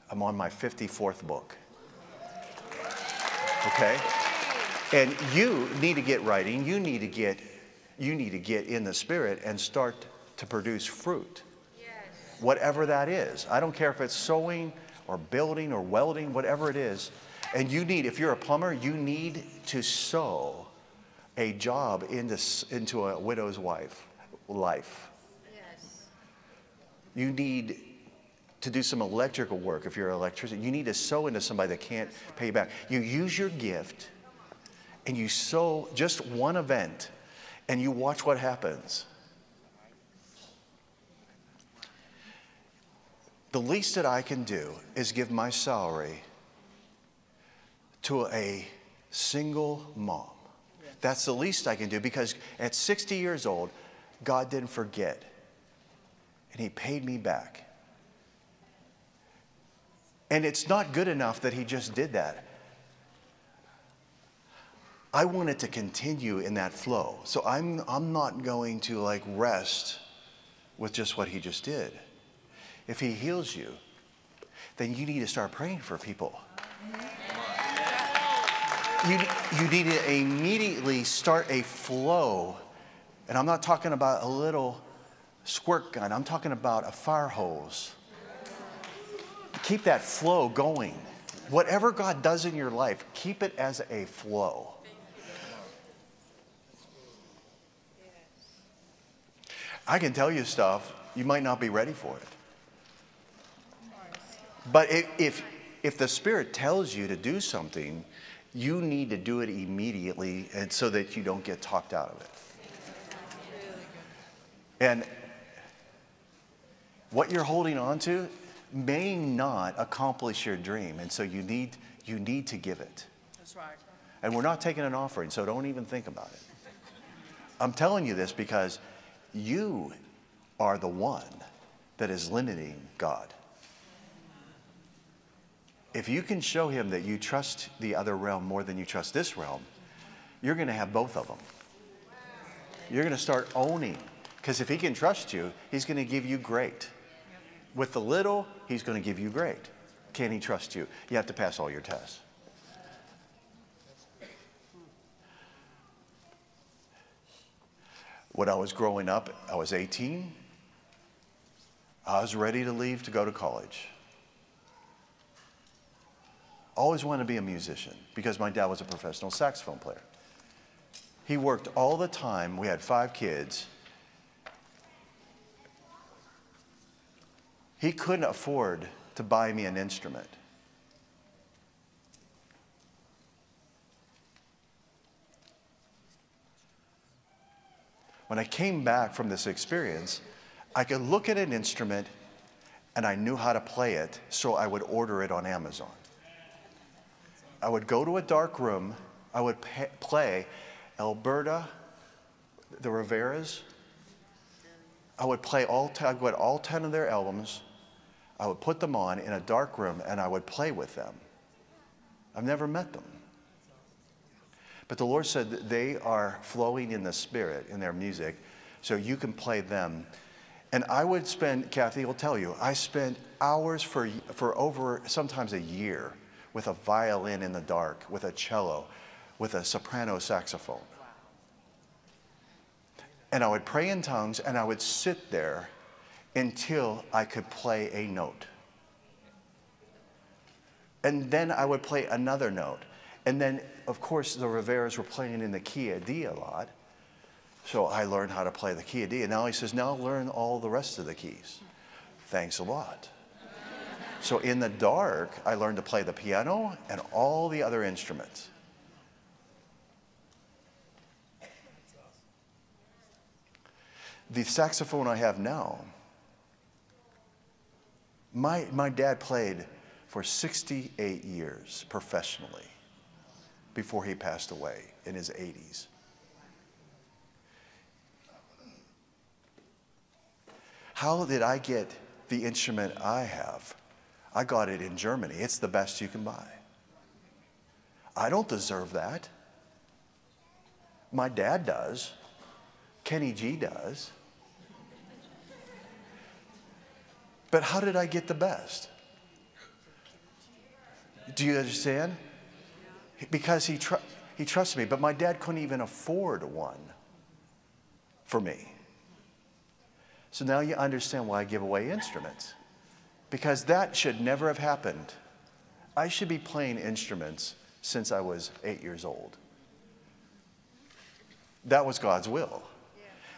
I'm on my fifty-fourth book. Okay? And you need to get writing. You need to get You need to get in the Spirit and start to produce fruit. Yes. Whatever that is. I don't care if it's sewing or building or welding, whatever it is. And you need, if you're a plumber, you need to sew a job into, into a widow's wife, life. Yes. You need to do some electrical work if you're an electrician. You need to sew into somebody that can't pay you back. You use your gift and you sew just one event. And you watch what happens. The least that I can do is give my salary to a single mom. That's the least I can do, because at sixty years old, God didn't forget. And he paid me back. And it's not good enough that he just did that. I want it to continue in that flow. So I'm, I'm not going to like rest with just what he just did. If he heals you, then you need to start praying for people. You, you need to immediately start a flow. And I'm not talking about a little squirt gun. I'm talking about a fire hose. Keep that flow going. Whatever God does in your life, keep it as a flow. I can tell you stuff, you might not be ready for it. But if, if the Spirit tells you to do something, you need to do it immediately, and so that you don't get talked out of it. And what you're holding on to may not accomplish your dream, and so you need, you need to give it. That's right. And we're not taking an offering, so don't even think about it. I'm telling you this because you are the one that is limiting God. If you can show him that you trust the other realm more than you trust this realm, you're going to have both of them. You're going to start owning, because if he can trust you, he's going to give you great. With the little, he's going to give you great. Can he trust you? You have to pass all your tests. When I was growing up, I was eighteen. I was ready to leave to go to college. Always wanted to be a musician because my dad was a professional saxophone player. He worked all the time. We had five kids. He couldn't afford to buy me an instrument. When I came back from this experience, I could look at an instrument and I knew how to play it, so I would order it on Amazon. I would go to a dark room, I would play Alberta, the Rivera's, I would play all, t- I would all ten of their albums. I would put them on in a dark room and I would play with them. I've never met them. But the Lord said that they are flowing in the Spirit in their music, so you can play them. And I would spend, Kathy will tell you, I spent hours for, for over sometimes a year with a violin in the dark, with a cello, with a soprano saxophone. And I would pray in tongues and I would sit there until I could play a note. And then I would play another note. And then, of course, the Riveras were playing in the key of D a lot. So I learned how to play the key of D. And now he says, now learn all the rest of the keys. Thanks a lot. So in the dark, I learned to play the piano and all the other instruments. The saxophone I have now, my, my dad played for sixty-eight years professionally before he passed away in his eighties. How did I get the instrument I have? I got it in Germany. It's the best you can buy. I don't deserve that. My dad does. Kenny G does. But how did I get the best? Do you understand? Because he, tr- he trusted me, but my dad couldn't even afford one for me. So now you understand why I give away instruments. Because that should never have happened. I should be playing instruments since I was eight years old. That was God's will.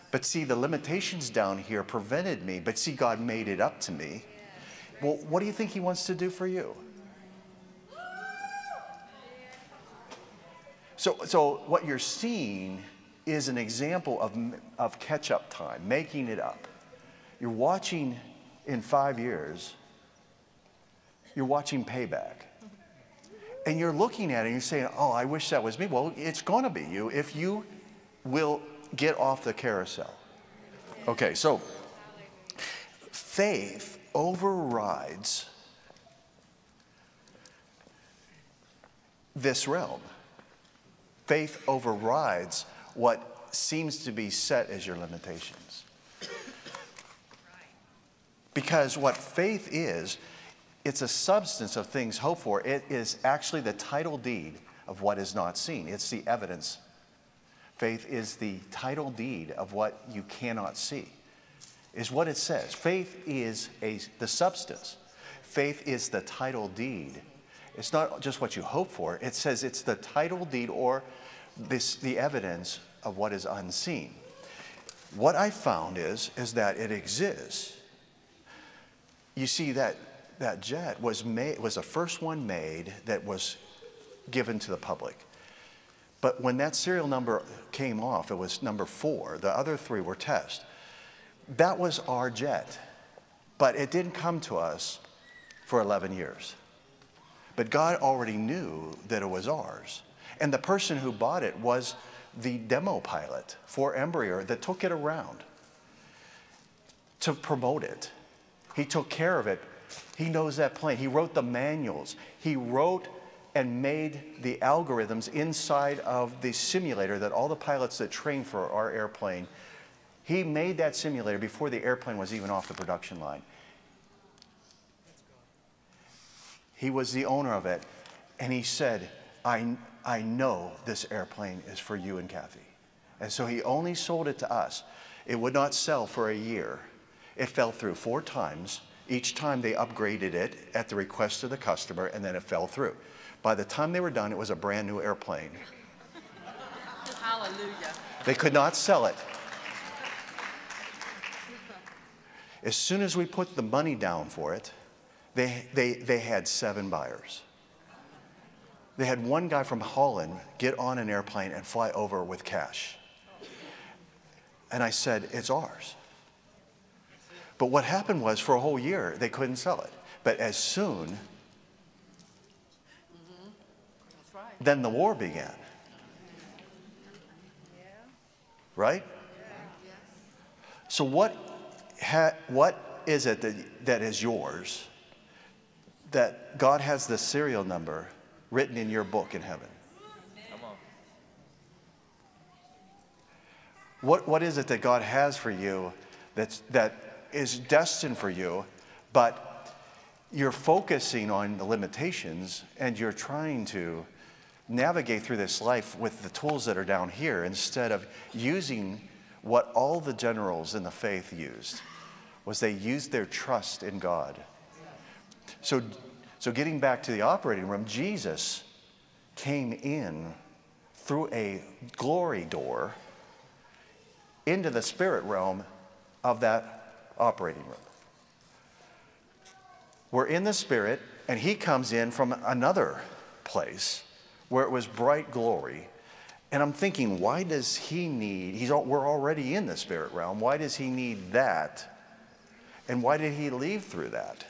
But see, the limitations down here prevented me, but see, God made it up to me. Well, what do you think he wants to do for you? So, so what you're seeing is an example of, of catch-up time, making it up. You're watching in five years, you're watching Payback. And you're looking at it and you're saying, oh, I wish that was me. Well, it's gonna be you if you will get off the carousel. Okay, so faith overrides this realm. Faith overrides what seems to be set as your limitations. Because what faith is, it's a substance of things hoped for. It is actually the title deed of what is not seen. It's the evidence. Faith is the title deed of what you cannot see, is what it says. Faith is a, the substance. Faith is the title deed. It's not just what you hope for. It says it's the title deed or this, the evidence of what is unseen. What I found is, is that it exists. You see, that, that jet was, made, was the first one made that was given to the public. But when that serial number came off, it was number four. The other three were test. That was our jet. But it didn't come to us for eleven years. But God already knew that it was ours. And the person who bought it was the demo pilot for Embraer that took it around to promote it. He took care of it. He knows that plane. He wrote the manuals. He wrote and made the algorithms inside of the simulator that all the pilots that train for our airplane, he made that simulator before the airplane was even off the production line. He was the owner of it, and he said, I, I know this airplane is for you and Kathy. And so he only sold it to us. It would not sell for a year. It fell through four times. Each time they upgraded it at the request of the customer, and then it fell through. By the time they were done, it was a brand new airplane. Hallelujah. They could not sell it. As soon as we put the money down for it, They, they, they had seven buyers. They had one guy from Holland get on an airplane and fly over with cash. And I said, it's ours. But what happened was for a whole year, they couldn't sell it. But as soon, mm-hmm. That's right. Then the war began. Yeah. Right? Yeah. So what ha, what is it that, that is yours that God has the serial number written in your book in heaven? Come on. What, what is it that God has for you that's, that is destined for you, but you're focusing on the limitations and you're trying to navigate through this life with the tools that are down here instead of using what all the generals in the faith used, was they used their trust in God. So, so getting back to the operating room, Jesus came in through a glory door into the spirit realm of that operating room. We're in the spirit, and he comes in from another place where it was bright glory. And I'm thinking, why does he need, he's, we're already in the spirit realm, why does he need that? And why did he leave through that?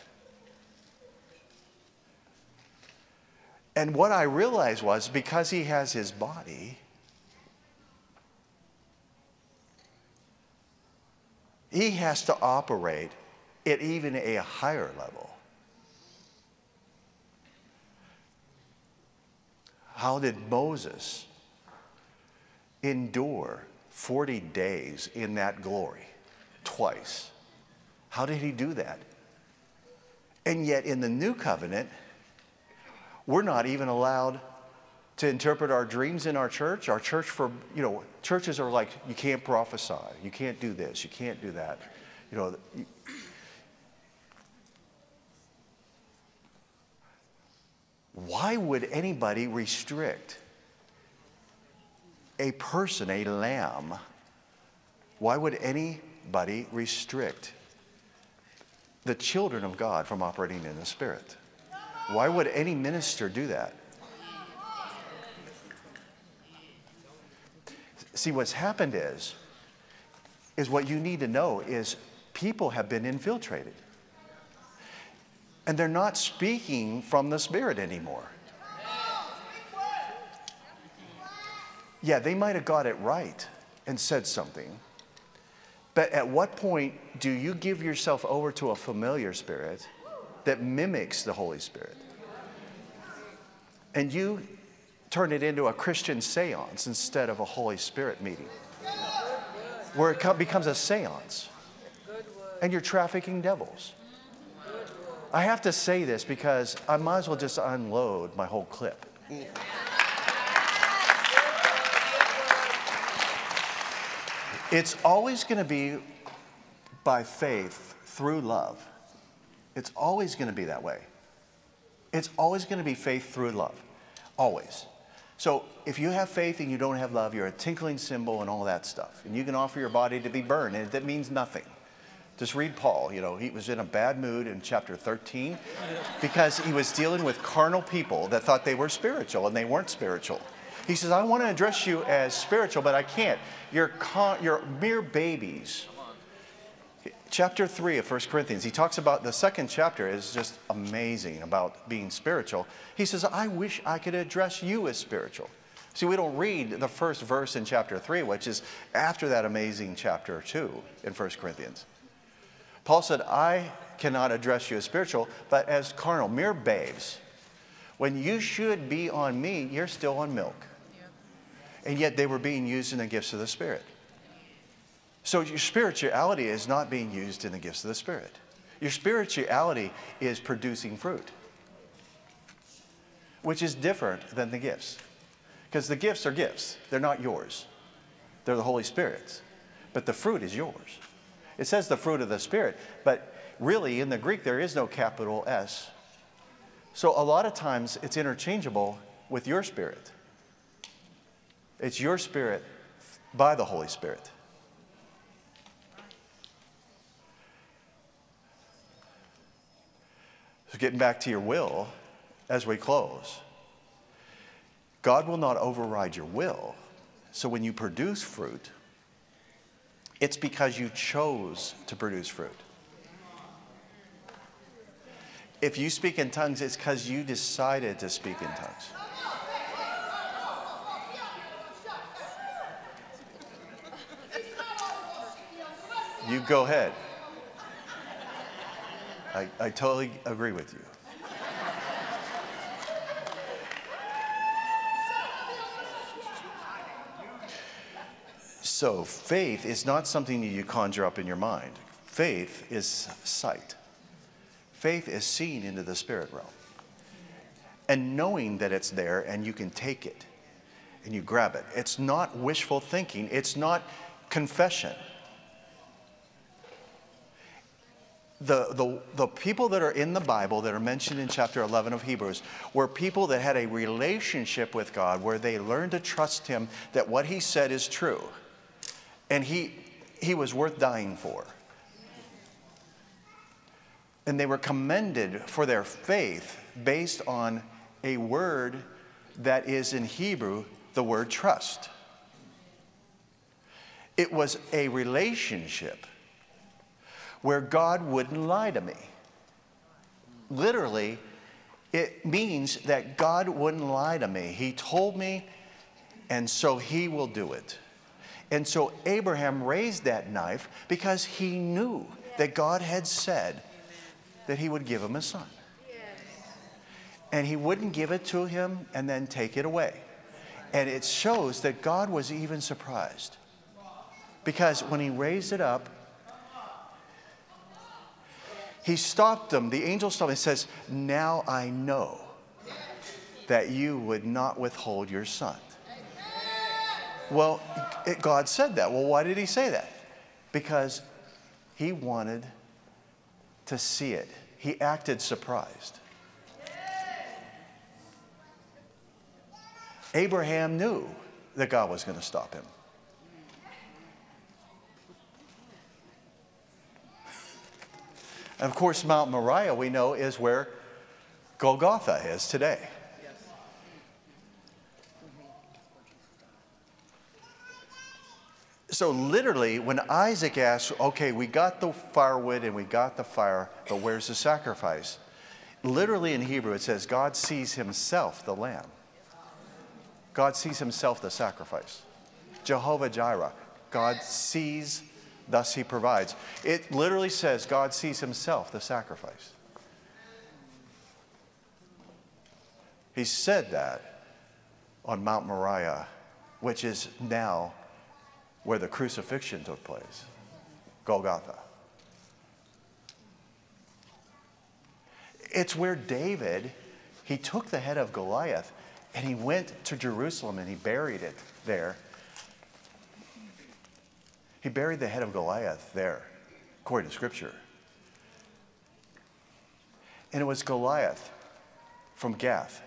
And what I realized was, because he has his body, he has to operate at even a higher level. How did Moses endure forty days in that glory twice? How did he do that? And yet in the new covenant, we're not even allowed to interpret our dreams in our church. Our church for, you know, churches are like, you can't prophesy, you can't do this, you can't do that. You know, you, why would anybody restrict a person, a lamb? Why would anybody restrict the children of God from operating in the Spirit? Why would any minister do that? See, what's happened is, is what you need to know is people have been infiltrated. And they're not speaking from the Spirit anymore. Yeah, they might have got it right and said something. But at what point do you give yourself over to a familiar spirit that mimics the Holy Spirit? And you turn it into a Christian seance instead of a Holy Spirit meeting, where it becomes a seance and you're trafficking devils. I have to say this because I might as well just unload my whole clip. Yeah. It's always going to be by faith through love. It's always going to be that way. It's always going to be faith through love, always. So if you have faith and you don't have love, you're a tinkling cymbal and all that stuff. And you can offer your body to be burned, and that means nothing. Just read Paul, you know, he was in a bad mood in chapter thirteen because he was dealing with carnal people that thought they were spiritual and they weren't spiritual. He says, I want to address you as spiritual, but I can't. You're, con you're mere babies. Chapter three of First Corinthians, he talks about, the second chapter is just amazing about being spiritual. He says, I wish I could address you as spiritual. See, we don't read the first verse in chapter three, which is after that amazing chapter two in First Corinthians. Paul said, I cannot address you as spiritual, but as carnal, mere babes. When you should be on me, you're still on milk. And yet they were being used in the gifts of the Spirit. So your spirituality is not being used in the gifts of the Spirit. Your spirituality is producing fruit, which is different than the gifts. Because the gifts are gifts. They're not yours. They're the Holy Spirit's. But the fruit is yours. It says the fruit of the Spirit, but really in the Greek there is no capital S. So a lot of times it's interchangeable with your spirit. It's your spirit by the Holy Spirit. So getting back to your will as we close. God will not override your will. So when you produce fruit, it's because you chose to produce fruit. If you speak in tongues, it's because you decided to speak in tongues. You go ahead. I, I totally agree with you. So faith is not something that you conjure up in your mind. Faith is sight. Faith is seeing into the spirit realm and knowing that it's there and you can take it and you grab it. It's not wishful thinking. It's not confession. The, the, the people that are in the Bible that are mentioned in chapter eleven of Hebrews were people that had a relationship with God where they learned to trust him that what he said is true. And he, he was worth dying for. And they were commended for their faith based on a word that is in Hebrew, the word trust. It was a relationship where God wouldn't lie to me. Literally, it means that God wouldn't lie to me. He told me, and so he will do it. And so Abraham raised that knife because he knew that God had said that he would give him a son. And he wouldn't give it to him and then take it away. And it shows that God was even surprised. Because when he raised it up, he stopped them. The angel stopped him and says, now I know that you would not withhold your son. Well, it, God said that. Well, why did he say that? Because he wanted to see it. He acted surprised. Abraham knew that God was going to stop him. And of course, Mount Moriah, we know, is where Golgotha is today. So literally, when Isaac asked, okay, we got the firewood and we got the fire, but where's the sacrifice? Literally in Hebrew, it says, God sees himself the lamb. God sees himself the sacrifice. Jehovah Jireh, God sees, thus he provides. It literally says, God sees himself the sacrifice. He said that on Mount Moriah, which is now where the crucifixion took place, Golgotha. It's where David, he took the head of Goliath and he went to Jerusalem and he buried it there. He buried the head of Goliath there, according to Scripture. And it was Goliath from Gath,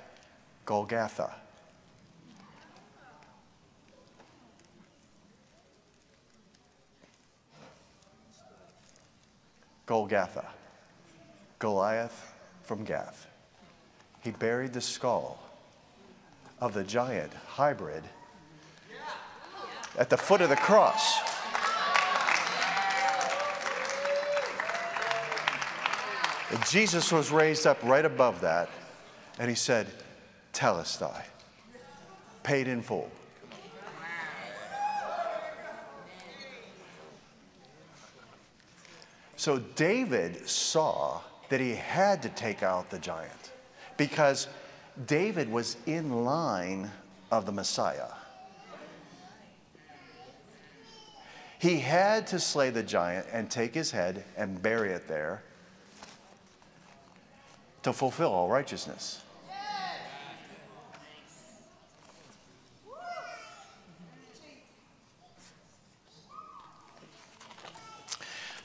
Golgotha. Golgotha, Goliath from Gath. He buried the skull of the giant hybrid at the foot of the cross. And Jesus was raised up right above that, and he said, Telestai, paid in full. So David saw that he had to take out the giant because David was in line of the Messiah. He had to slay the giant and take his head and bury it there to fulfill all righteousness.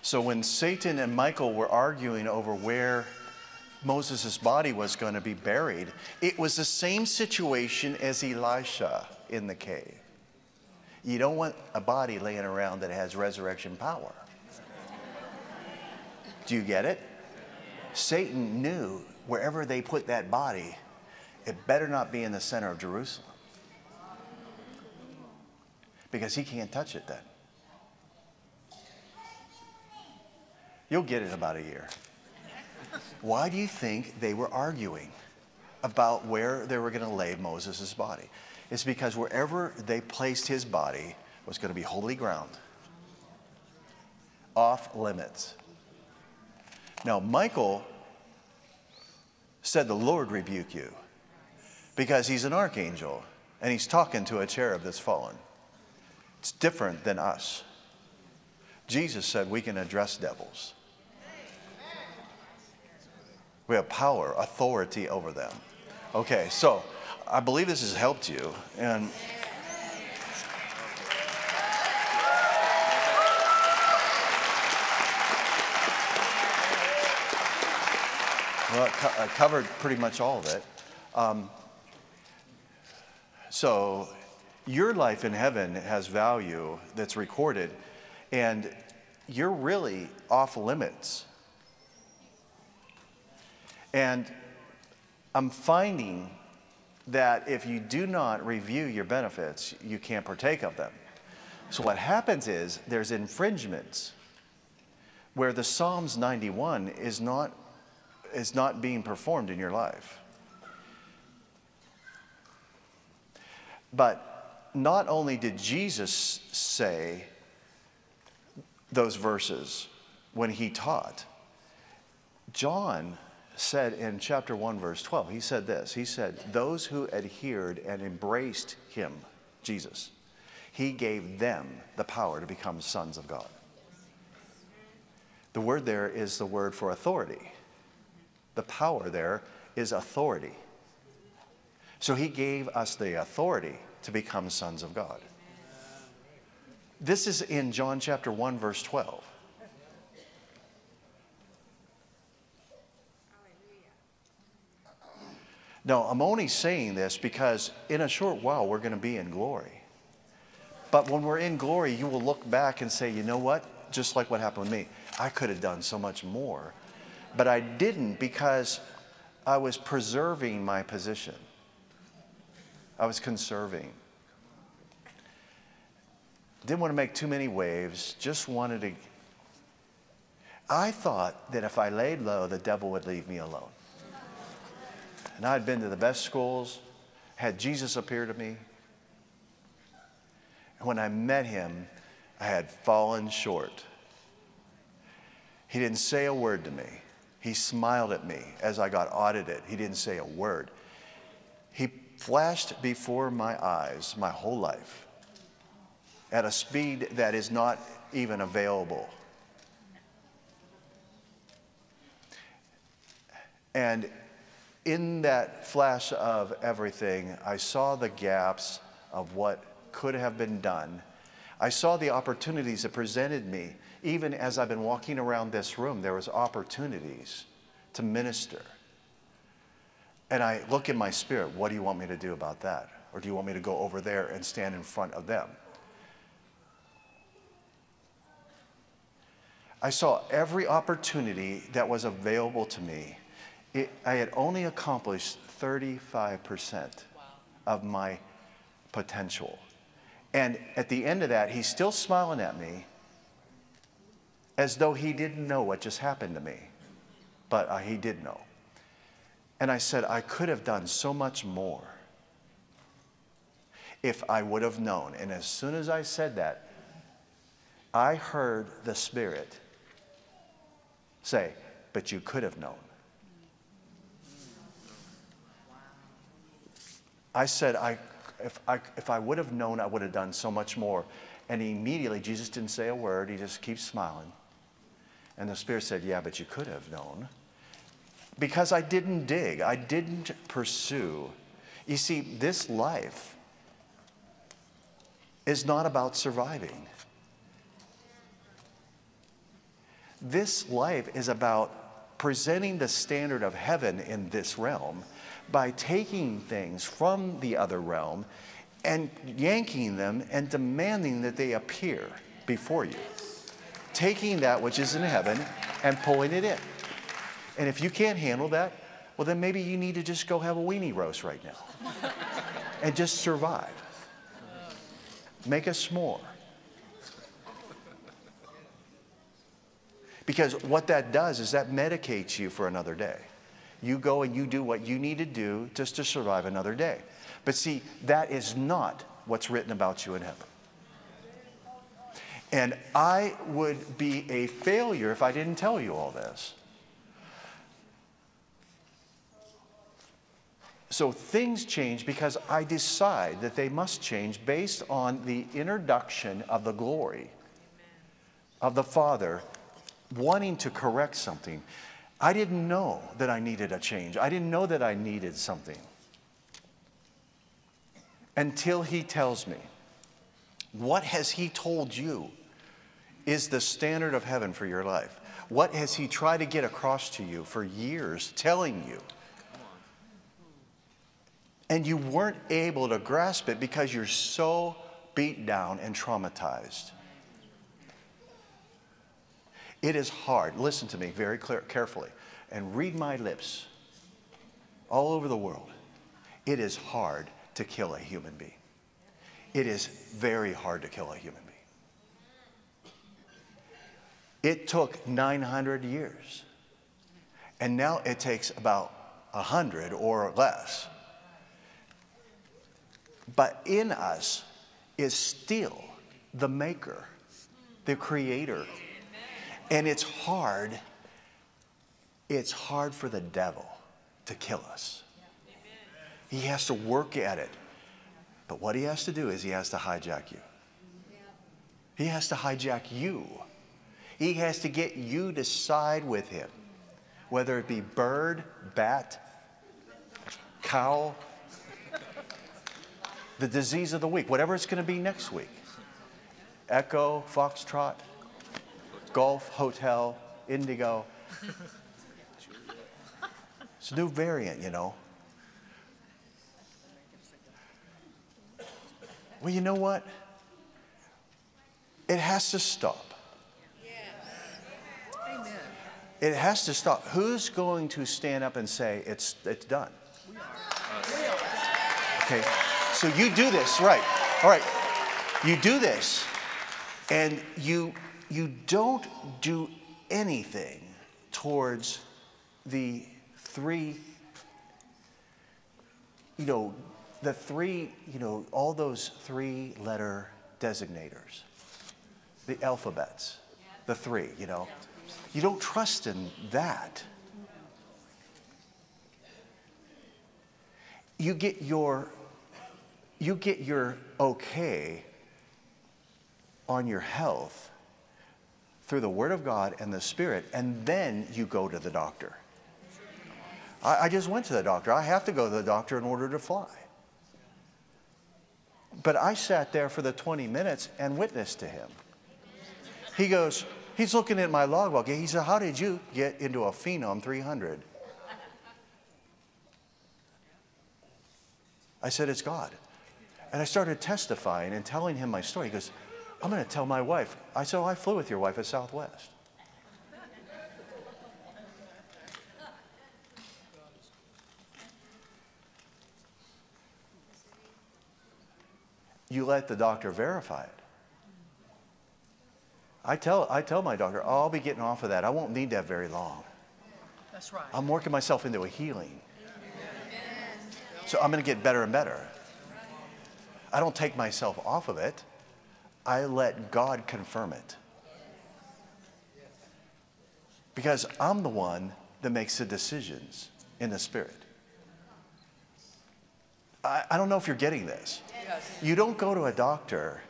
So when Satan and Michael were arguing over where Moses' body was going to be buried, it was the same situation as Elisha in the cave. You don't want a body laying around that has resurrection power. Do you get it? Satan knew wherever they put that body, it better not be in the center of Jerusalem. Because he can't touch it then. You'll get it in about a year. Why do you think they were arguing about where they were going to lay Moses' body? It's because wherever they placed his body was going to be holy ground, off limits. Now, Michael said, "The Lord rebuke you," because he's an archangel and he's talking to a cherub that's fallen. It's different than us. Jesus said we can address devils. We have power, authority over them. Okay, so I believe this has helped you. And well, it co- I covered pretty much all of it. Um, so your life in heaven has value that's recorded, and you're really off limits. And I'm finding that if you do not review your benefits, you can't partake of them. So what happens is there's infringements where the Psalms ninety-one is not, is not being performed in your life. But not only did Jesus say those verses when he taught, John said in chapter one, verse twelve, he said this. He said, those who adhered and embraced him, Jesus, he gave them the power to become sons of God. The word there is the word for authority. The power there is authority. So he gave us the authority to become sons of God. This is in John chapter one, verse twelve. No, I'm only saying this because in a short while we're going to be in glory. But when we're in glory, you will look back and say, you know what? Just like what happened with me. I could have done so much more, but I didn't because I was preserving my position. I was conserving. Didn't want to make too many waves. Just wanted to. I thought that if I laid low, the devil would leave me alone. And I'd been to the best schools, had Jesus appear to me. And when I met him, I had fallen short. He didn't say a word to me. He smiled at me as I got audited. He didn't say a word. He flashed before my eyes my whole life at a speed that is not even available. And in that flash of everything, I saw the gaps of what could have been done. I saw the opportunities that presented me. Even as I've been walking around this room, there was opportunities to minister. And I look in my spirit, what do you want me to do about that? Or do you want me to go over there and stand in front of them? I saw every opportunity that was available to me. It, I had only accomplished thirty-five percent of my potential. And at the end of that, he's still smiling at me as though he didn't know what just happened to me. But uh, he did know. And I said, I could have done so much more if I would have known. And as soon as I said that, I heard the Spirit say, but you could have known. I said, I, if, I, if I would have known, I would have done so much more. And immediately, Jesus didn't say a word. He just keeps smiling. And the Spirit said, yeah, but you could have known. Because I didn't dig. I didn't pursue. You see, this life is not about surviving. This life is about presenting the standard of heaven in this realm by taking things from the other realm and yanking them and demanding that they appear before you. Taking that which is in heaven and pulling it in. And if you can't handle that, well, then maybe you need to just go have a weenie roast right now and just survive. Make a s'more. Because what that does is that medicates you for another day. You go and you do what you need to do just to survive another day. But see, that is not what's written about you in heaven. And I would be a failure if I didn't tell you all this. So things change because I decide that they must change based on the introduction of the glory of the Father wanting to correct something. I didn't know that I needed a change. I didn't know that I needed something until He tells me. What has He told you is the standard of heaven for your life? What has He tried to get across to you for years, telling you? And you weren't able to grasp it because you're so beat down and traumatized. It is hard. Listen to me very clear, carefully, and read my lips all over the world. It is hard to kill a human being. It is very hard to kill a human being. It took nine hundred years, and now it takes about one hundred or less. But in us is still the maker, the creator. And it's hard, it's hard for the devil to kill us. He has to work at it. But what he has to do is he has to hijack you. He has to hijack you. He has to get you to side with him, whether it be bird, bat, cow, the disease of the week, whatever it's going to be next week. Echo, foxtrot, golf, hotel, indigo. It's a new variant, you know. Well, you know what? It has to stop. It has to stop. Who's going to stand up and say, it's, it's done? We are. Okay, so you do this, right. All right, you do this, and you, you don't do anything towards the three, you know, the three, you know, all those three-letter designators, the alphabets, the three, you know. You don't trust in that. You get your, you get your okay on your health through the Word of God and the Spirit, and then you go to the doctor. I, I just went to the doctor. I have to go to the doctor in order to fly. But I sat there for the twenty minutes and witnessed to him. He goes, he's looking at my logbook. He said, how did you get into a Phenom three hundred? I said, it's God. And I started testifying and telling him my story. He goes, I'm going to tell my wife. I said, oh, I flew with your wife at Southwest. You let the doctor verify it. I tell, I tell my doctor, oh, I'll be getting off of that. I won't need that very long. That's right. I'm working myself into a healing. Yes. So I'm going to get better and better. I don't take myself off of it. I let God confirm it. Because I'm the one that makes the decisions in the Spirit. I, I don't know if you're getting this. Yes. You don't go to a doctor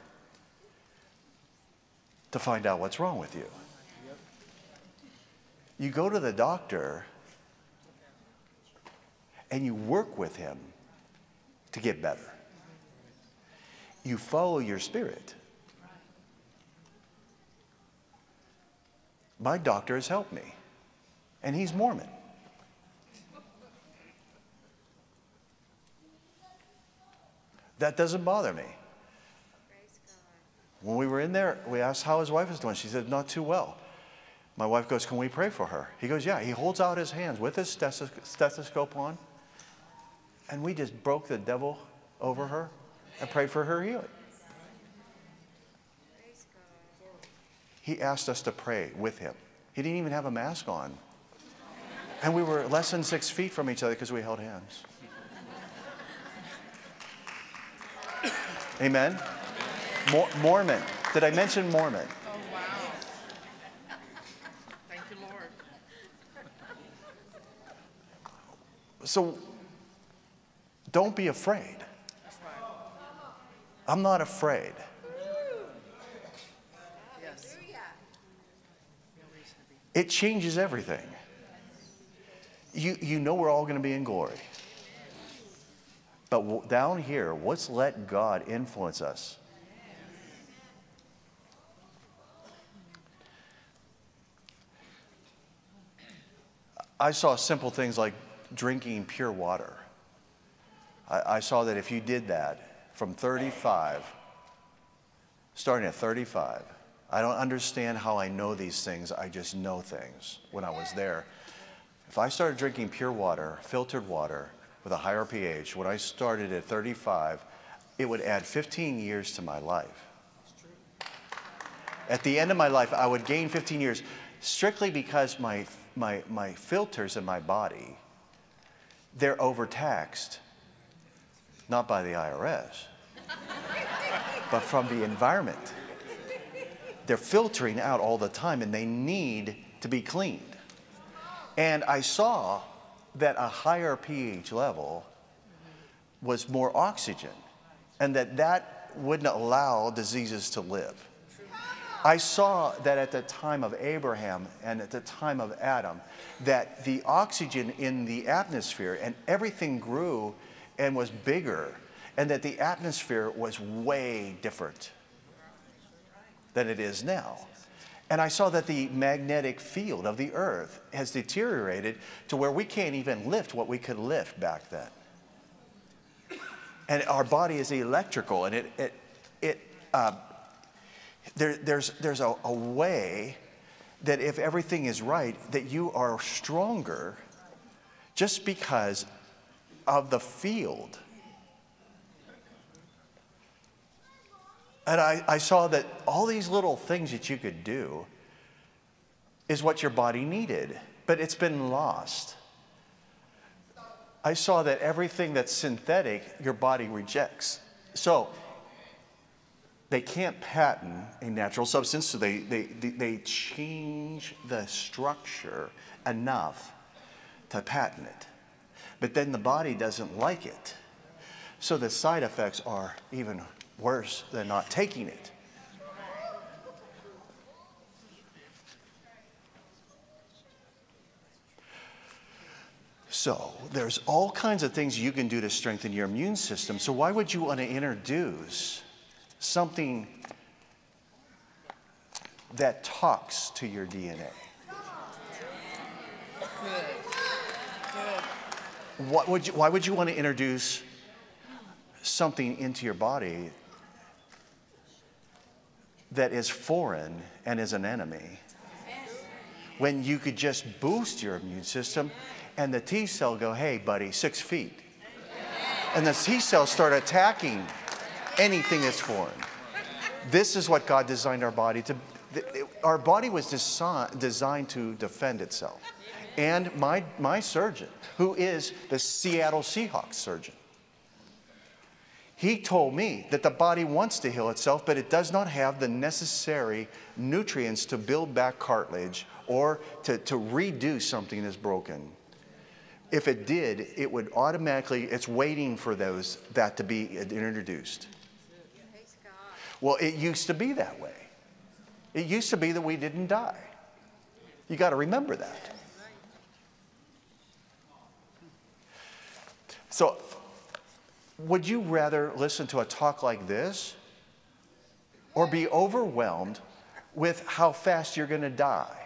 to find out what's wrong with you. You go to the doctor and you work with him to get better. You follow your spirit. My doctor has helped me, and he's Mormon. That doesn't bother me. When we were in there, we asked how his wife is doing. She said, not too well. My wife goes, can we pray for her? He goes, yeah. He holds out his hands with his stethoscope on. And we just broke the devil over her and prayed for her healing. He asked us to pray with him. He didn't even have a mask on. And we were less than six feet from each other because we held hands. Amen. Mormon. Did I mention Mormon? Oh, wow. Thank you, Lord. So Don't be afraid. I'm not afraid. It changes everything. You, you know we're all going to be in glory. But down here, let's let God influence us. I saw simple things like drinking pure water. I, I saw that if you did that from thirty-five, starting at thirty-five, I don't understand how I know these things. I just know things when I was there. If I started drinking pure water, filtered water with a higher pH, when I started at thirty-five, it would add fifteen years to my life. At the end of my life, I would gain fifteen years strictly because my My, my filters in my body, they're overtaxed, not by the I R S, but from the environment. They're filtering out all the time and they need to be cleaned. And I saw that a higher pH level was more oxygen and that that wouldn't allow diseases to live. I saw that at the time of Abraham and at the time of Adam, that the oxygen in the atmosphere and everything grew and was bigger, and that the atmosphere was way different than it is now. And I saw that the magnetic field of the earth has deteriorated to where we can't even lift what we could lift back then. And our body is electrical, and it, it, it uh, There, there's there's a, a way that if everything is right, that you are stronger just because of the field. And I, I saw that all these little things that you could do is what your body needed, but it's been lost. I saw that everything that's synthetic, your body rejects. So they can't patent a natural substance, so they, they, they change the structure enough to patent it. But then the body doesn't like it. So the side effects are even worse than not taking it. So there's all kinds of things you can do to strengthen your immune system. So why would you want to introduce something that talks to your D N A? What would you, why would you want to introduce something into your body that is foreign and is an enemy when you could just boost your immune system and the T cell go, hey, buddy, six feet. And the T cells start attacking anything that's foreign. This is what God designed our body to. Our body was designed to defend itself. And my, my surgeon, who is the Seattle Seahawks surgeon, he told me that the body wants to heal itself, but it does not have the necessary nutrients to build back cartilage or to, to redo something that's broken. If it did, it would automatically, it's waiting for those, that to be introduced. Well, it used to be that way. It used to be that we didn't die. You got to remember that. So, would you rather listen to a talk like this or be overwhelmed with how fast you're going to die?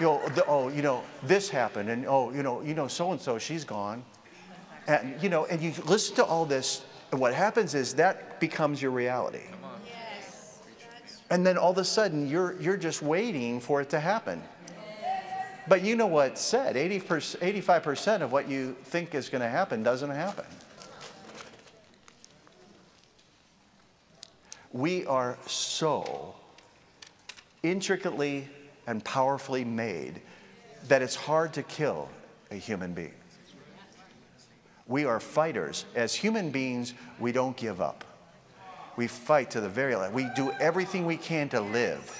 You know, the, oh, you know, this happened, and oh, you know, you know, so-and-so, she's gone. And, you know, and you listen to all this, and what happens is that becomes your reality. Yes. And then all of a sudden, you're, you're just waiting for it to happen. Yes. But you know what's said, eighty-five percent of what you think is going to happen doesn't happen. We are so intricately and powerfully made that it's hard to kill a human being. We are fighters. As human beings, we don't give up. We fight to the very end. We do everything we can to live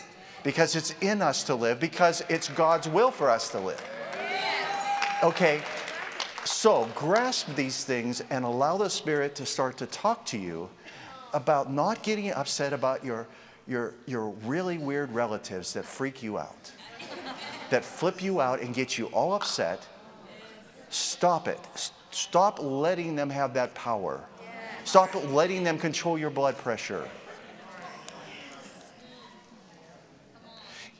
because it's in us to live, because it's God's will for us to live. Yes. Okay, so grasp these things and allow the Spirit to start to talk to you about not getting upset about your, your, your really weird relatives that freak you out, that flip you out and get you all upset. Stop it. Stop letting them have that power. Stop letting them control your blood pressure.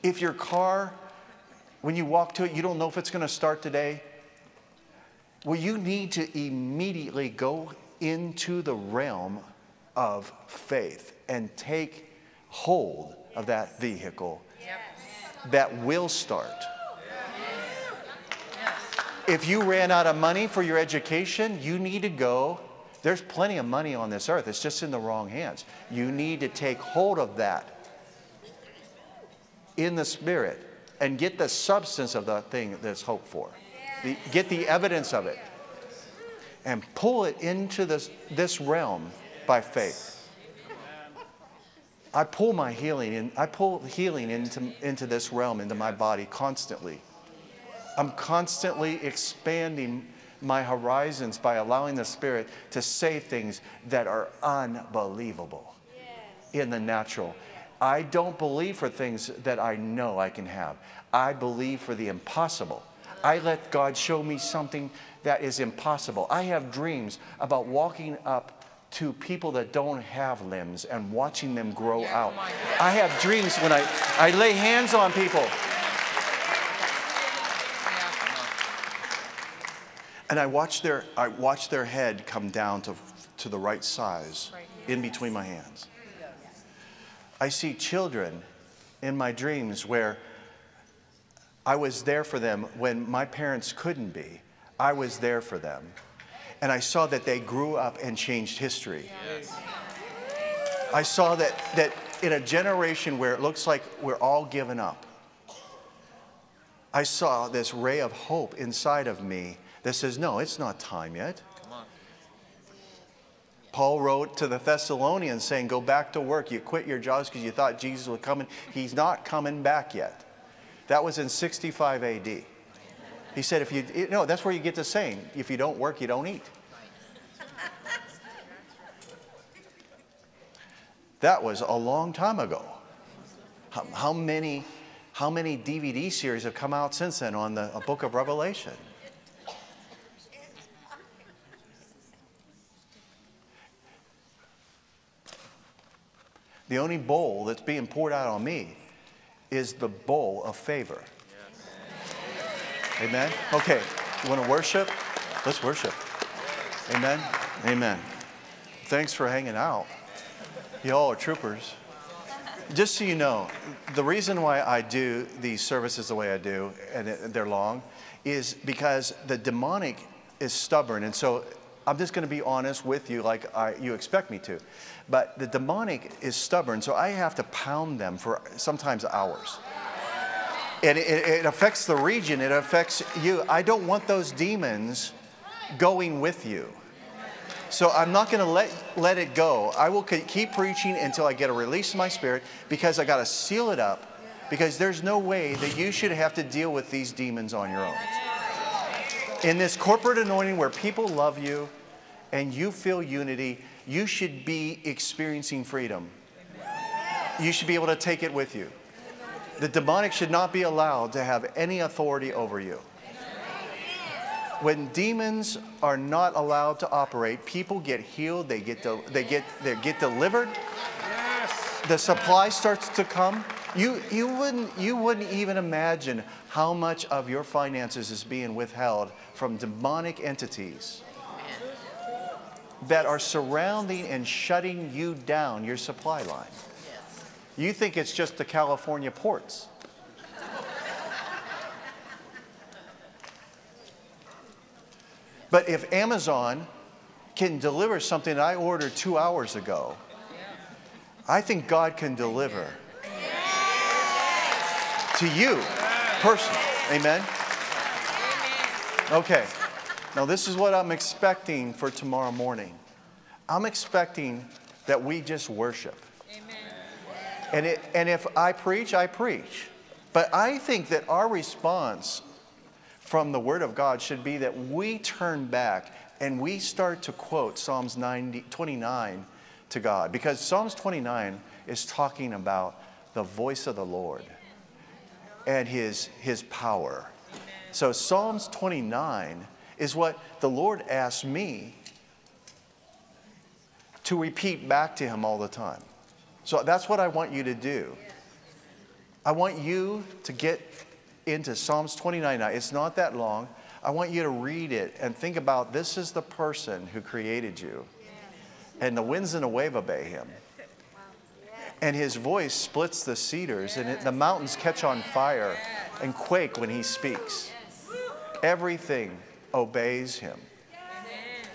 If your car, when you walk to it, you don't know if it's going to start today, well, you need to immediately go into the realm of faith and take hold of that vehicle. Yes. That will start. Yes. If you ran out of money for your education, you need to go. There's plenty of money on this earth. It's just in the wrong hands. You need to take hold of that in the Spirit and get the substance of the thing that's hoped for. The, get the evidence of it and pull it into this, this realm by faith. I pull my healing in, I pull healing into, into this realm, into my body constantly. I'm constantly expanding my horizons by allowing the Spirit to say things that are unbelievable in the natural. I don't believe for things that I know I can have. I believe for the impossible. I let God show me something that is impossible. I have dreams about walking up to people that don't have limbs and watching them grow out. I have dreams when I, I lay hands on people. And I watch their, I watch their head come down to, to the right size in between my hands. I see children in my dreams where I was there for them when my parents couldn't be. I was there for them. And I saw that they grew up and changed history. Yes. I saw that, that in a generation where it looks like we're all given up, I saw this ray of hope inside of me that says, no, it's not time yet. Paul wrote to the Thessalonians saying, go back to work. You quit your jobs because you thought Jesus was coming. He's not coming back yet. That was in sixty-five A D. He said, if you, no, that's where you get the saying, if you don't work, you don't eat. That was a long time ago. How, how many, how many D V D series have come out since then on the a book of Revelation? The only bowl that's being poured out on me is the bowl of favor. Yes. Amen? Okay, you want to worship? Let's worship. Amen? Amen. Thanks for hanging out. Y'all are troopers. Just so you know, the reason why I do these services the way I do, and they're long, is because the demonic is stubborn, and so I'm just going to be honest with you like I, you expect me to. But the demonic is stubborn, so I have to pound them for sometimes hours. And it, it affects the region. It affects you. I don't want those demons going with you. So I'm not going to let, let it go. I will keep preaching until I get a release in my spirit, because I got to seal it up, because there's no way that you should have to deal with these demons on your own. In this corporate anointing where people love you, and you feel unity, you should be experiencing freedom. You should be able to take it with you. The demonic should not be allowed to have any authority over you. When demons are not allowed to operate, people get healed, they get, de they get, they get delivered. The supply starts to come. You, you, wouldn't, you wouldn't even imagine how much of your finances is being withheld from demonic entities that are surrounding and shutting you down, your supply line. Yes. You think it's just the California ports. But if Amazon can deliver something that I ordered two hours ago, I think God can deliver to you personally. Amen? Okay. Now, this is what I'm expecting for tomorrow morning. I'm expecting that we just worship. Amen. And, it, and if I preach, I preach. But I think that our response from the Word of God should be that we turn back and we start to quote Psalms twenty-nine to God, because Psalms twenty-nine is talking about the voice of the Lord and his, his power. So Psalms twenty-nine is what the Lord asked me to repeat back to him all the time. So that's what I want you to do. I want you to get into Psalms twenty-nine now. It's not that long. I want you to read it and think about, this is the person who created you. And the winds and the wave obey him. And his voice splits the cedars, and it, the mountains catch on fire and quake when he speaks. Everything obeys him.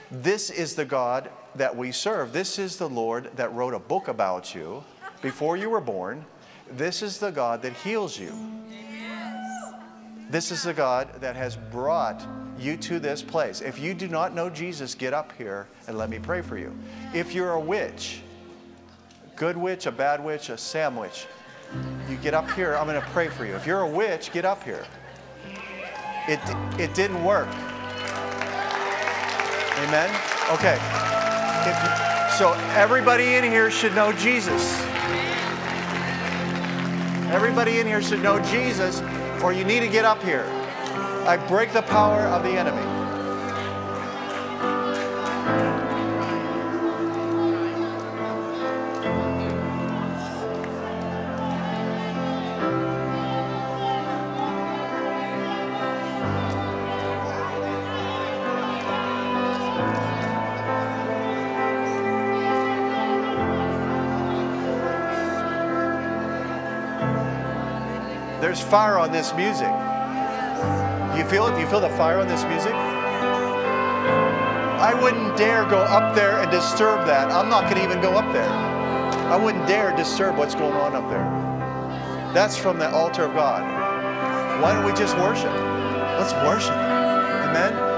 This is the God that we serve. This is the Lord that wrote a book about you before you were born. This is the God that heals you. This is the God that has brought you to this place. If you do not know Jesus, get up here and let me pray for you. If you're a witch, good witch, a bad witch, a sandwich, you get up here, I'm going to pray for you. If you're a witch, get up here. It, it didn't work. Amen? Okay. If, so everybody in here should know Jesus. Everybody in here should know Jesus, or you need to get up here. I break the power of the enemy. There's fire on this music. Do you feel it? Do you feel the fire on this music? I wouldn't dare go up there and disturb that. I'm not going to even go up there. I wouldn't dare disturb what's going on up there. That's from the altar of God. Why don't we just worship? Let's worship. Amen.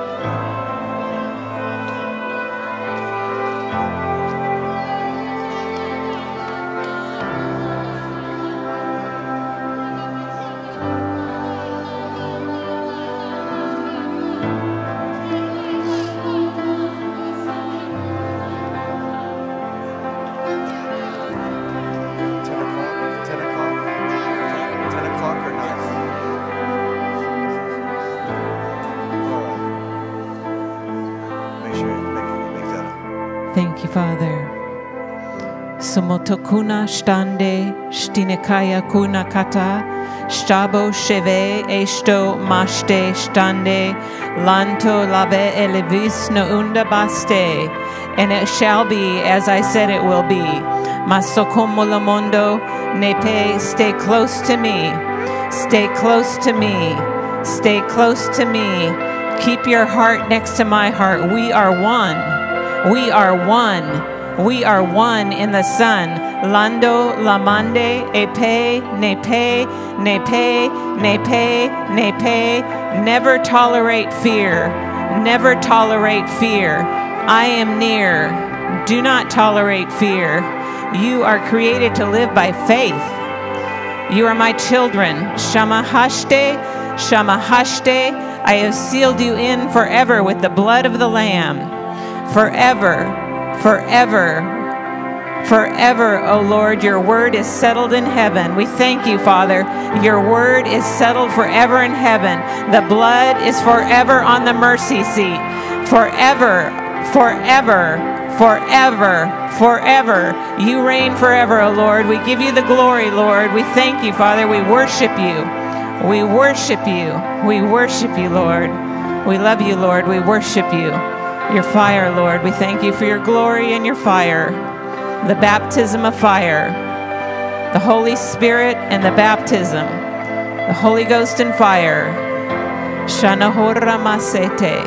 Thank you, Father. Somotokuna stande stinekaya kuna kata stabo sheve esto maste stande lanto lave elevis no unda baste, and it shall be as I said it will be. Masokomola mondo nepe, stay close to me, stay close to me, stay close to me. Keep your heart next to my heart. We are one. We are one. We are one in the Son. Lando, Lamande, Epe, Nepe, Nepe, Nepe, Nepe. Never tolerate fear. Never tolerate fear. I am near. Do not tolerate fear. You are created to live by faith. You are my children. Shamahashte, Shamahashte. I have sealed you in forever with the blood of the Lamb. Forever, forever, forever, O Lord, your word is settled in heaven. We thank you, Father. Your word is settled forever in heaven. The blood is forever on the mercy seat. Forever, forever, forever, forever. You reign forever, O Lord. We give you the glory, Lord. We thank you, Father. We worship you. We worship you. We worship you, Lord. We love you, Lord. We worship you. Your fire, Lord. We thank you for your glory and your fire, the baptism of fire, the Holy Spirit and the baptism, the Holy Ghost and fire. Shanahora masete,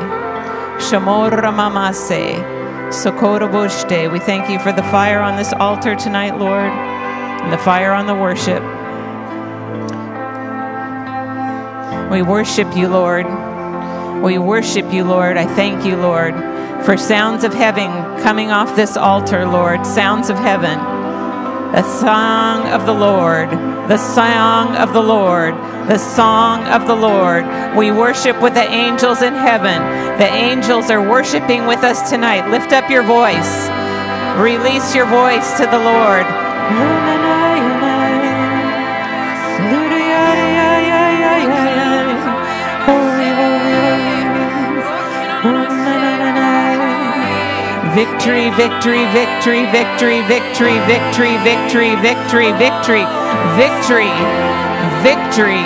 shamora mamase, sokoroboshte. We thank you for the fire on this altar tonight, Lord, and the fire on the worship. We worship you, Lord. We worship you, Lord. I thank you, Lord, for sounds of heaven coming off this altar, Lord. Sounds of heaven. A song of the Lord. the song of the Lord, the song of the Lord. We worship with the angels in heaven. The angels are worshiping with us tonight. Lift up your voice. Release your voice to the Lord. Victory, victory, victory, victory, victory, victory, victory, victory, victory, victory, victory,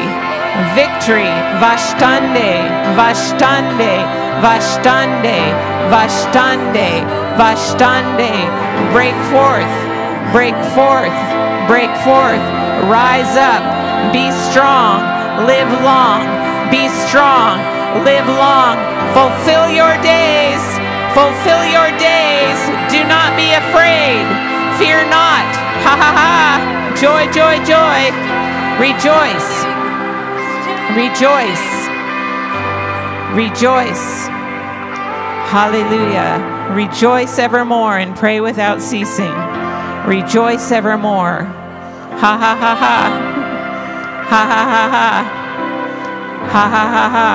victory. Vastande, vastande, vastande, vastande, vastande. Break forth, break forth, break forth. Rise up, be strong, live long, be strong, live long. Fulfill your days. Fulfill your days. Do not be afraid. Fear not. Ha ha ha. Joy, joy, joy. Rejoice. Rejoice. Rejoice. Hallelujah. Rejoice evermore and pray without ceasing. Rejoice evermore. Ha ha ha ha. Ha ha ha ha. Ha ha ha ha.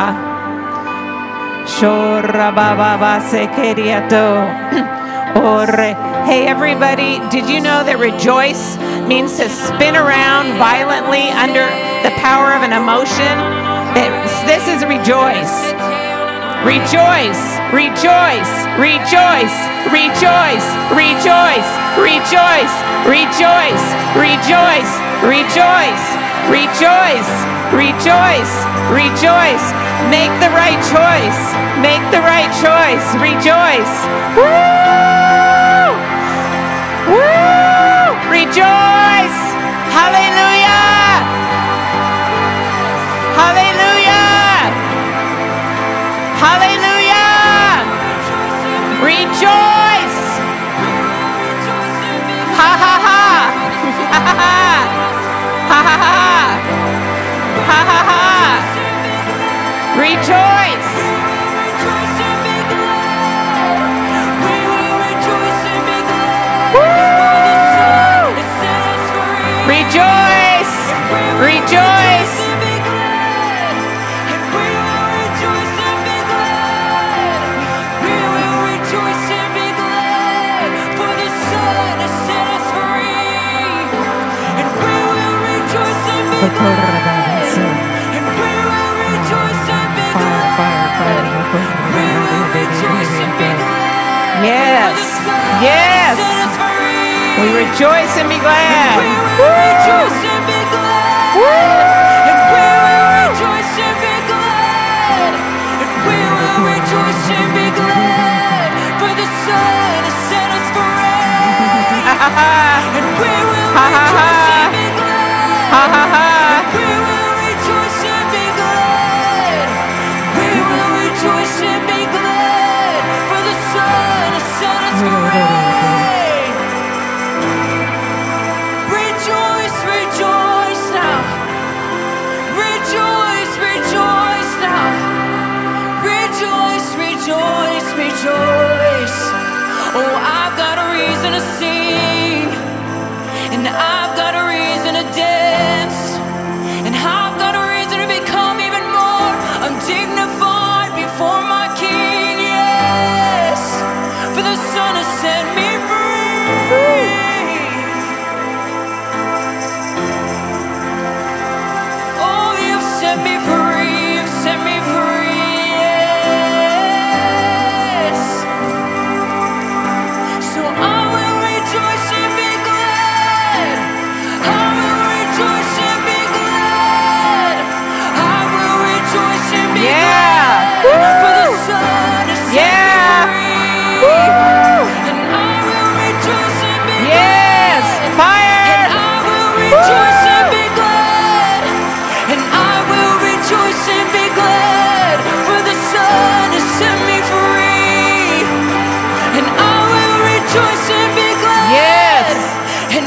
Hey everybody, did you know that rejoice means to spin around violently under the power of an emotion? This is rejoice. Rejoice, rejoice, rejoice, rejoice, rejoice, rejoice, rejoice, rejoice, rejoice, rejoice, rejoice, rejoice. Make the right choice. Make the right choice. Rejoice. Woo! Woo! Rejoice. Hallelujah. Hallelujah. Hallelujah. Rejoice. Ha ha ha. Ha ha ha. Ha ha ha. Ha ha ha. Rejoice! Rejoice and be glad. We will rejoice and be glad. Woo! Rejoice! Rejoice! And we will rejoice and be glad. We will rejoice and be glad. For the Son has set us free. And we will rejoice and be glad. Yes, yes. We rejoice and be glad. We will rejoice and be glad. And we will rejoice and be glad. And we will rejoice and be glad. For the Son has set us free. And we will rejoice and be glad. And I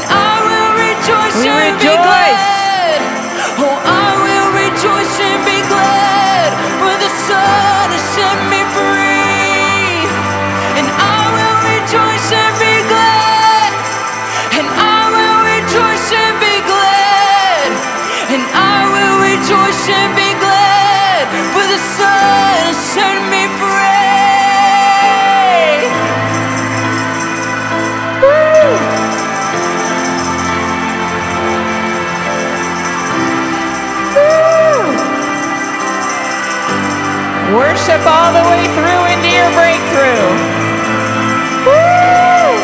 will rejoice and be glad. should be glad, for the sun has set me free. Woo! Woo! Worship all the way through into your breakthrough. Woo!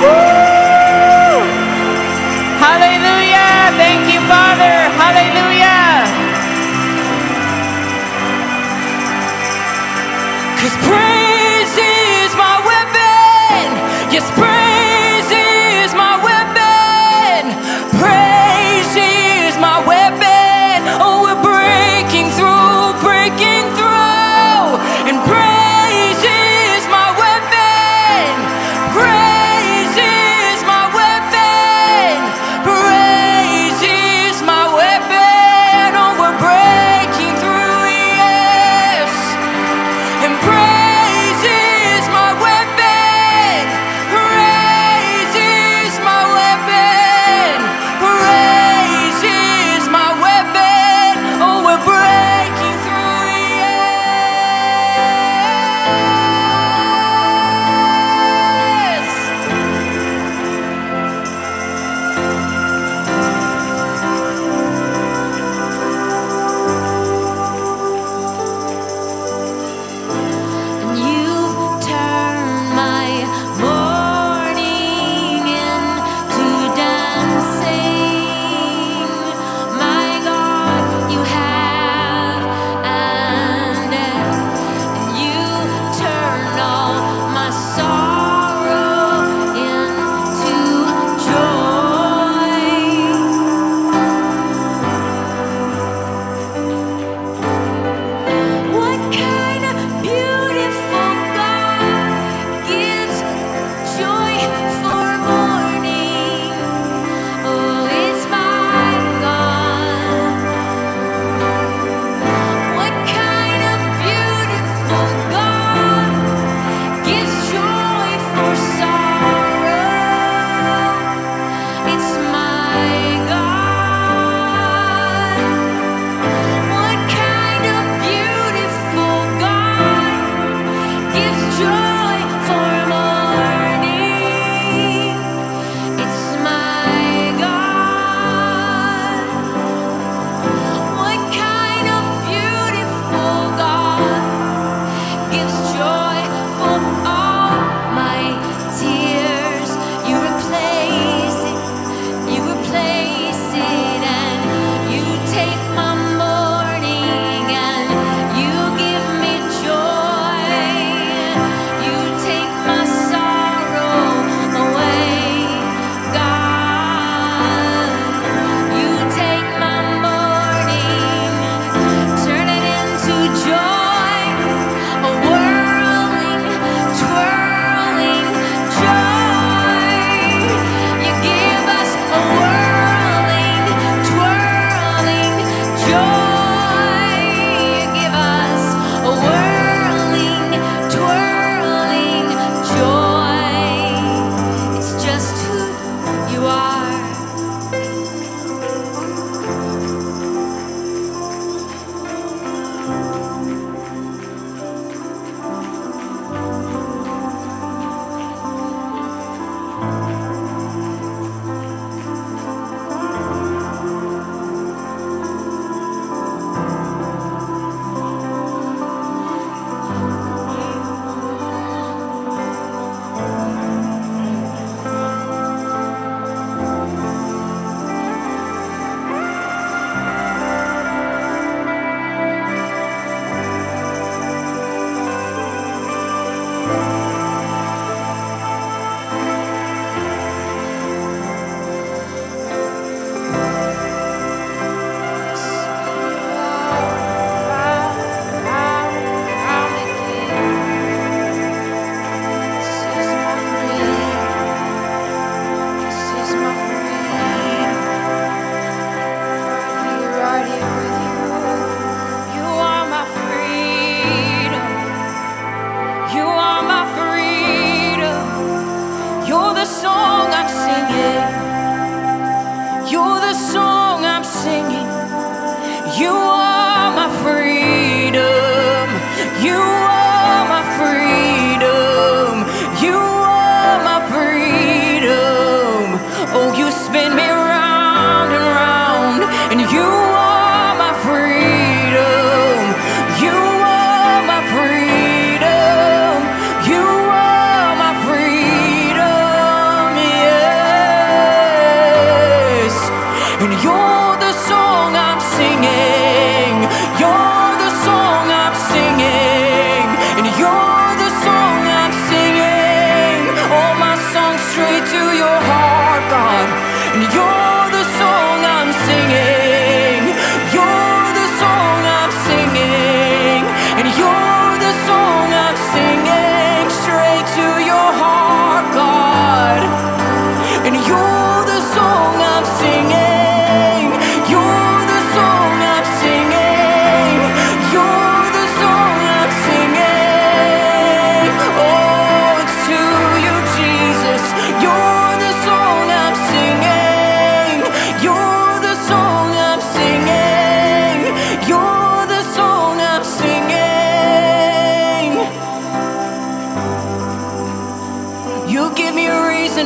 Woo! Hallelujah! Thank you, Father. Hallelujah. 'Cause praise is my weapon. Yes, praise is my weapon. Praise is my weapon. Oh, we're breaking through, breaking through. And praise is my weapon. Praise is my weapon. Praise Hooray!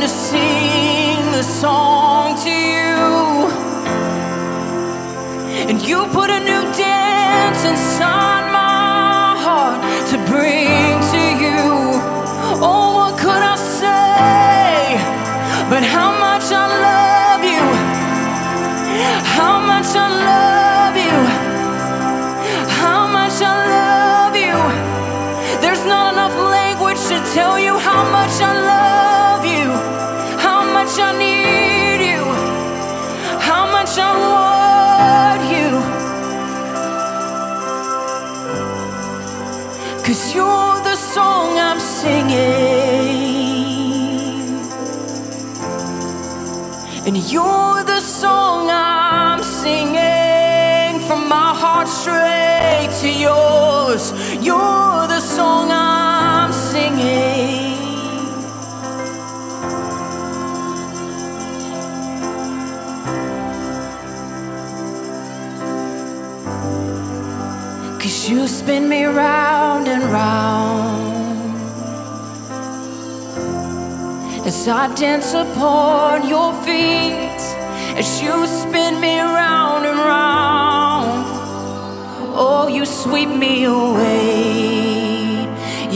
to sing the song to you, and you put a new dance inside my heart to bring to you. Oh, what could I say but how much I love you, how much I love you, how much I love you. There's not enough language to tell you how much I love you, how much I need you, how much I want you. 'Cause you're the song I'm singing, and you're the song I'm singing, from my heart straight to yours. You're the song I'm singing. You spin me round and round as I dance upon your feet, as you spin me round and round. Oh, you sweep me away.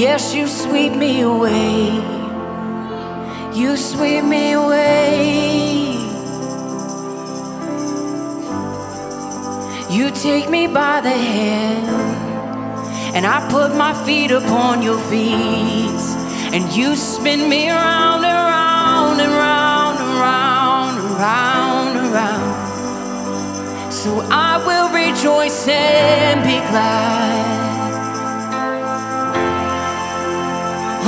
Yes, you sweep me away. You sweep me away. You take me by the hand, and I put my feet upon your feet, and you spin me round and round and round and round and round and round. So I will rejoice and be glad.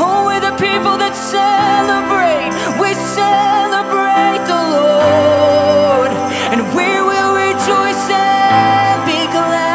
Oh, we're the people that celebrate, we celebrate the Lord, and we will rejoice and be glad.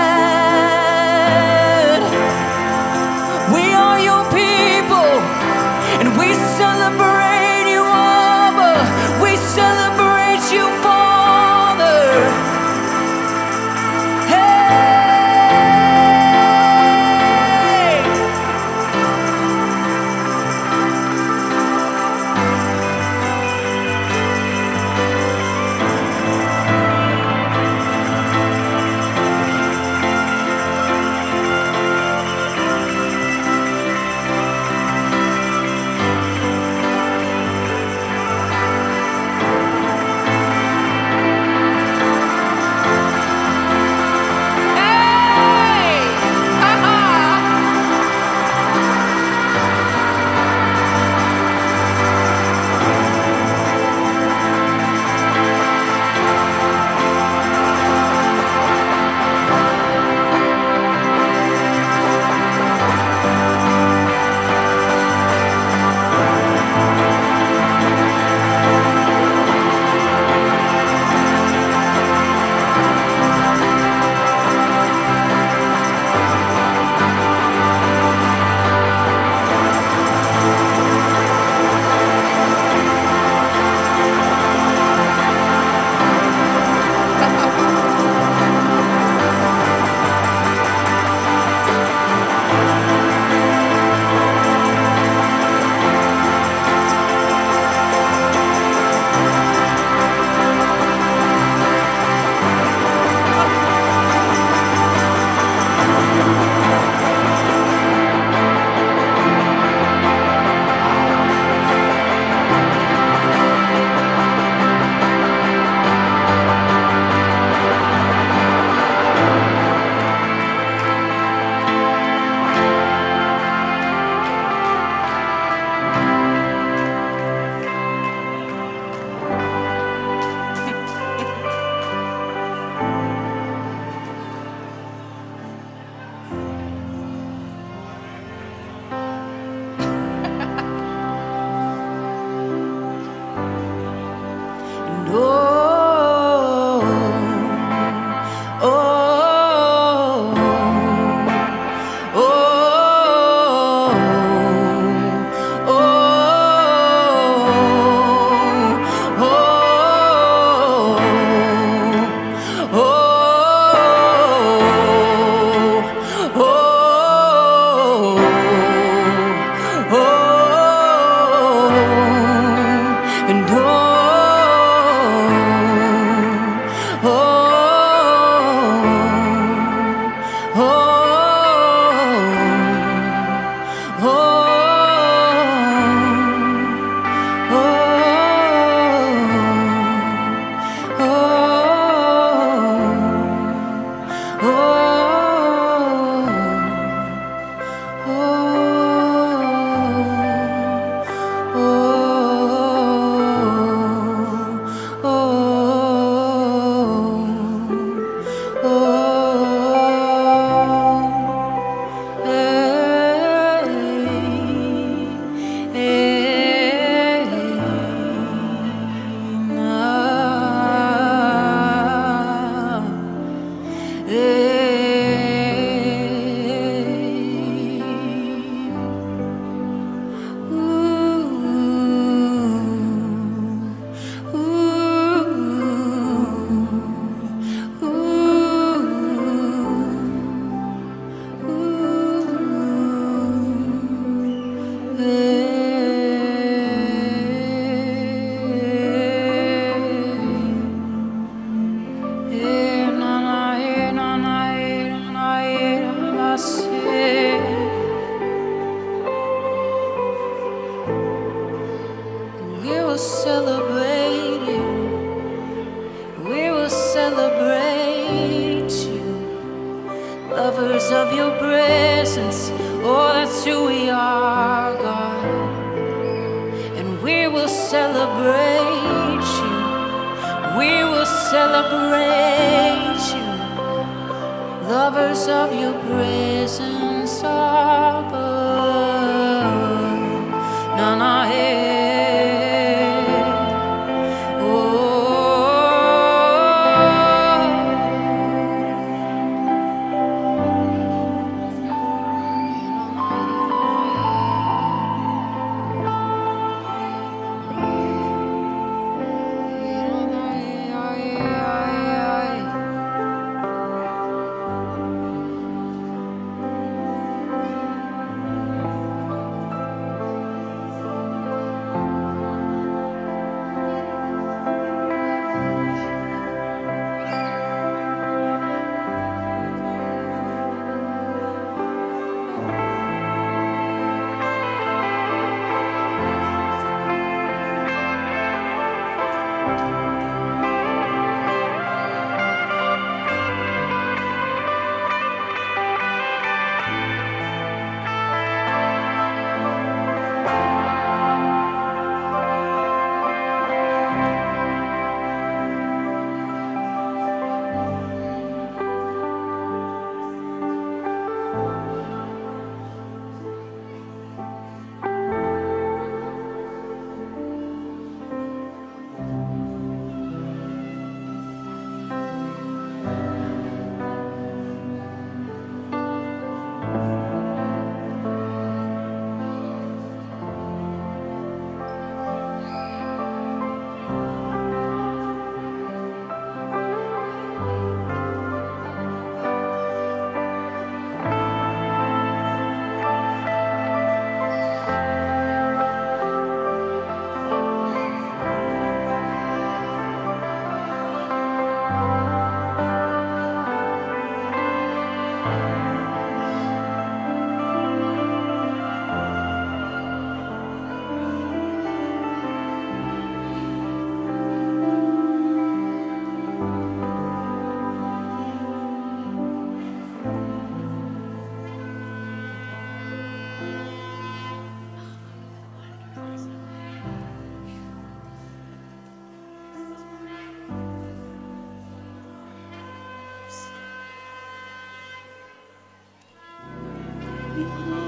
You